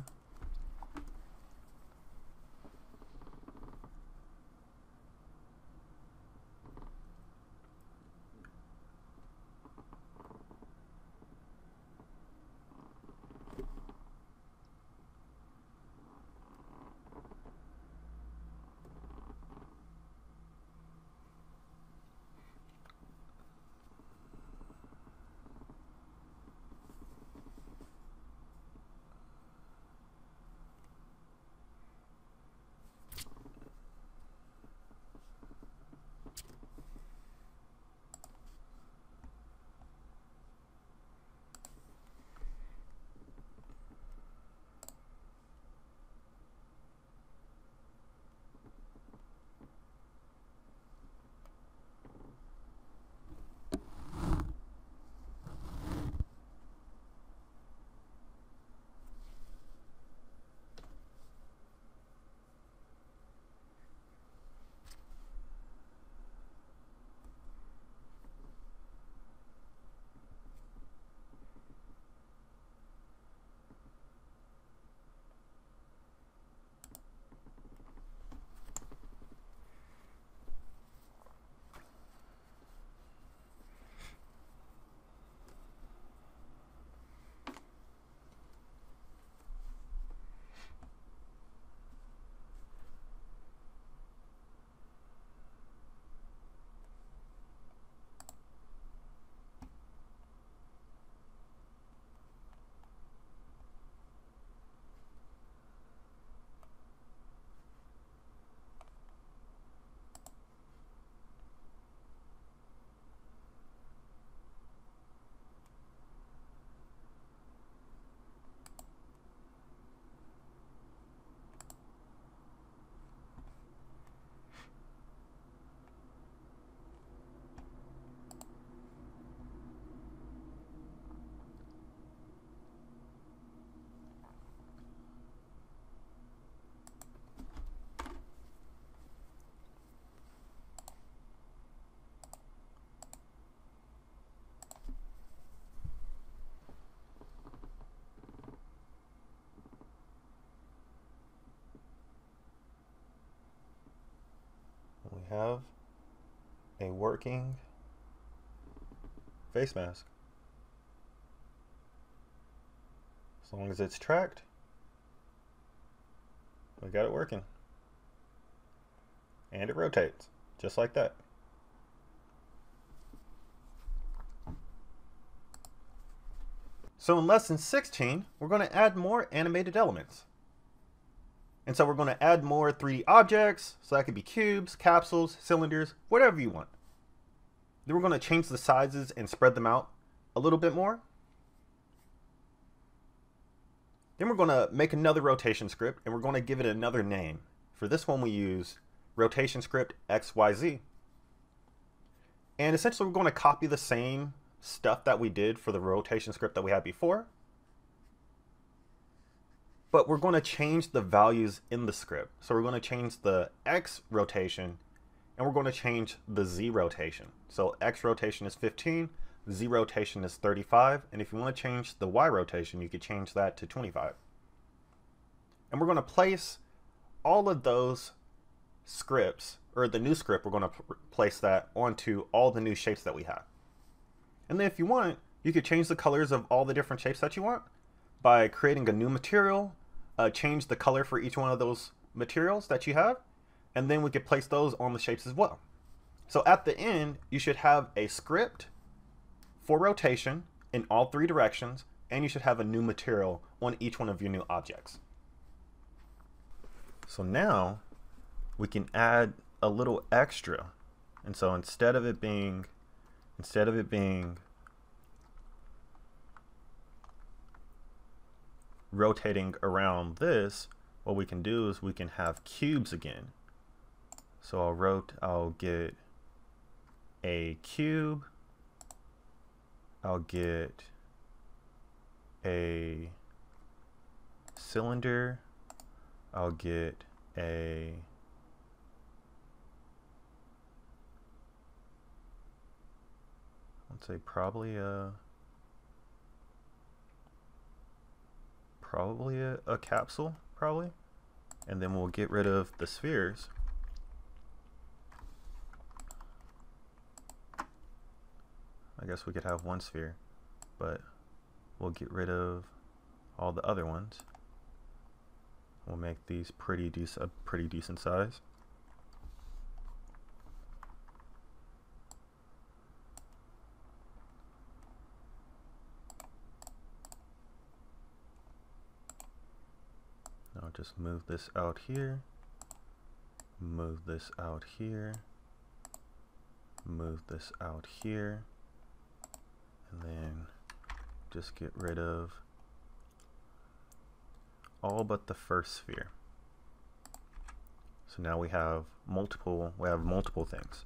have a working face mask. As long as it's tracked, we got it working. And it rotates, just like that. So in lesson 16, we're going to add more animated elements. And so we're going to add more 3D objects, so that could be cubes, capsules, cylinders, whatever you want. Then we're going to change the sizes and spread them out a little bit more. Then we're going to make another rotation script, and we're going to give it another name. For this one, we use rotation script XYZ. And essentially, we're going to copy the same stuff that we did for the rotation script that we had before, but we're going to change the values in the script. So we're going to change the X rotation, and we're going to change the Z rotation. So X rotation is 15, Z rotation is 35, and if you want to change the Y rotation, you could change that to 25. And we're going to place all of those scripts, or the new script, we're going to place that onto all the new shapes that we have. And then if you want, you could change the colors of all the different shapes that you want by creating a new material, change the color for each one of those materials that you have, and then we could place those on the shapes as well. So at the end, you should have a script for rotation in all three directions, and you should have a new material on each one of your new objects. So now we can add a little extra. And so instead of it being rotating around this, what we can do is we can have cubes again. So I'll get a cube, I'll get a cylinder, I'll get a I'd say probably a capsule, probably. And then we'll get rid of the spheres. I guess we could have one sphere, but we'll get rid of all the other ones. We'll make these pretty decent size. Just move this out here, move this out here, move this out here, and then just get rid of all but the first sphere. So now we have multiple things.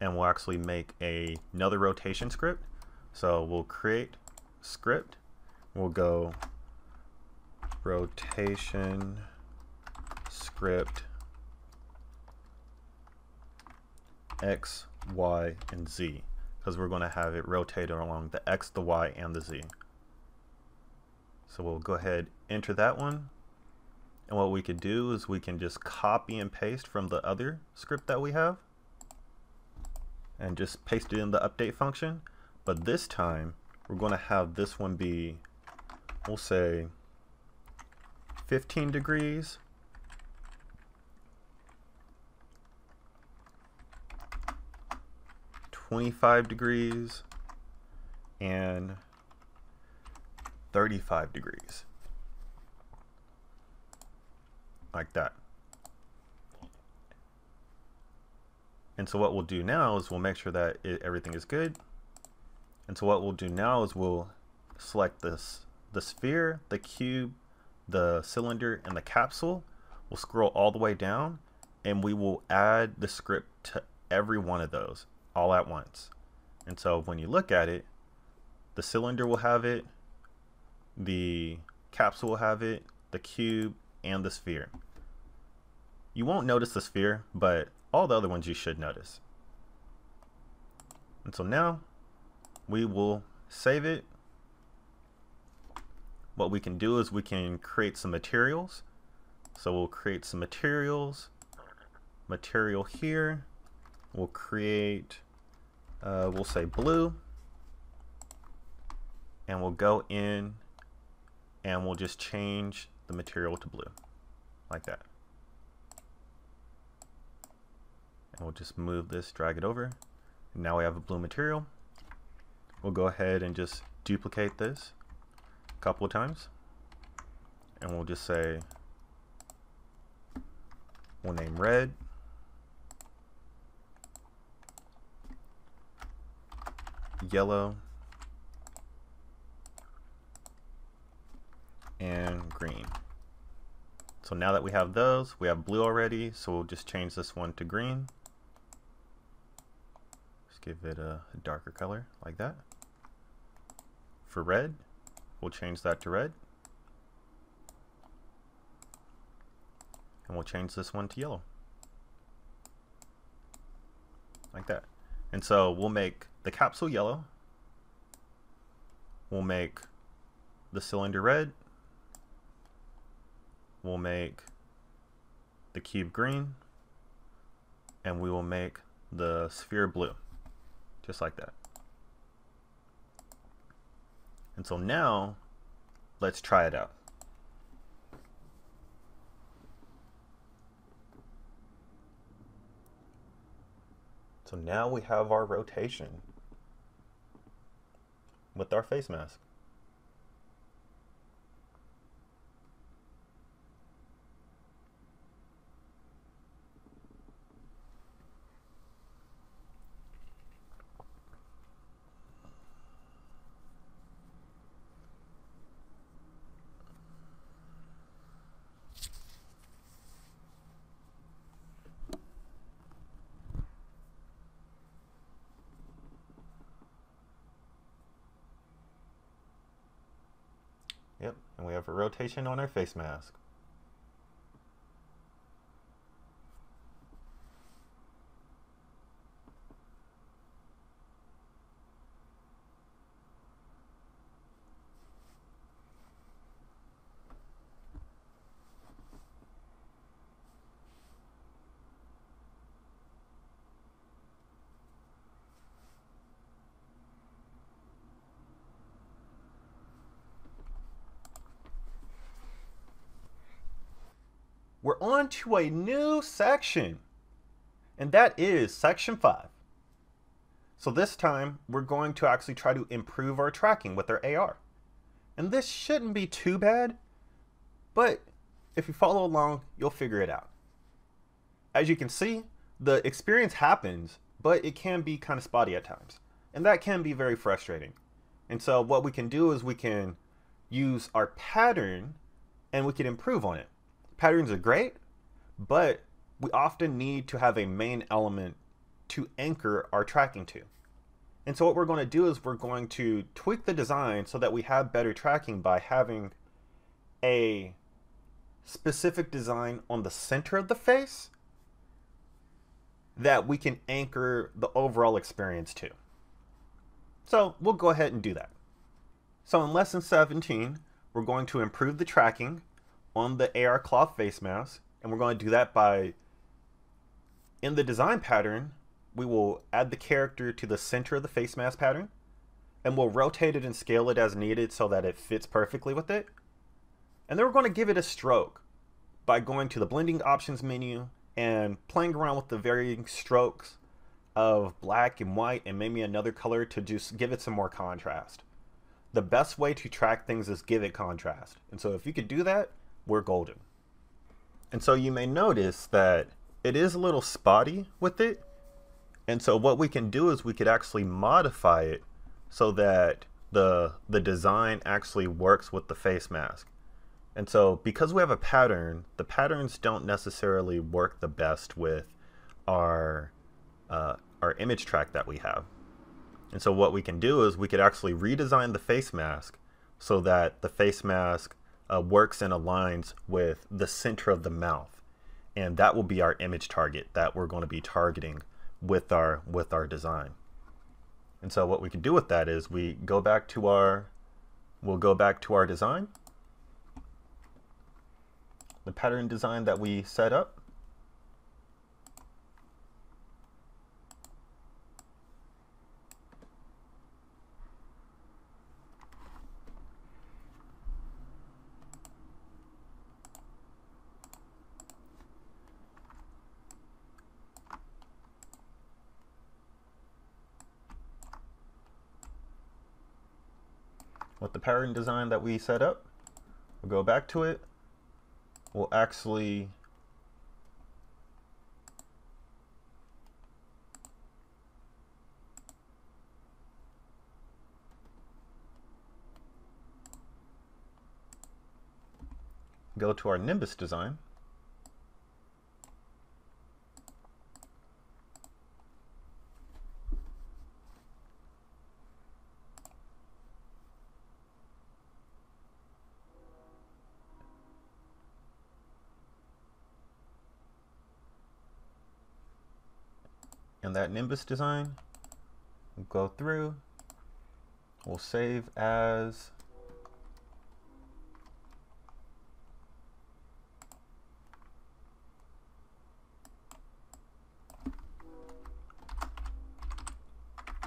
And we'll actually make another rotation script. So we'll create script, we'll go rotation script X, Y, and Z, because we're going to have it rotate along the X, the Y, and the Z. So we'll go ahead, enter that one. And what we could do is we can just copy and paste from the other script that we have and just paste it in the update function. But this time, we're going to have this one be, we'll say, 15 degrees , 25 degrees, and 35 degrees, like that. And so what we'll do now is we'll make sure that everything is good. And so what we'll do now is we'll select the sphere, the cube, the cylinder, and the capsule. We'll scroll all the way down, and we will add the script to every one of those all at once. And so when you look at it, the cylinder will have it, the capsule will have it, the cube, and the sphere. You won't notice the sphere, but all the other ones you should notice. And so now we will save it. What we can do is we can create some materials. So we'll create some materials, material here. We'll create, we'll say blue, and we'll go in and we'll just change the material to blue like that. And we'll just move this, drag it over. And now we have a blue material. We'll go ahead and just duplicate this a couple of times. And we'll just say, we'll name red. Yellow. And green. So now that we have those, we have blue already, so we'll just change this one to green. Just give it a darker color like that. For red, we'll change that to red. And we'll change this one to yellow. Like that. And so we'll make the capsule yellow. We'll make the cylinder red. We'll make the cube green, and we will make the sphere blue, just like that. And so now, let's try it out. So now we have our rotation with our face mask. Yep, and we have a rotation on our face mask. We're on to a new section, and that is section 5. So this time we're going to actually try to improve our tracking with our AR. And this shouldn't be too bad, but if you follow along, you'll figure it out. As you can see, the experience happens, but it can be kind of spotty at times, and that can be very frustrating. And so what we can do is we can use our pattern and we can improve on it. Patterns are great, but we often need to have a main element to anchor our tracking to. And so what we're going to do is we're going to tweak the design so that we have better tracking by having a specific design on the center of the face that we can anchor the overall experience to. So we'll go ahead and do that. So in lesson 17, we're going to improve the tracking on the AR cloth face mask, and we're going to do that by, in the design pattern, we will add the character to the center of the face mask pattern, and we'll rotate it and scale it as needed so that it fits perfectly with it. And then we're going to give it a stroke by going to the blending options menu and playing around with the varying strokes of black and white and maybe another color to just give it some more contrast. The best way to track things is give it contrast, and so if you could do that, we're golden. And so you may notice that it is a little spotty with it. And so what we can do is we could actually modify it so that the design actually works with the face mask. And so because we have a pattern, the patterns don't necessarily work the best with our image track that we have. And so what we can do is we could actually redesign the face mask so that the face mask works and aligns with the center of the mouth, and that will be our image target that we're going to be targeting with our design. And so what we can do with that is we go back to our design, the pattern design that we set up. With the pattern design that we set up, we'll go back to it. We'll actually go to our Nimbus design. And that Nimbus design, we'll go through, we'll save as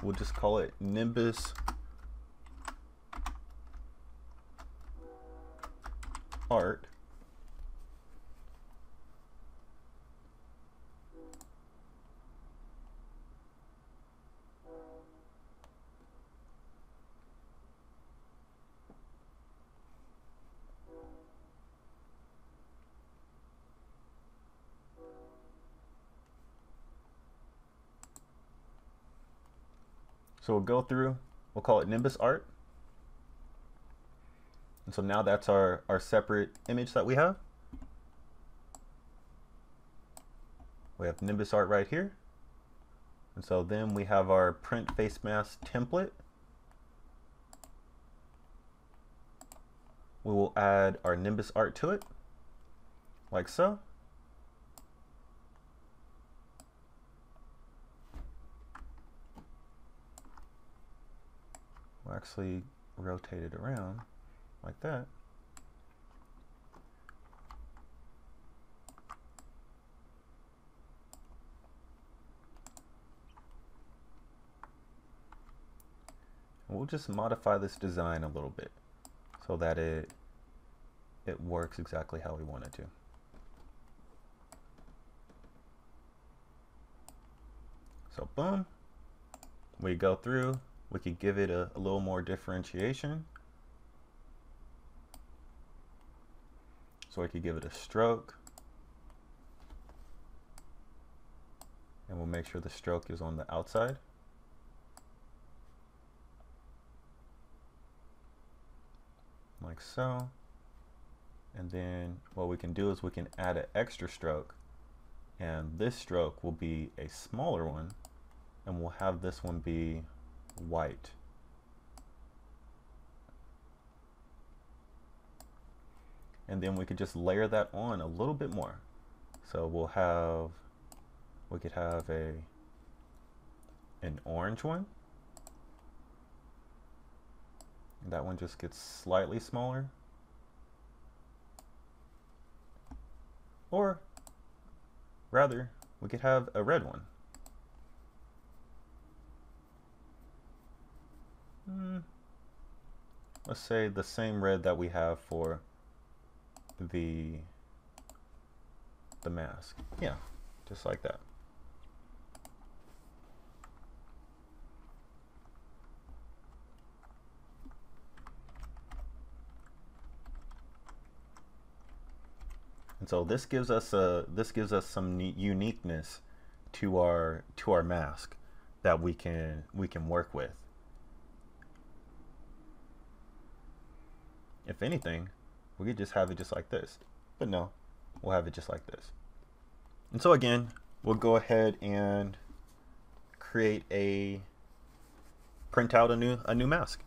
we'll just call it Nimbus Art. So we'll go through, we'll call it Nimbus Art. And so now that's our separate image that we have. We have Nimbus Art right here. And so then we have our print face mask template. We will add our Nimbus Art to it, like so. Actually rotate it around like that. And we'll just modify this design a little bit so that it works exactly how we want it to. So boom, we go through. We could give it a little more differentiation. So I could give it a stroke. And we'll make sure the stroke is on the outside. Like so. And then what we can do is we can add an extra stroke. And this stroke will be a smaller one. And we'll have this one be white. And then we could just layer that on a little bit more. So we'll have, we could have an orange one. And that one just gets slightly smaller. Or rather, we could have a red one. Let's say the same red that we have for the mask. Yeah, just like that. And so this gives us some uniqueness to our mask that we can work with. If anything, we could just have it just like this, but no, we'll have it just like this. And so again, we'll go ahead and create print out a new mask.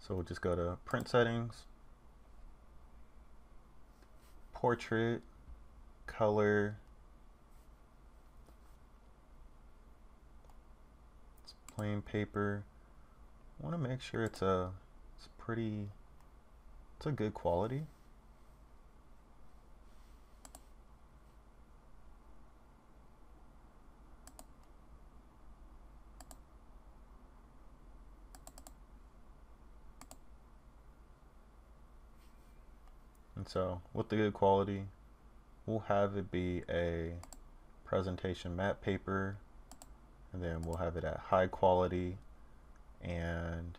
So we'll just go to print settings, portrait, color. It's plain paper. I want to make sure it's a it's a good quality. And so with the good quality, we'll have it be a presentation matte paper, and then we'll have it at high quality, and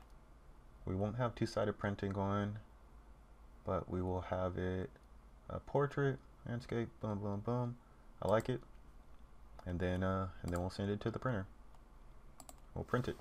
we won't have two-sided printing going, but we will have it a portrait, landscape, boom, boom, boom. I like it. And then we'll send it to the printer. We'll print it.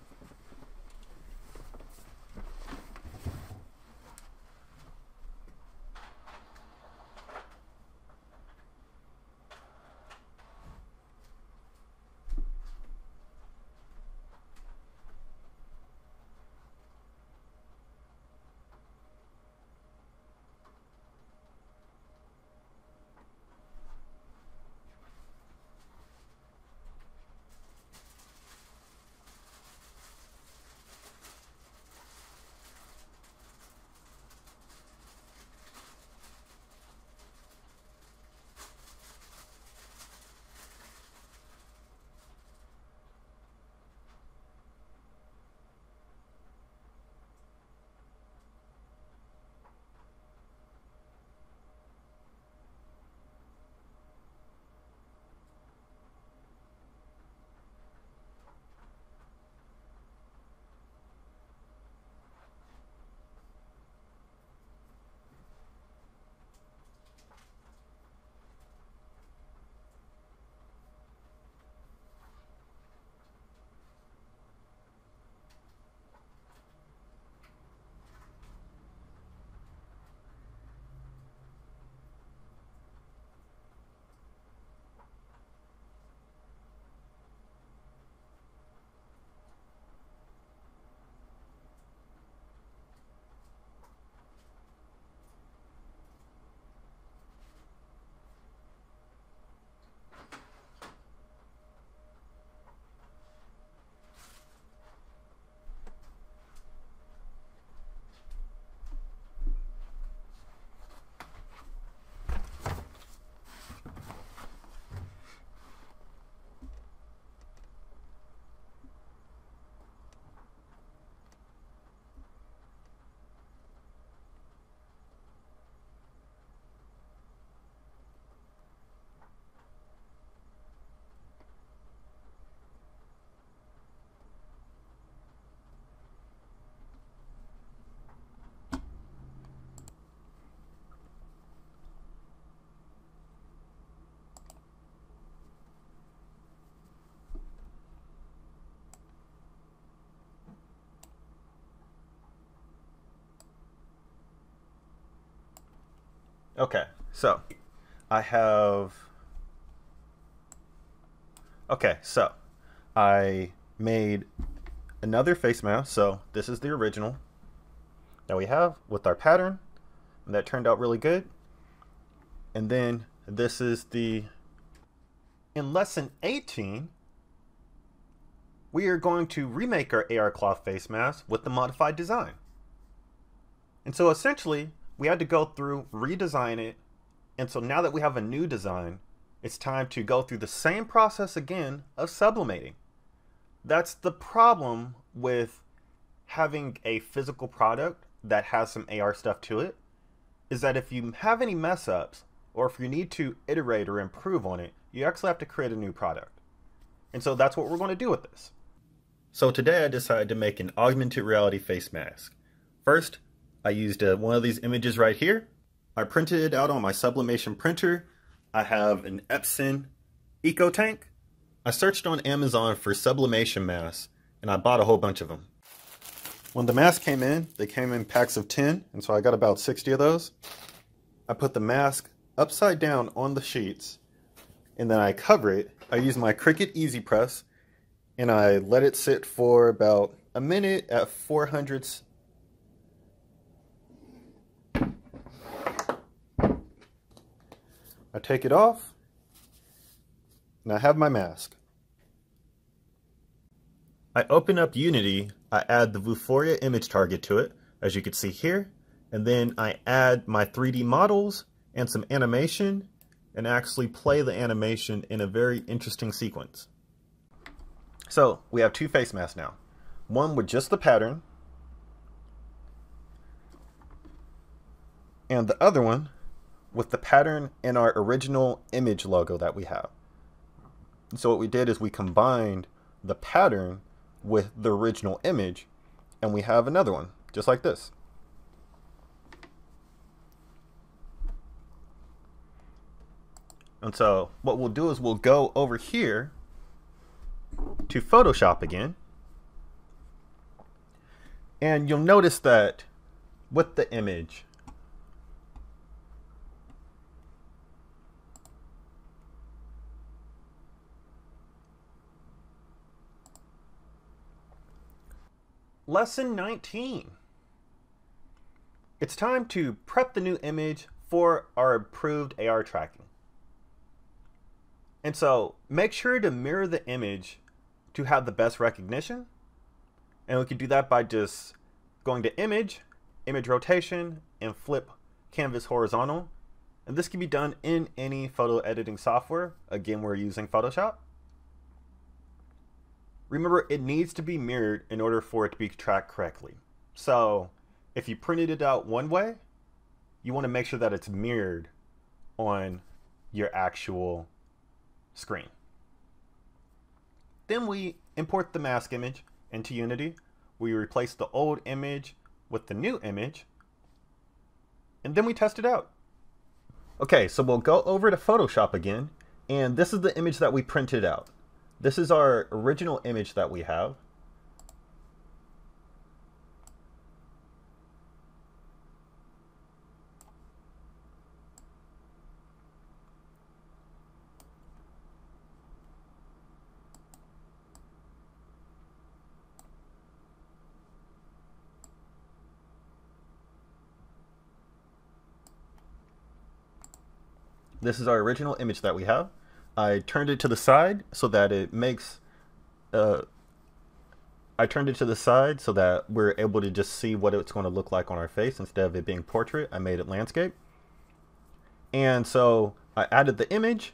Okay, so I made another face mask. So this is the original that we have with our pattern, and that turned out really good. And then this is the, in lesson 18, we are going to remake our AR cloth face mask with the modified design. And so essentially, we had to go through, redesign it, and so now that we have a new design, it's time to go through the same process again of sublimating. That's the problem with having a physical product that has some AR stuff to it, is that if you have any mess ups, or if you need to iterate or improve on it, you actually have to create a new product. And so that's what we're going to do with this. So today I decided to make an augmented reality face mask. First, I used one of these images right here. I printed it out on my sublimation printer. I have an Epson EcoTank. I searched on Amazon for sublimation masks, and I bought a whole bunch of them. When the masks came in, they came in packs of 10, and so I got about 60 of those. I put the mask upside down on the sheets, and then I cover it. I use my Cricut EasyPress, and I let it sit for about a minute at 400. I take it off, and I have my mask. I open up Unity, I add the Vuforia image target to it, as you can see here, and then I add my 3D models and some animation, and actually play the animation in a very interesting sequence. So we have two face masks now. One with just the pattern, and the other one with the pattern and our original image logo that we have. So what we did is we combined the pattern with the original image, and we have another one just like this. And so what we'll do is we'll go over here to Photoshop again, and you'll notice that with the image Lesson 19. It's time to prep the new image for our improved AR tracking. And so make sure to mirror the image to have the best recognition. And we can do that by just going to Image, Image Rotation, and flip Canvas Horizontal. And this can be done in any photo editing software. Again, we're using Photoshop. Remember, it needs to be mirrored in order for it to be tracked correctly. So if you printed it out one way, you want to make sure that it's mirrored on your actual screen. Then we import the mask image into Unity. We replace the old image with the new image, and then we test it out. Okay, so we'll go over to Photoshop again, and this is the image that we printed out. This is our original image that we have. This is our original image that we have. I turned it to the side so that we're able to just see what it's going to look like on our face. Instead of it being portrait, I made it landscape. And so I added the image,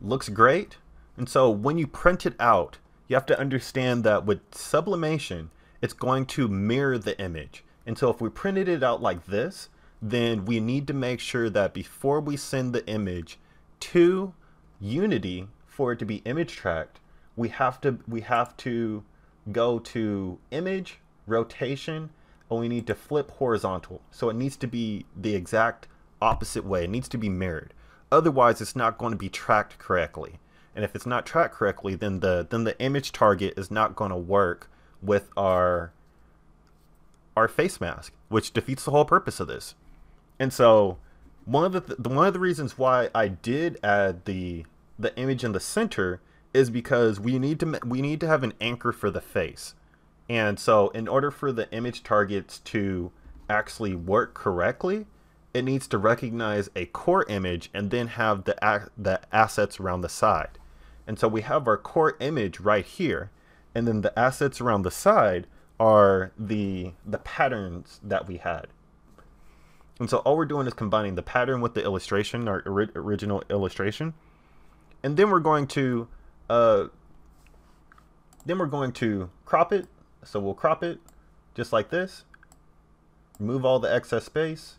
looks great. And so when you print it out, you have to understand that with sublimation, it's going to mirror the image. And so if we printed it out like this, then we need to make sure that before we send the image to Unity for it to be image tracked, we have to go to Image, Rotation, and we need to flip horizontal. So it needs to be the exact opposite way. It needs to be mirrored. Otherwise, it's not going to be tracked correctly. And if it's not tracked correctly, then the image target is not going to work with our face mask, which defeats the whole purpose of this. And so one of the reasons why I did add the image in the center is because we need to have an anchor for the face. And so in order for the image targets to actually work correctly, it needs to recognize a core image and then have the assets around the side. And so we have our core image right here, and then the assets around the side are the patterns that we had. And so all we're doing is combining the pattern with the illustration, our original illustration, and then we're going to crop it. So we'll crop it just like this. Remove all the excess space,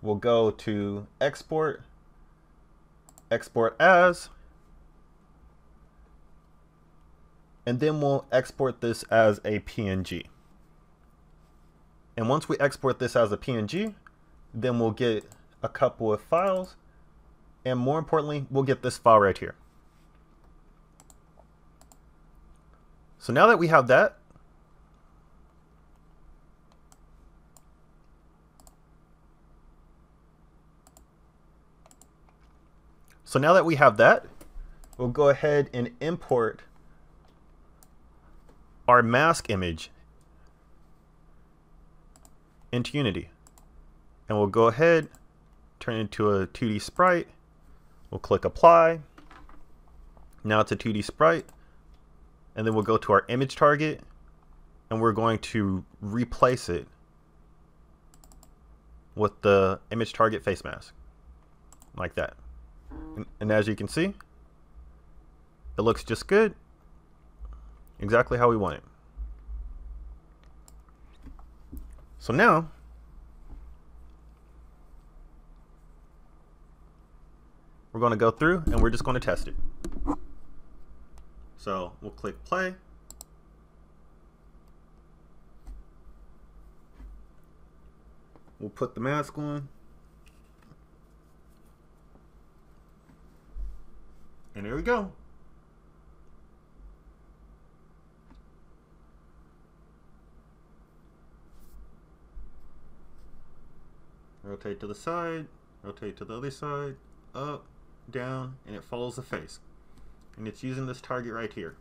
we'll go to Export, Export As, and then we'll export this as a PNG. And once we export this as a PNG, then we'll get a couple of files, and more importantly, we'll get this file right here. So now that we have that, we'll go ahead and import our mask image into Unity, and we'll go ahead turn into a 2D sprite. We'll click apply. Now it's a 2D sprite. And then we'll go to our image target and we're going to replace it with the image target face mask, like that. And as you can see, it looks just good, exactly how we want it. So now, we're going to go through and we're just going to test it. So we'll click play. We'll put the mask on. And there we go. Rotate to the side, rotate to the other side, up, down, and it follows the face. And it's using this target right here.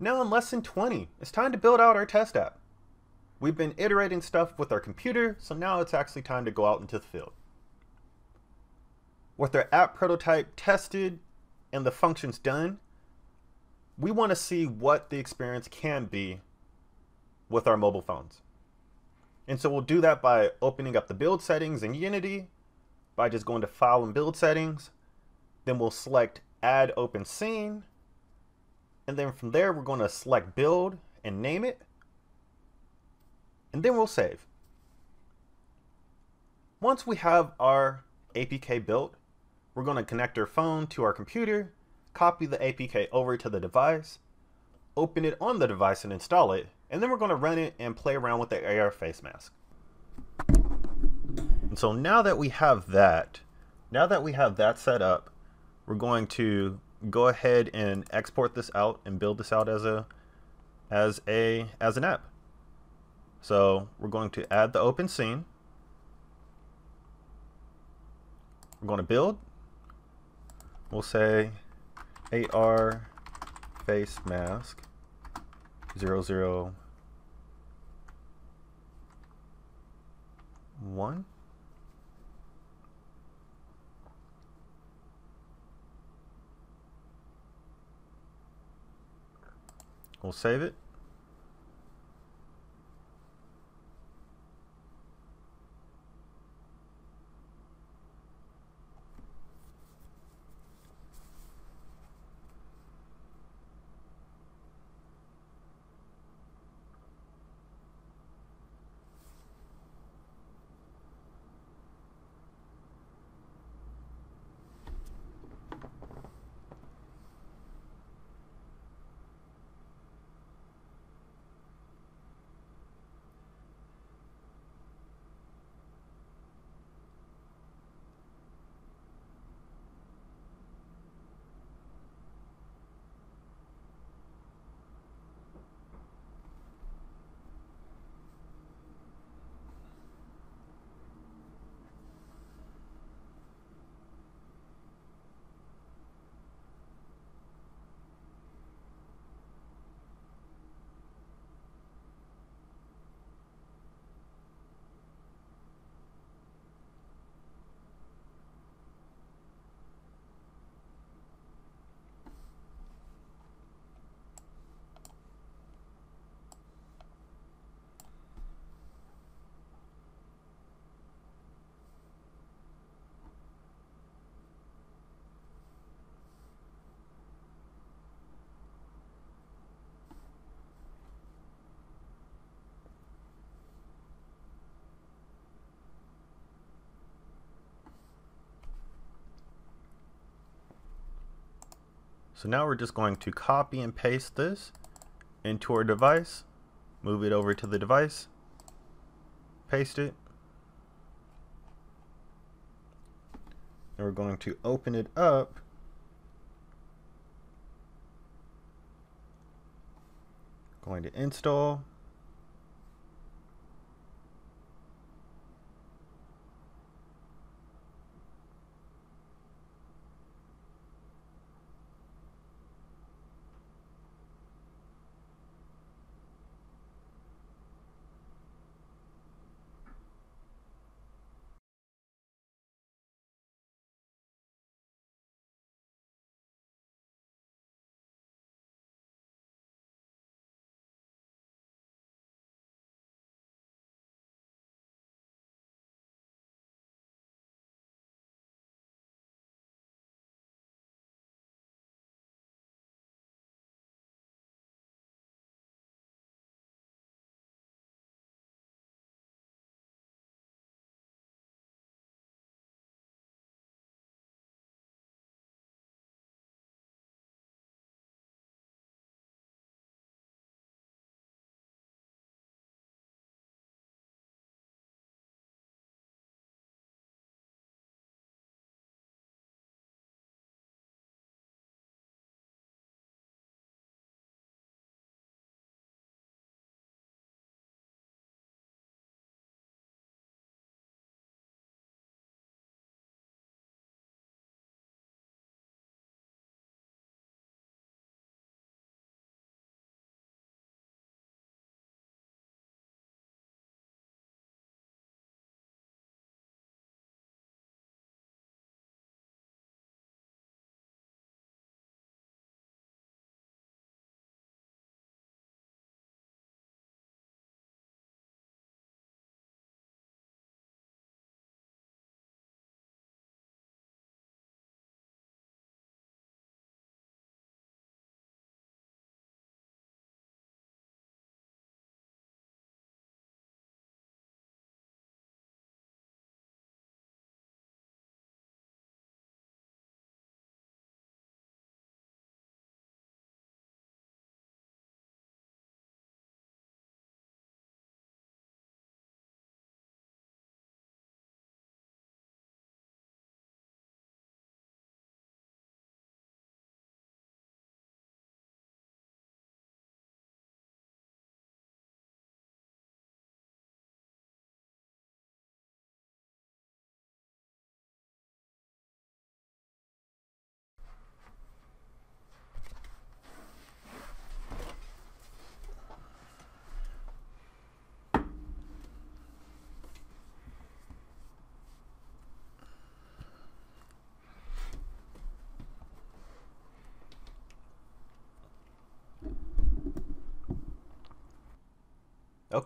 Now in lesson 20, it's time to build out our test app. We've been iterating stuff with our computer, so now it's actually time to go out into the field. With our app prototype tested and the functions done, we want to see what the experience can be with our mobile phones. And so we'll do that by opening up the build settings in Unity, by just going to File and Build Settings, then we'll select Add Open Scene, and then from there we're going to select build and name it, and then we'll save. Once we have our APK built, we're going to connect our phone to our computer, copy the APK over to the device, open it on the device and install it, and then we're going to run it and play around with the AR face mask. And so now that we have that set up, we're going to go ahead and export this out and build this out as an app. So we're going to add the open scene. We're going to build. We'll say AR face mask 001. We'll save it. So now we're just going to copy and paste this into our device, move it over to the device, paste it, and we're going to open it up Going to install.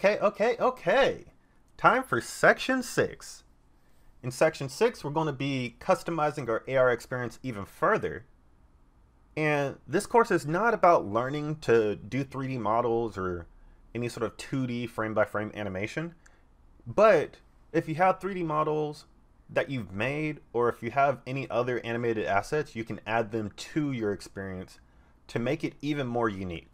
Okay. Time for section 6. In section 6, we're going to be customizing our AR experience even further. And this course is not about learning to do 3D models or any sort of 2D frame-by-frame animation. But if you have 3D models that you've made, or if you have any other animated assets, you can add them to your experience to make it even more unique.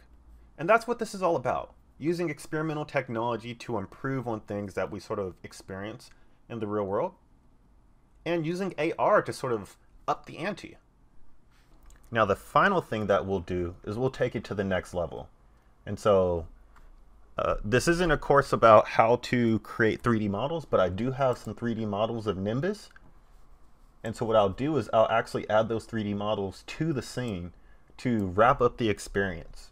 And that's what this is all about. Using experimental technology to improve on things that we sort of experience in the real world, and using AR to sort of up the ante. Now the final thing that we'll do is we'll take it to the next level. And so this isn't a course about how to create 3D models, but I do have some 3D models of Nimbus. And so what I'll do is I'll actually add those 3D models to the scene to wrap up the experience.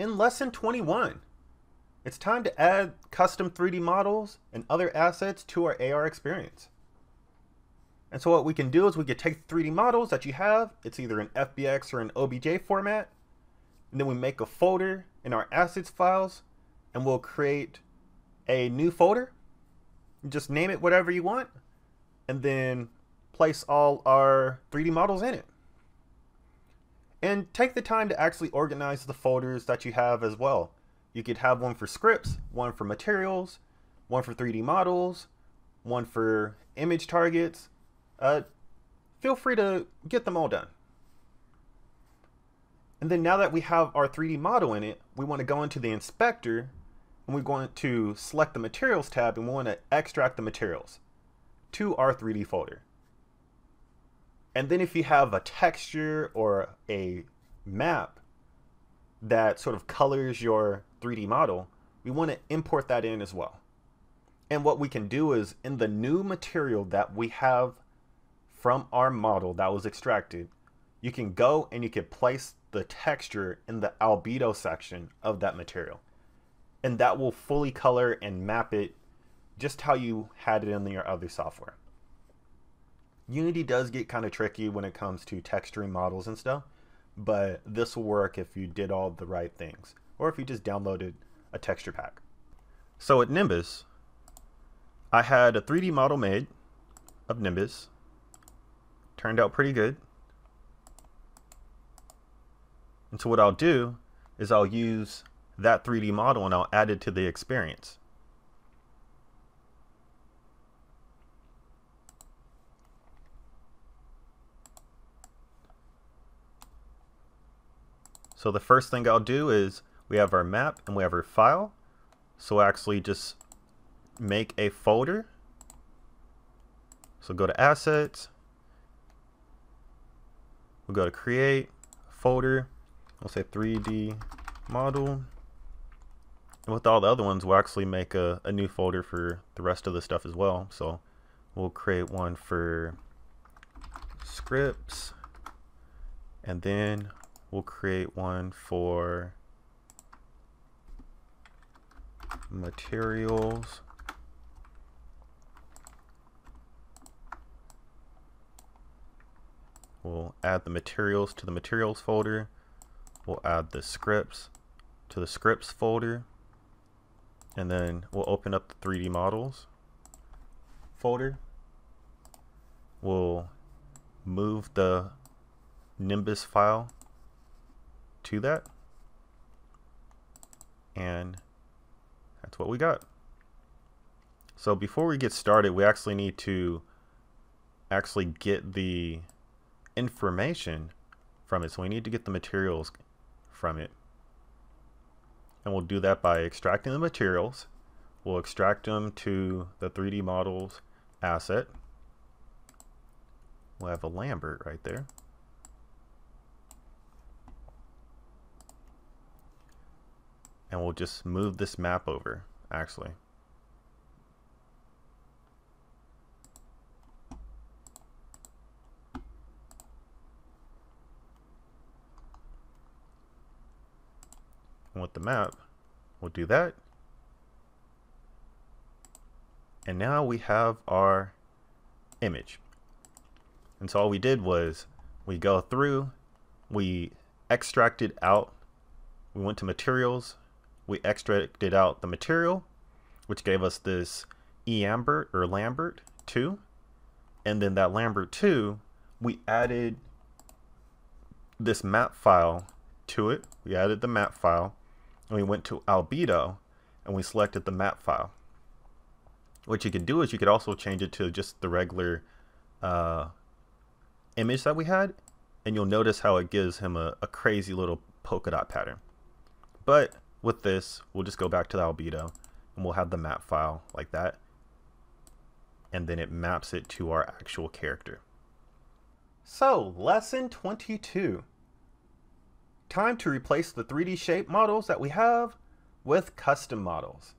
in Lesson 21. It's time to add custom 3D models and other assets to our AR experience. And so what we can do is we can take 3D models that you have, it's either in FBX or an OBJ format, and then we make a folder in our assets files, and we'll create a new folder. You just name it whatever you want, and then place all our 3D models in it. And take the time to actually organize the folders that you have as well. You could have one for scripts, one for materials, one for 3D models, one for image targets. Feel free to get them all done. And then now that we have our 3D model in it, we want to go into the inspector, and we're going to select the materials tab, and we want to extract the materials to our 3D folder. And then if you have a texture or a map that sort of colors your 3D model, we want to import that in as well. And what we can do is, in the new material that we have from our model that was extracted, you can go and you can place the texture in the albedo section of that material. And that will fully color and map it just how you had it in your other software. Unity does get kind of tricky when it comes to texturing models and stuff, but this will work if you did all the right things, or if you just downloaded a texture pack. So at Nimbus, I had a 3D model made of Nimbus. Turned out pretty good. And so what I'll do is I'll use that 3D model and I'll add it to the experience. So the first thing I'll do is we have our map and we have our file. So we'll actually just make a folder. So go to assets. We'll go to create folder. We'll say 3D model. And with all the other ones, we'll actually make a new folder for the rest of the stuff as well. So we'll create one for scripts, and then we'll create one for materials. We'll add the materials to the materials folder. We'll add the scripts to the scripts folder. And then we'll open up the 3D models folder. We'll move the Nimbus file to that, and that's what we got. So before we get started, we actually need to actually get the information from it, so we need to get the materials from it, and we'll do that by extracting the materials. We'll extract them to the 3D models asset. We'll have a Lambert right there. And we'll just move this map over, actually. And with the map, we'll do that. And now we have our image. And so all we did was we go through, we extracted out, we went to materials, we extracted out the material, which gave us this Lambert 2, and then that Lambert 2, we added this map file to it. We added the map file, and we went to albedo, and we selected the map file. What you could do is you could also change it to just the regular image that we had, and you'll notice how it gives him a crazy little polka dot pattern. But with this, we'll just go back to the albedo, and we'll have the map file like that, and then it maps it to our actual character. So, lesson 22. Time to replace the 3D shape models that we have with custom models.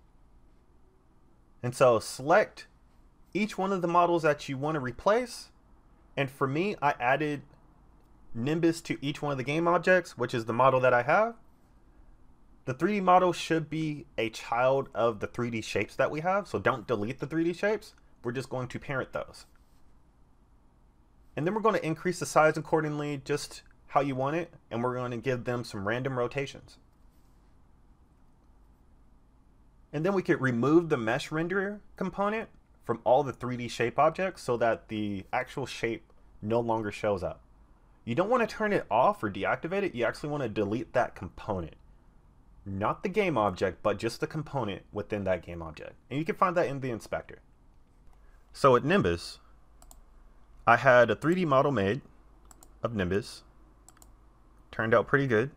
And so select each one of the models that you want to replace, and for me, I added Nimbus to each one of the game objects, which is the model that I have. The 3D model should be a child of the 3D shapes that we have, so don't delete the 3D shapes. We're just going to parent those. And then we're going to increase the size accordingly, just how you want it, and we're going to give them some random rotations. And then we could remove the mesh render component from all the 3D shape objects so that the actual shape no longer shows up. You don't want to turn it off or deactivate it, you actually want to delete that component. Not the game object, but just the component within that game object. And you can find that in the inspector. So at Nimbus, I had a 3D model made of Nimbus. Turned out pretty good.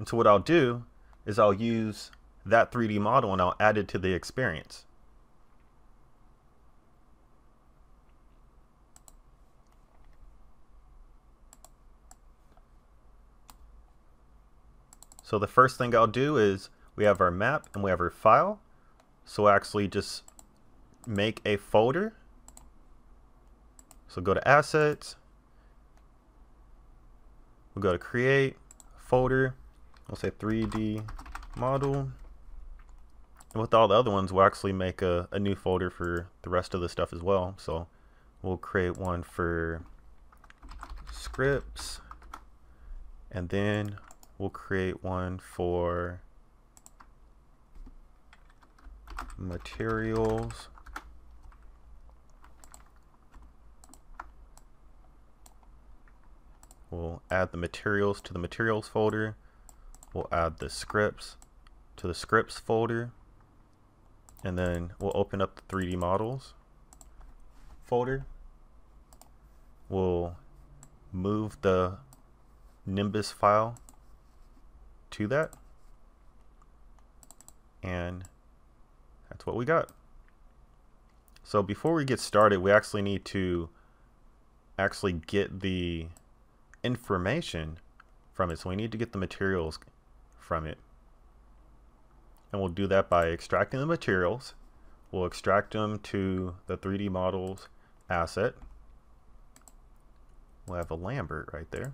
And so what I'll do is I'll use that 3D model and I'll add it to the experience. So the first thing I'll do is we have our map and we have our file. So I actually just make a folder. So go to Assets. We'll go to Create, Folder. We'll say 3D Model. And with all the other ones, we'll actually make a new folder for the rest of the stuff as well. So we'll create one for scripts. And then we'll create one for materials. We'll add the materials to the materials folder. We'll add the scripts to the scripts folder. And then we'll open up the 3D models folder. We'll move the Nimbus file to that, and that's what we got. So before we get started, we actually need to actually get the information from it. So we need to get the materials from it, and we'll do that by extracting the materials. We'll extract them to the 3D models asset. We'll have a Lambert right there.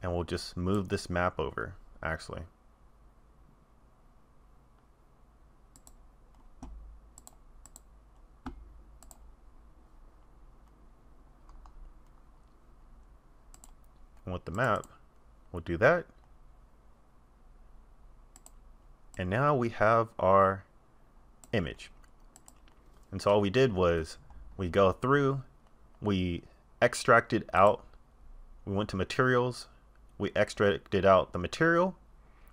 And we'll just move this map over, actually. And with the map, we'll do that. And now we have our image. And so all we did was we go through, we extracted out, we went to materials, we extracted out the material,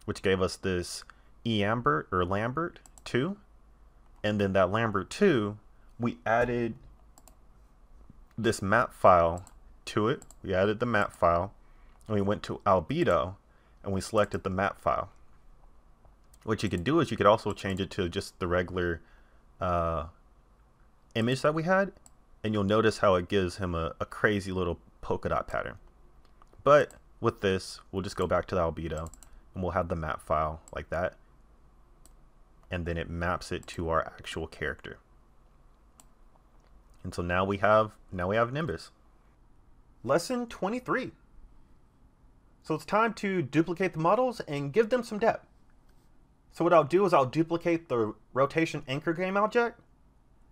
which gave us this eAmbert or Lambert 2. And then that Lambert 2, we added this map file to it. We added the map file, and we went to albedo and we selected the map file. What you could do is you could also change it to just the regular image that we had, and you'll notice how it gives him a crazy little polka dot pattern. But with this, we'll just go back to the albedo and we'll have the map file like that, and then it maps it to our actual character. And so now we have Nimbus. Lesson 23. So it's time to duplicate the models and give them some depth. So what I'll do is I'll duplicate the rotation anchor game object,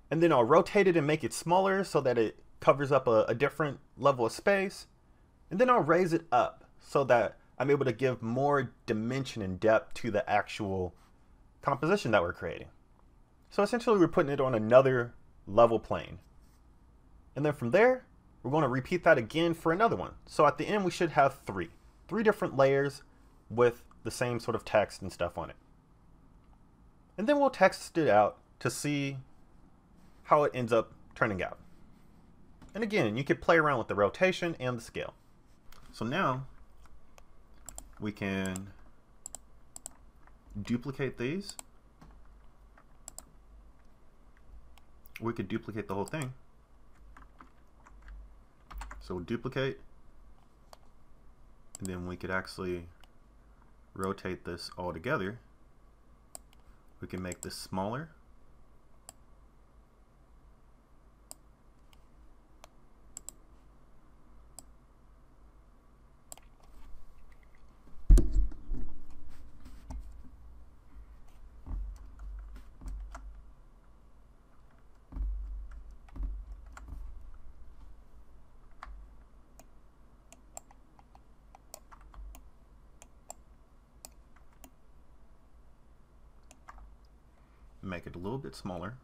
and then I'll rotate it and make it smaller so that it covers up a different level of space. And then I'll raise it up so that I'm able to give more dimension and depth to the actual composition that we're creating. So essentially we're putting it on another level plane. And then from there, we're going to repeat that again for another one. So at the end we should have three different layers with the same sort of text and stuff on it. And then we'll text it out to see how it ends up turning out. And again, you could play around with the rotation and the scale. So now we can duplicate these. We could duplicate the whole thing. So we'll duplicate, and then we could actually rotate this all together. We can make this smaller. make it a little bit smaller.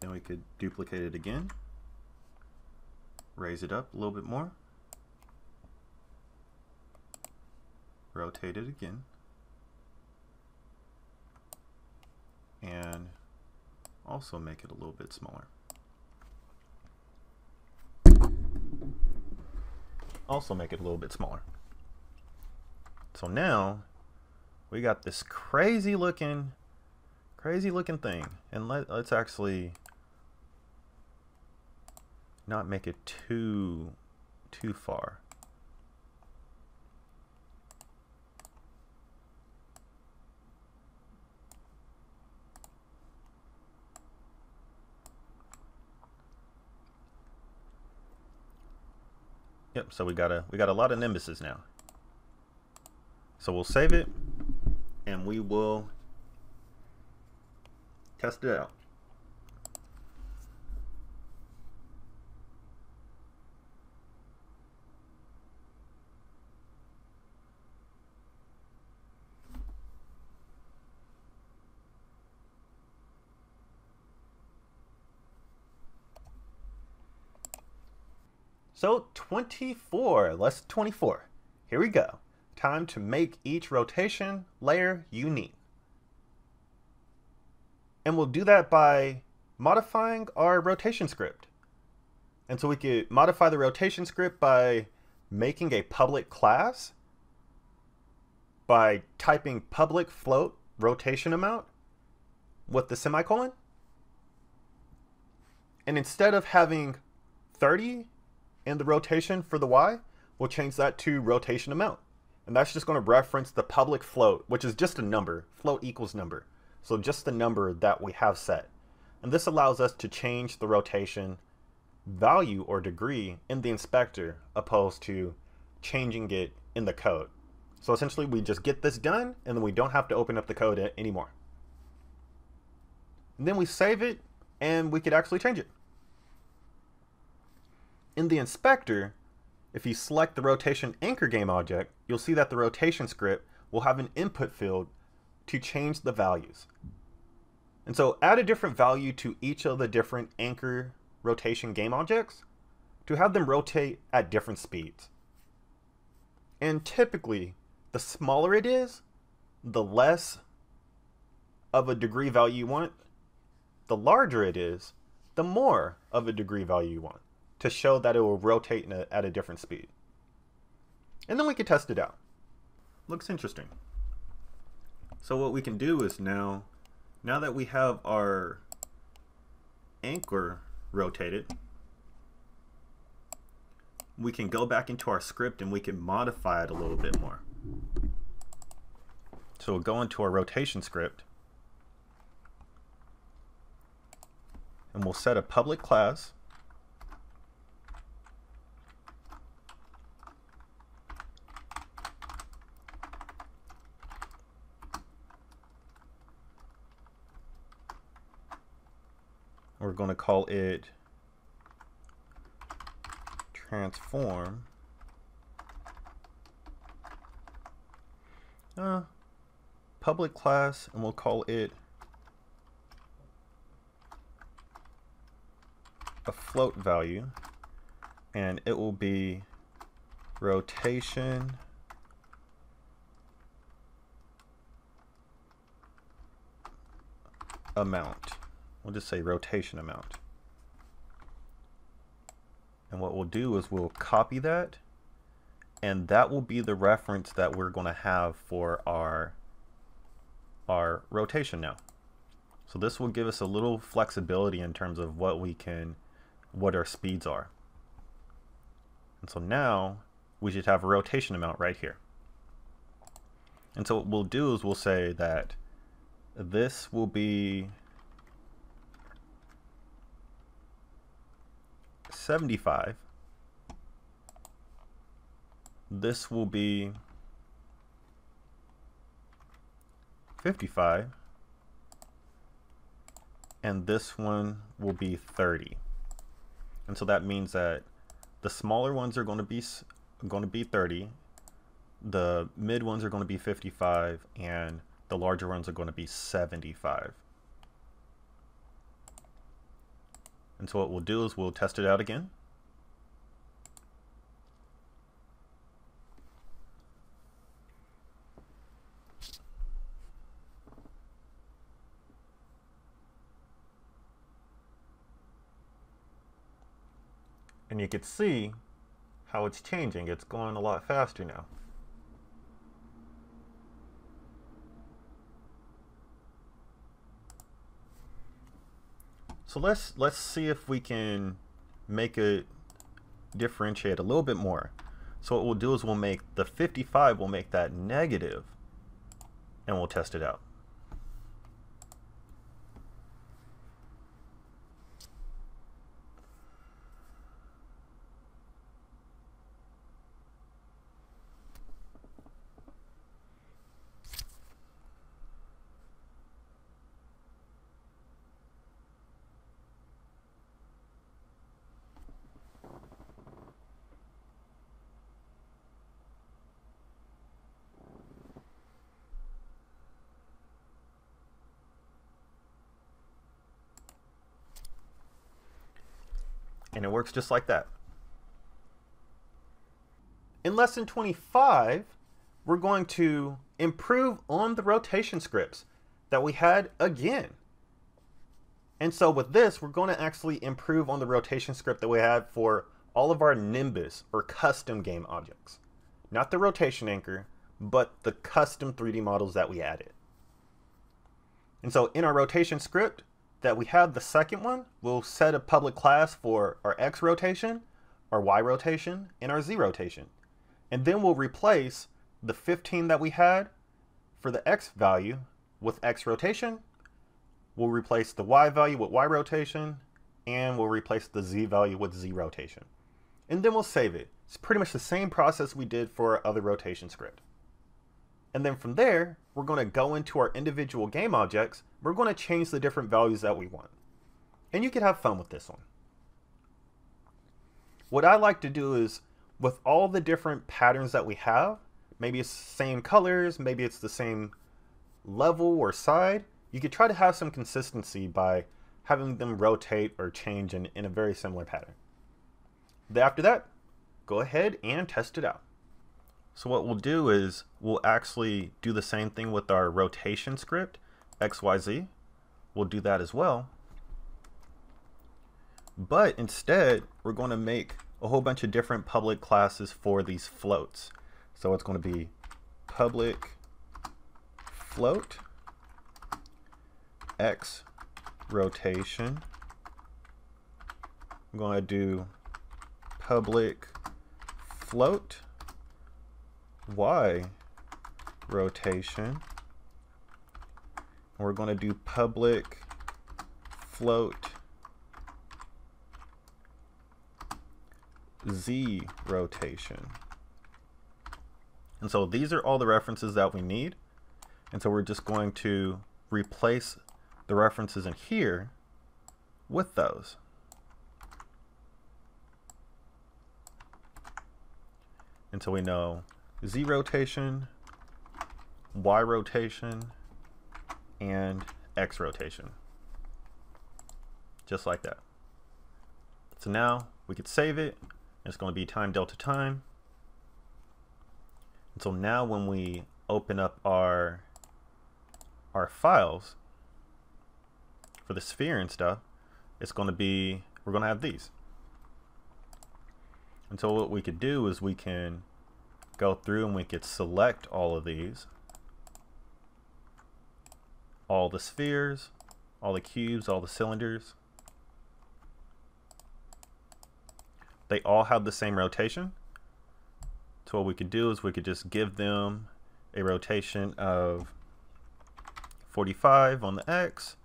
Then we could duplicate it again, raise it up a little bit more, rotate it again, and also make it a little bit smaller. Also make it a little bit smaller. So now we got this crazy looking thing, and let's actually not make it too far. Yep, so we got a lot of Nimbuses now. So we'll save it and we will test it out. So 24, let's 24. Here we go. Time to make each rotation layer unique. And we'll do that by modifying our rotation script. And so we could modify the rotation script by making a public class, by typing public float rotation amount with the semicolon. And instead of having 30, and the rotation for the Y, we'll change that to rotation amount. And that's just going to reference the public float, which is just a number. Float equals number. So just the number that we have set. And this allows us to change the rotation value or degree in the inspector, opposed to changing it in the code. So essentially we just get this done, and then we don't have to open up the code anymore. And then we save it, and we could actually change it. In the inspector, if you select the rotation anchor game object, you'll see that the rotation script will have an input field to change the values. And so add a different value to each of the different anchor rotation game objects to have them rotate at different speeds. And typically, the smaller it is, the less of a degree value you want. The larger it is, the more of a degree value you want, to show that it will rotate at a different speed. And then we can test it out. Looks interesting. So what we can do is now that we have our anchor rotated, we can go back into our script and we can modify it a little bit more. So we'll go into our rotation script and we'll set a public class. We're going to call it transform. Public class, and we'll call it a float value, and it will be rotation amount. We'll just say rotation amount. And what we'll do is we'll copy that, and that will be the reference that we're going to have for our rotation now. So this will give us a little flexibility in terms of what our speeds are. And so now we should have a rotation amount right here. And so what we'll do is we'll say that this will be 75, this will be 55, and this one will be 30. And so that means that the smaller ones are going to be 30, the mid ones are going to be 55 and the larger ones are going to be 75. And so what we'll do is we'll test it out again. And you can see how it's changing. It's going a lot faster now. So let's see if we can make it differentiate a little bit more. So what we'll do is we'll make the 55, we'll make that negative, and we'll test it out. And it works just like that. In lesson 25, we're going to improve on the rotation scripts that we had again. And so with this, we're going to actually improve on the rotation script that we had for all of our Nimbus or custom game objects. Not the rotation anchor, but the custom 3D models that we added. And so in our rotation script, that we have the second one, we'll set a public class for our X rotation, our Y rotation, and our Z rotation. And then we'll replace the 15 that we had for the X value with X rotation. We'll replace the Y value with Y rotation, and we'll replace the Z value with Z rotation. And then we'll save it. It's pretty much the same process we did for our other rotation script. And then from there, we're going to go into our individual game objects. We're going to change the different values that we want. And you can have fun with this one. What I like to do is, with all the different patterns that we have, maybe it's the same colors, maybe it's the same level or side, you could try to have some consistency by having them rotate or change in a very similar pattern. After that, go ahead and test it out. So what we'll do is we'll actually do the same thing with our rotation script, XYZ. We'll do that as well. But instead, we're going to make a whole bunch of different public classes for these floats. So it's going to be public float, X rotation. I'm going to do public float, Y rotation. We're going to do public float Z rotation. And so these are all the references that we need. And so we're just going to replace the references in here with those. And so we know Z rotation, Y rotation, and X rotation. Just like that. So now we could save it. It's going to be time delta time. And so now when we open up our files for the sphere and stuff, it's going to be, we're going to have these. And so what we could do is we can go through and we could select all of these, all the spheres, all the cubes, all the cylinders. They all have the same rotation. So what we could do is we could just give them a rotation of 45 on the X,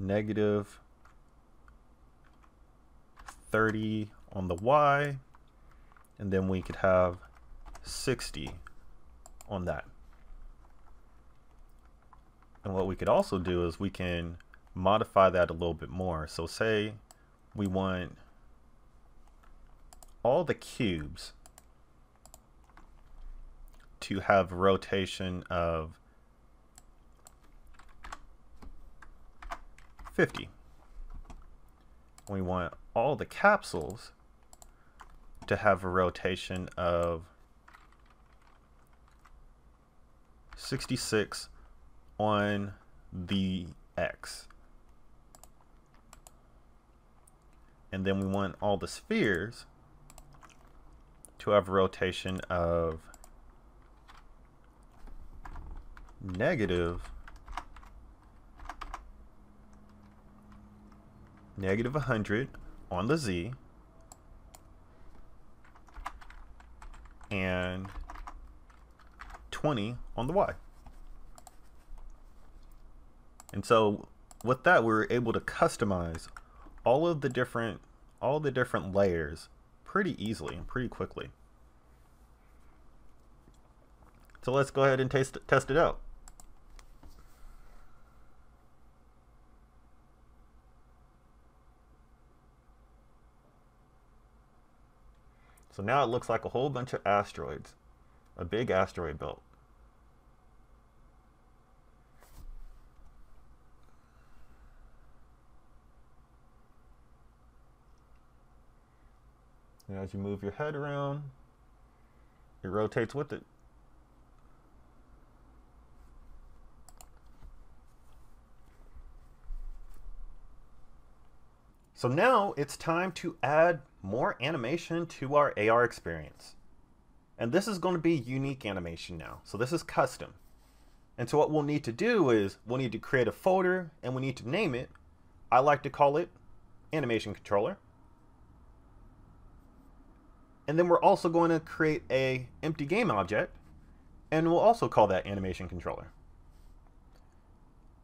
negative 30 on the Y, and then we could have 60 on that. And what we could also do is we can modify that a little bit more. So say we want all the cubes to have rotation of 50. We want all the capsules to have a rotation of 66 on the X. And then we want all the spheres to have a rotation of negative 100 on the Z and 20 on the Y. And so with that, we were able to customize all the different layers pretty easily and pretty quickly. So let's go ahead and test it out. So now it looks like a whole bunch of asteroids, a big asteroid belt. And as you move your head around, it rotates with it. So now it's time to add more animation to our AR experience. And this is going to be unique animation now. So this is custom. And so what we'll need to do is we'll need to create a folder and we need to name it. I like to call it animation controller. And then we're also going to create a empty game object, and we'll also call that animation controller.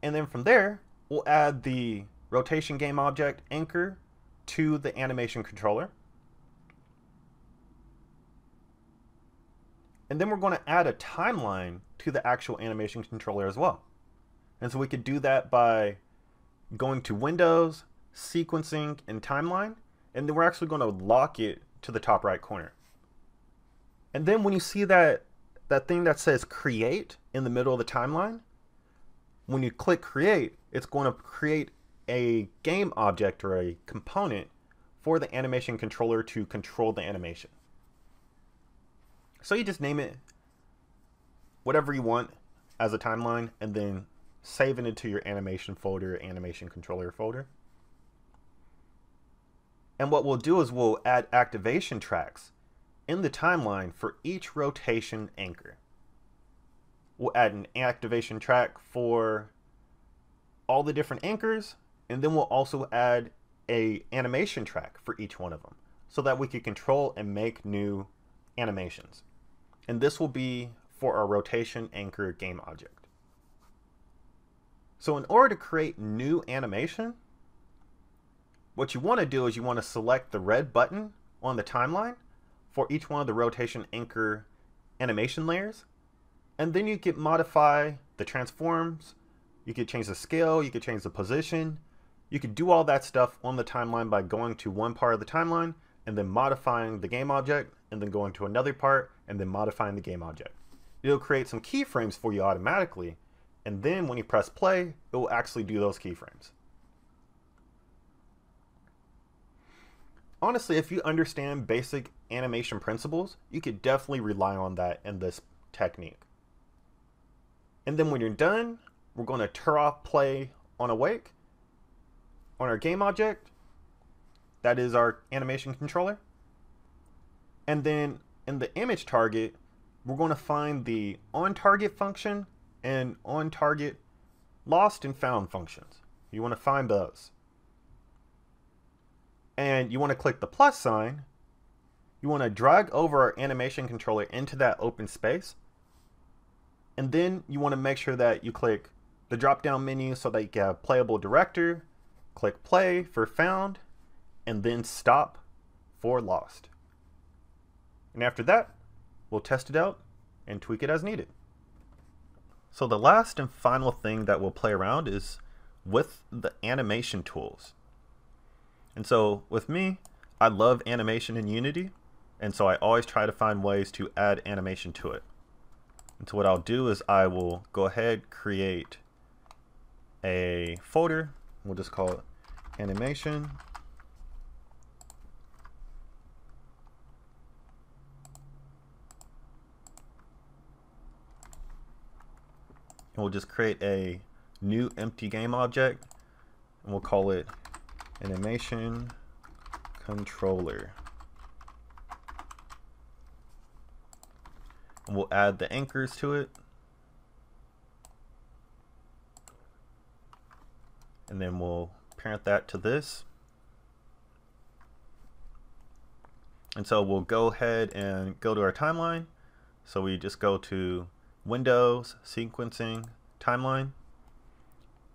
And then from there, we'll add the rotation game object anchor to the animation controller. And then we're going to add a timeline to the actual animation controller as well. And so we could do that by going to Windows, Sequencing, and Timeline, and then we're actually going to lock it to the top right corner. And then when you see that thing that says create in the middle of the timeline, when you click create, it's going to create a game object or a component for the animation controller to control the animation. So you just name it whatever you want as a timeline and then save it into your animation folder, animation controller folder. And what we'll do is we'll add activation tracks in the timeline for each rotation anchor. We'll add an activation track for all the different anchors, and then we'll also add an animation track for each one of them so that we can control and make new animations. And this will be for our rotation anchor game object. So in order to create new animation, what you want to do is you want to select the red button on the timeline for each one of the rotation anchor animation layers. And then you can modify the transforms. You could change the scale. You could change the position. You could do all that stuff on the timeline by going to one part of the timeline and then modifying the game object and then going to another part and then modifying the game object. It'll create some keyframes for you automatically. And then when you press play, it will actually do those keyframes. Honestly, if you understand basic animation principles, you could definitely rely on that in this technique. And then when you're done, we're going to turn off play on awake on our game object. That is our animation controller. And then in the image target, we're going to find the on target function and on target lost and found functions. You want to find those. And you want to click the plus sign. You want to drag over our animation controller into that open space. And then you want to make sure that you click the drop down menu so that you can have playable director, click play for found, and then stop for lost. And after that, we'll test it out and tweak it as needed. So the last and final thing that we'll play around is with the animation tools. And so with me, I love animation in Unity, and so I always try to find ways to add animation to it. And so what I'll do is I will go ahead, create a folder. We'll just call it animation. And we'll just create a new empty game object, and we'll call it animation controller. And we'll add the anchors to it, and then we'll parent that to this. And so we'll go ahead and go to our timeline. So we just go to Windows, Sequencing, Timeline.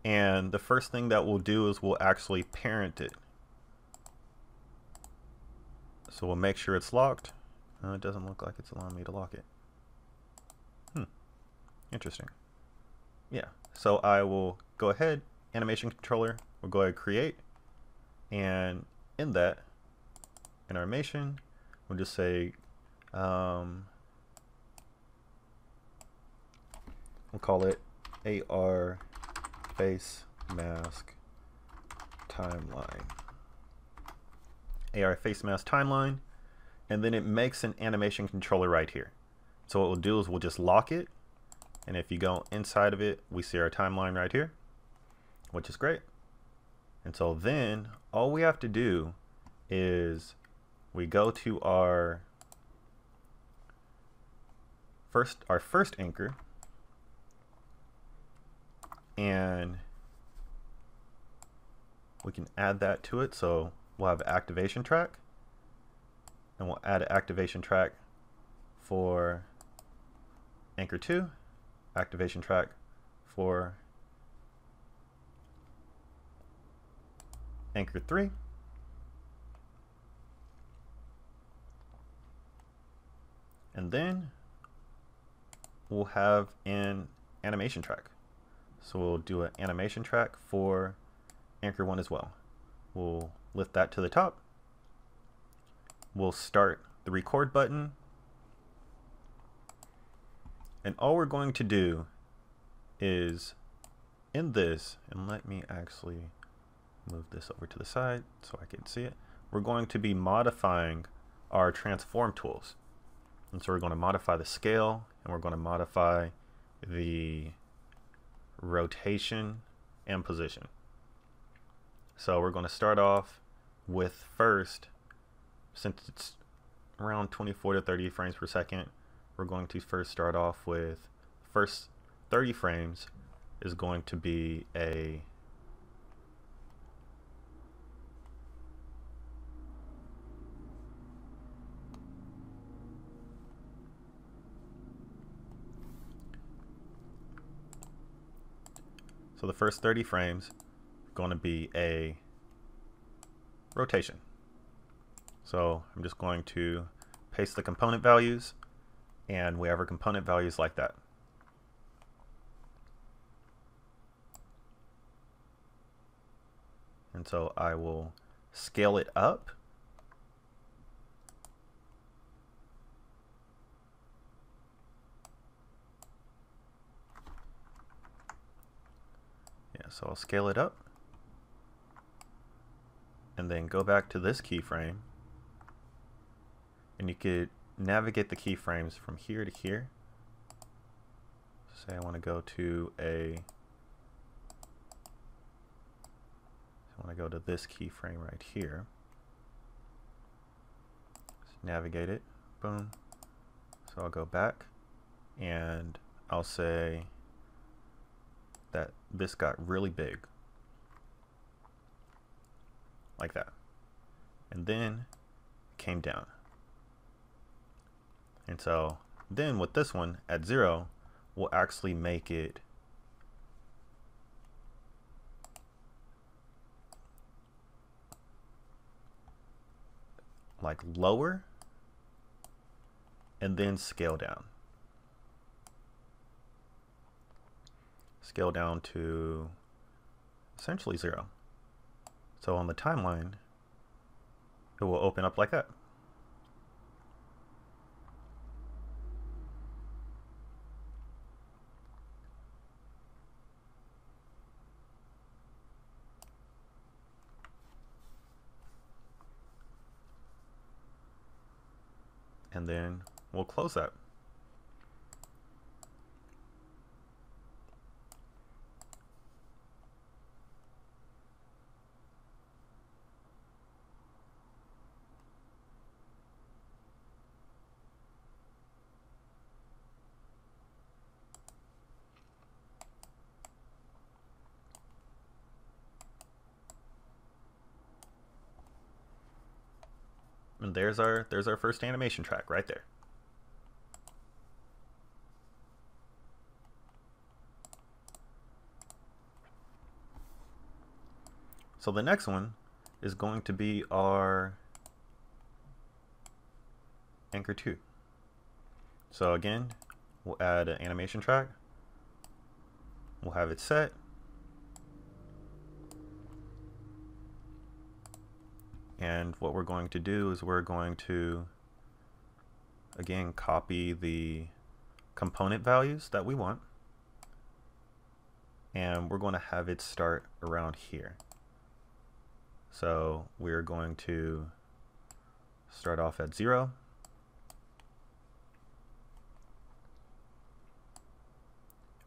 And the first thing that we'll do is we'll actually parent it. So we'll make sure it's locked. It doesn't look like it's allowing me to lock it. Interesting. Yeah, so I will go ahead, animation controller, we'll go ahead, create, and in that, in animation, we'll just say, we'll call it AR face mask timeline. AR face mask timeline, and then it makes an animation controller right here. So what we'll do is we'll just lock it, and if you go inside of it, we see our timeline right here, which is great. And so then all we have to do is we go to our first anchor, and we can add that to it. So we'll have an activation track, and we'll add an activation track for anchor 2, activation track for anchor 3. And then we'll have an animation track. So we'll do an animation track for anchor 1 as well. We'll lift that to the top. We'll start the record button. And all we're going to do is in this, and let me actually move this over to the side so I can see it. We're going to be modifying our transform tools. And so we're going to modify the scale, and we're going to modify the rotation and position. So we're going to start off with first, since it's around 24 to 30 frames per second, we're going to first start off with first 30 frames is going to be a so the first 30 frames going to be a rotation. So I'm just going to paste the component values, and we have our component values like that. And so I will scale it up. Yeah, so I'll scale it up and then go back to this keyframe, and you could navigate the keyframes from here to here. Say I want to go to this keyframe right here. Just navigate it, boom. So I'll go back, and I'll say that this got really big, like that, and then came down. And so then with this one at 0, we'll actually make it like lower and then scale down. Scale down to essentially 0. So on the timeline, it will open up like that. and then we'll close that. And there's our first animation track right there. So the next one is going to be our Anchor 2. So again, we'll add an animation track. We'll have it set. And what we're going to do is we're going to, again, copy the component values that we want. And we're going to have it start around here. So we're going to start off at 0.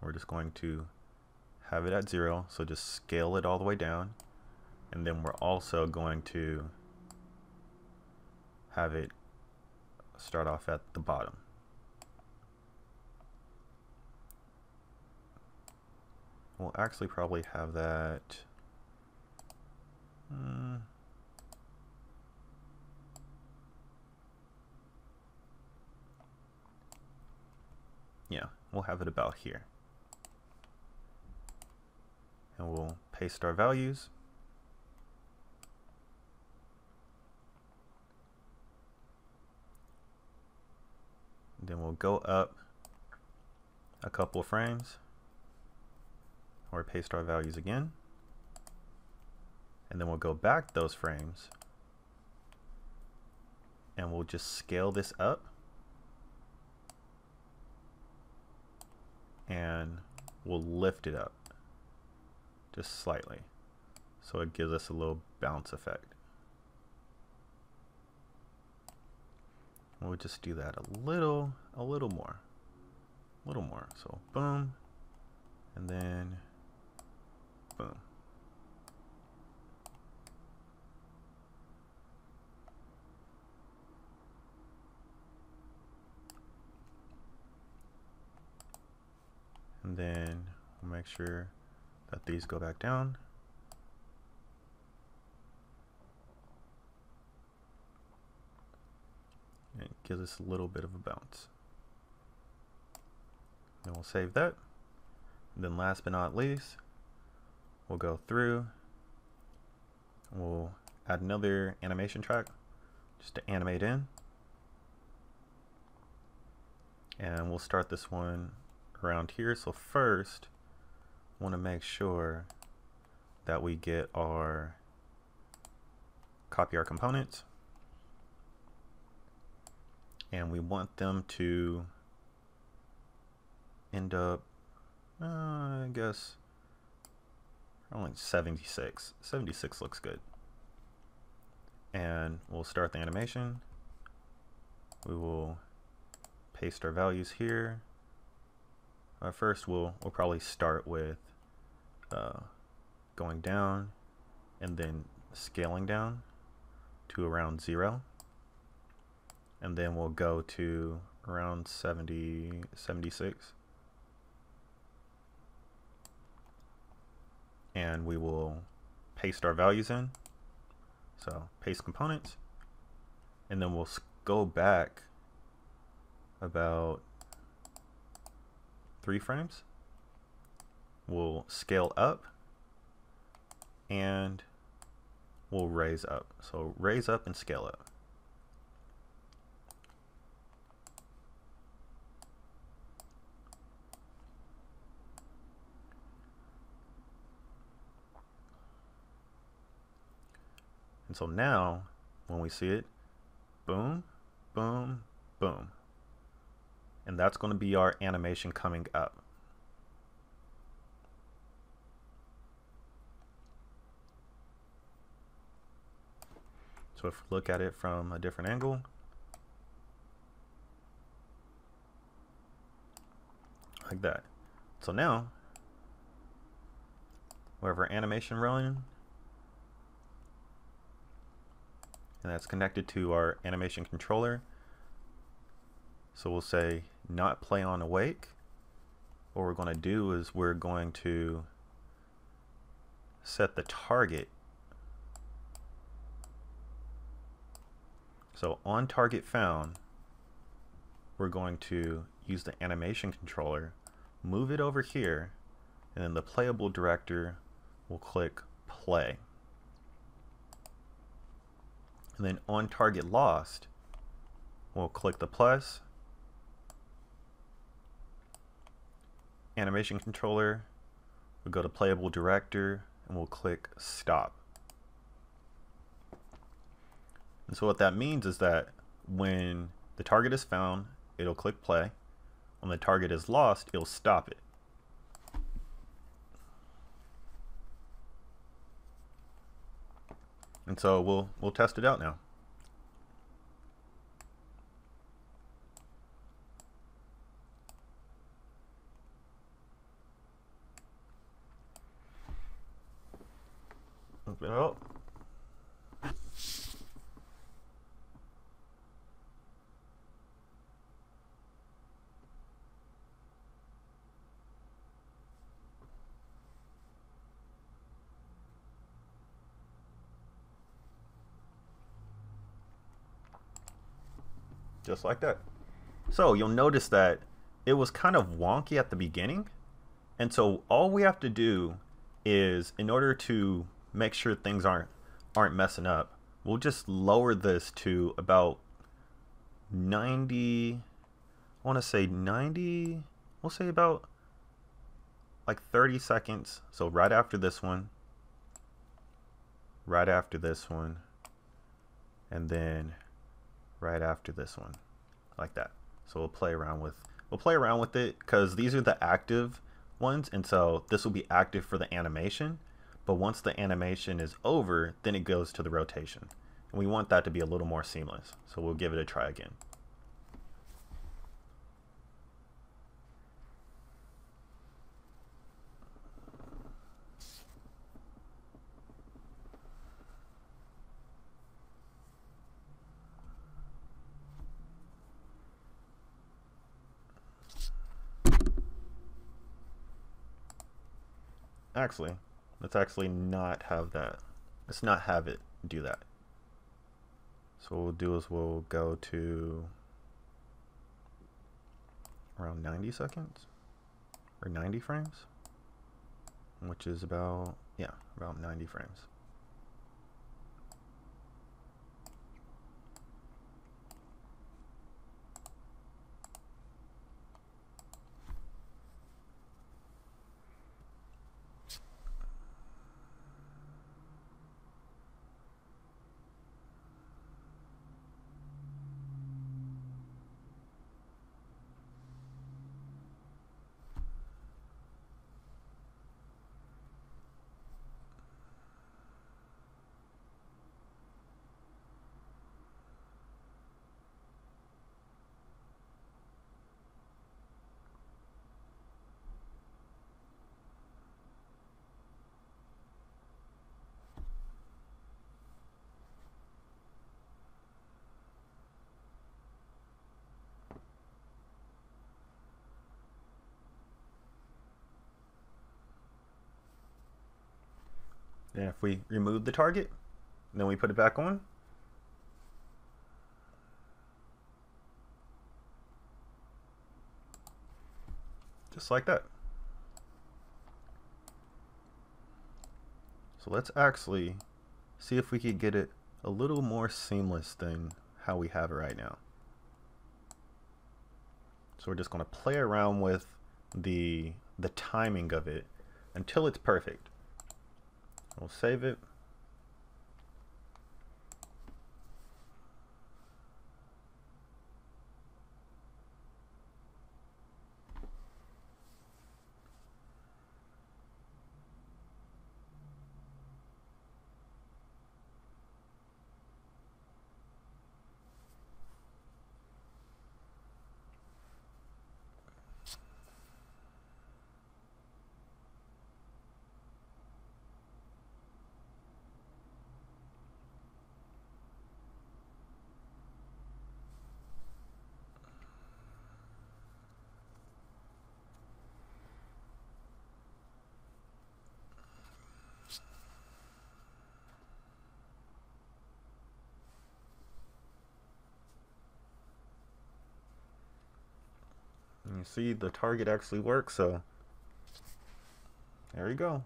We're just going to have it at 0. So just scale it all the way down. And then we're also going to have it start off at the bottom. We'll actually probably have that. Yeah, we'll have it about here. And we'll paste our values. Then we'll go up a couple of frames or paste our values again, and then we'll go back those frames and we'll just scale this up, and we'll lift it up just slightly so it gives us a little bounce effect. We'll just do that a little more. So boom, and then boom. And then we'll make sure that these go back down. It gives us a little bit of a bounce. Then we'll save that. And then last but not least, we'll go through. We'll add another animation track just to animate in. And we'll start this one around here. So first, I want to make sure that we get our copy our components. And we want them to end up, I guess, only 76. 76 looks good. And we'll start the animation. We will paste our values here. First, we'll probably start with going down and then scaling down to around 0. And then we'll go to around 76. And we will paste our values in. So paste components. And then we'll go back about 3 frames. We'll scale up. And we'll raise up. So raise up and scale up. And so now, when we see it, boom, boom, boom. And that's going to be our animation coming up. So if we look at it from a different angle, like that. So now, we have our animation running, and that's connected to our animation controller. So we'll say not play on awake. What we're going to do is we're going to set the target. So on target found, we're going to use the animation controller, move it over here, and then the playable director will click play. And then on target lost, we'll click the plus, animation controller, we'll go to playable director, and we'll click stop. And so what that means is that when the target is found, it'll click play. When the target is lost, it'll stop it. And so we'll test it out now. Open it up. Just like that. So you'll notice that it was kind of wonky at the beginning, and so all we have to do is, in order to make sure things aren't messing up, we'll just lower this to about 90, I want to say 90, we'll say about like 30 seconds. So right after this one, right after this one, and then right after this one, like that. So we'll play around with it, because these are the active ones, and so this will be active for the animation, but once the animation is over, then it goes to the rotation, and we want that to be a little more seamless. So we'll give it a try again. Actually, let's actually not have that. Let's not have it do that. So what we'll do is we'll go to around 90 seconds or 90 frames, which is about, yeah, about 90 frames. And if we remove the target, and then we put it back on, just like that. So let's actually see if we could get it a little more seamless than how we have it right now. So we're just going to play around with the timing of it until it's perfect. We'll save it. And you see the target actually works, so there you go.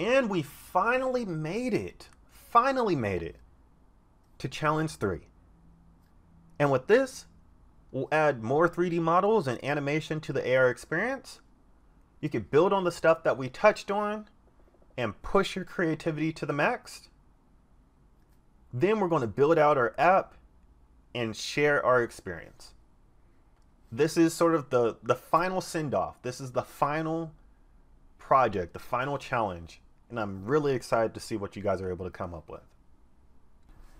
And we finally made it. Finally made it to challenge 3. And with this, we'll add more 3D models and animation to the AR experience. You can build on the stuff that we touched on and push your creativity to the max. Then we're going to build out our app and share our experience. This is sort of the final send-off. This is the final project, the final challenge, and I'm really excited to see what you guys are able to come up with.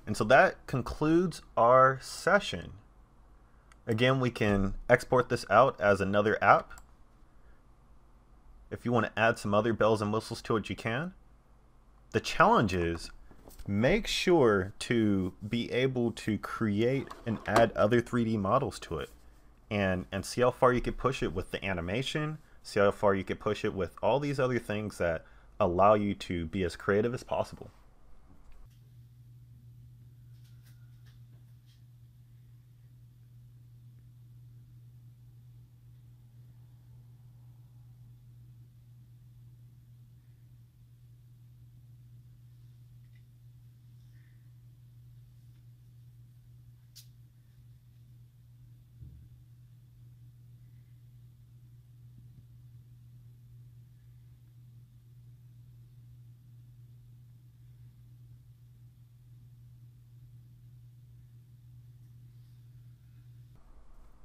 And so that concludes our session. Again, we can export this out as another app. If you want to add some other bells and whistles to it, you can. The challenge is, make sure to be able to create and add other 3D models to it, and see how far you can push it with the animation, see how far you can push it with all these other things that allow you to be as creative as possible.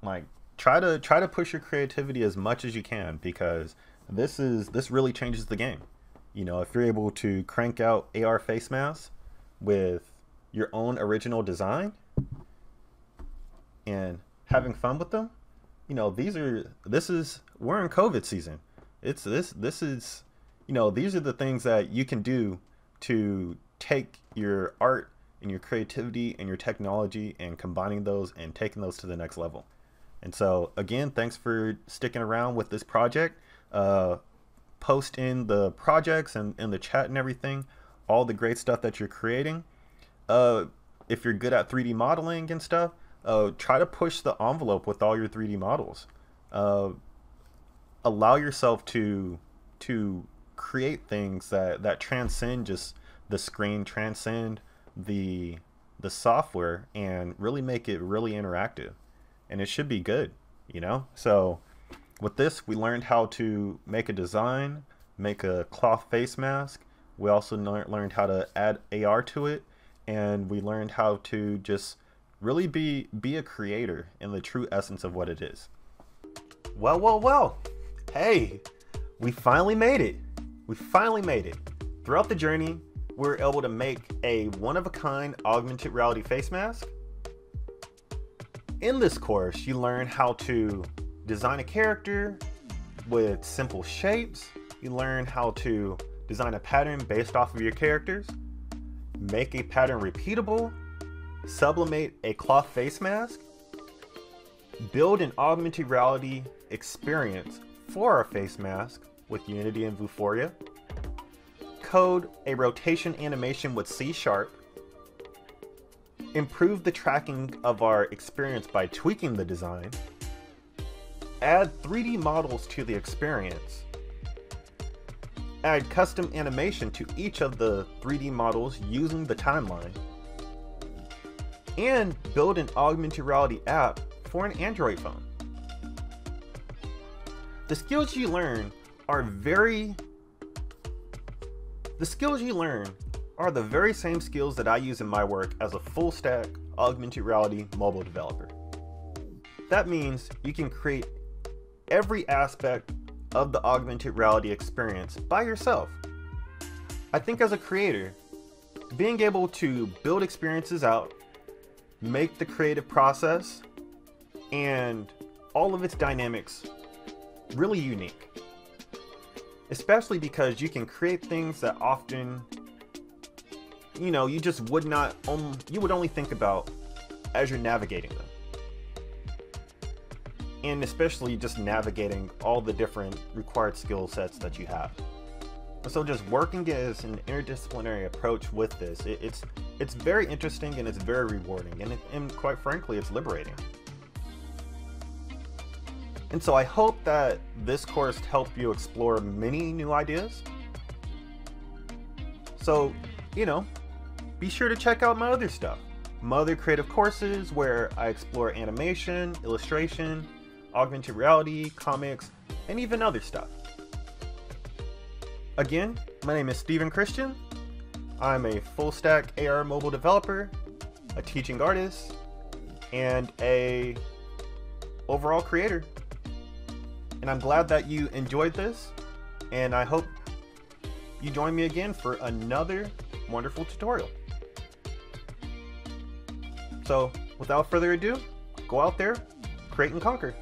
Like, try to push your creativity as much as you can, because this really changes the game. You know, if you're able to crank out AR face masks with your own original design and having fun with them, you know, we're in COVID season. This is, you know, these are the things that you can do to take your art and your creativity and your technology and combining those and taking those to the next level. And so, again, thanks for sticking around with this project. Post in the projects and in the chat and everything, all the great stuff that you're creating. If you're good at 3D modeling and stuff, try to push the envelope with all your 3D models. Allow yourself to create things that transcend just the screen, transcend the software, and really make it really interactive. And it should be good, you know? So with this, we learned how to make a design, make a cloth face mask. We also learned how to add AR to it. And we learned how to just really be a creator in the true essence of what it is. Well, well, well, hey, we finally made it. We finally made it. Throughout the journey, we were able to make a one-of-a-kind augmented reality face mask. In this course, you learn how to design a character with simple shapes. You learn how to design a pattern based off of your characters, make a pattern repeatable, sublimate a cloth face mask, build an augmented reality experience for our face mask with Unity and Vuforia, code a rotation animation with C#, improve the tracking of our experience by tweaking the design, add 3D models to the experience, add custom animation to each of the 3D models using the timeline, and build an augmented reality app for an Android phone. The skills you learn are the very same skills that I use in my work as a full-stack augmented reality mobile developer. That means you can create every aspect of the augmented reality experience by yourself. I think as a creator, being able to build experiences out, make the creative process and all of its dynamics really unique. Especially because you can create things that often, you know, you just would not, you would only think about as you're navigating them. And especially just navigating all the different required skill sets that you have. So just working as an interdisciplinary approach with this, it, it's It's very interesting and it's very rewarding, and quite frankly, it's liberating. And so I hope that this course helped you explore many new ideas. So, you know, be sure to check out my other stuff. My other creative courses where I explore animation, illustration, augmented reality, comics, and even other stuff. Again, my name is Steven Christian. I'm a full-stack AR mobile developer, a teaching artist, and an overall creator. And I'm glad that you enjoyed this, and I hope you join me again for another wonderful tutorial. So without further ado, go out there, create and conquer.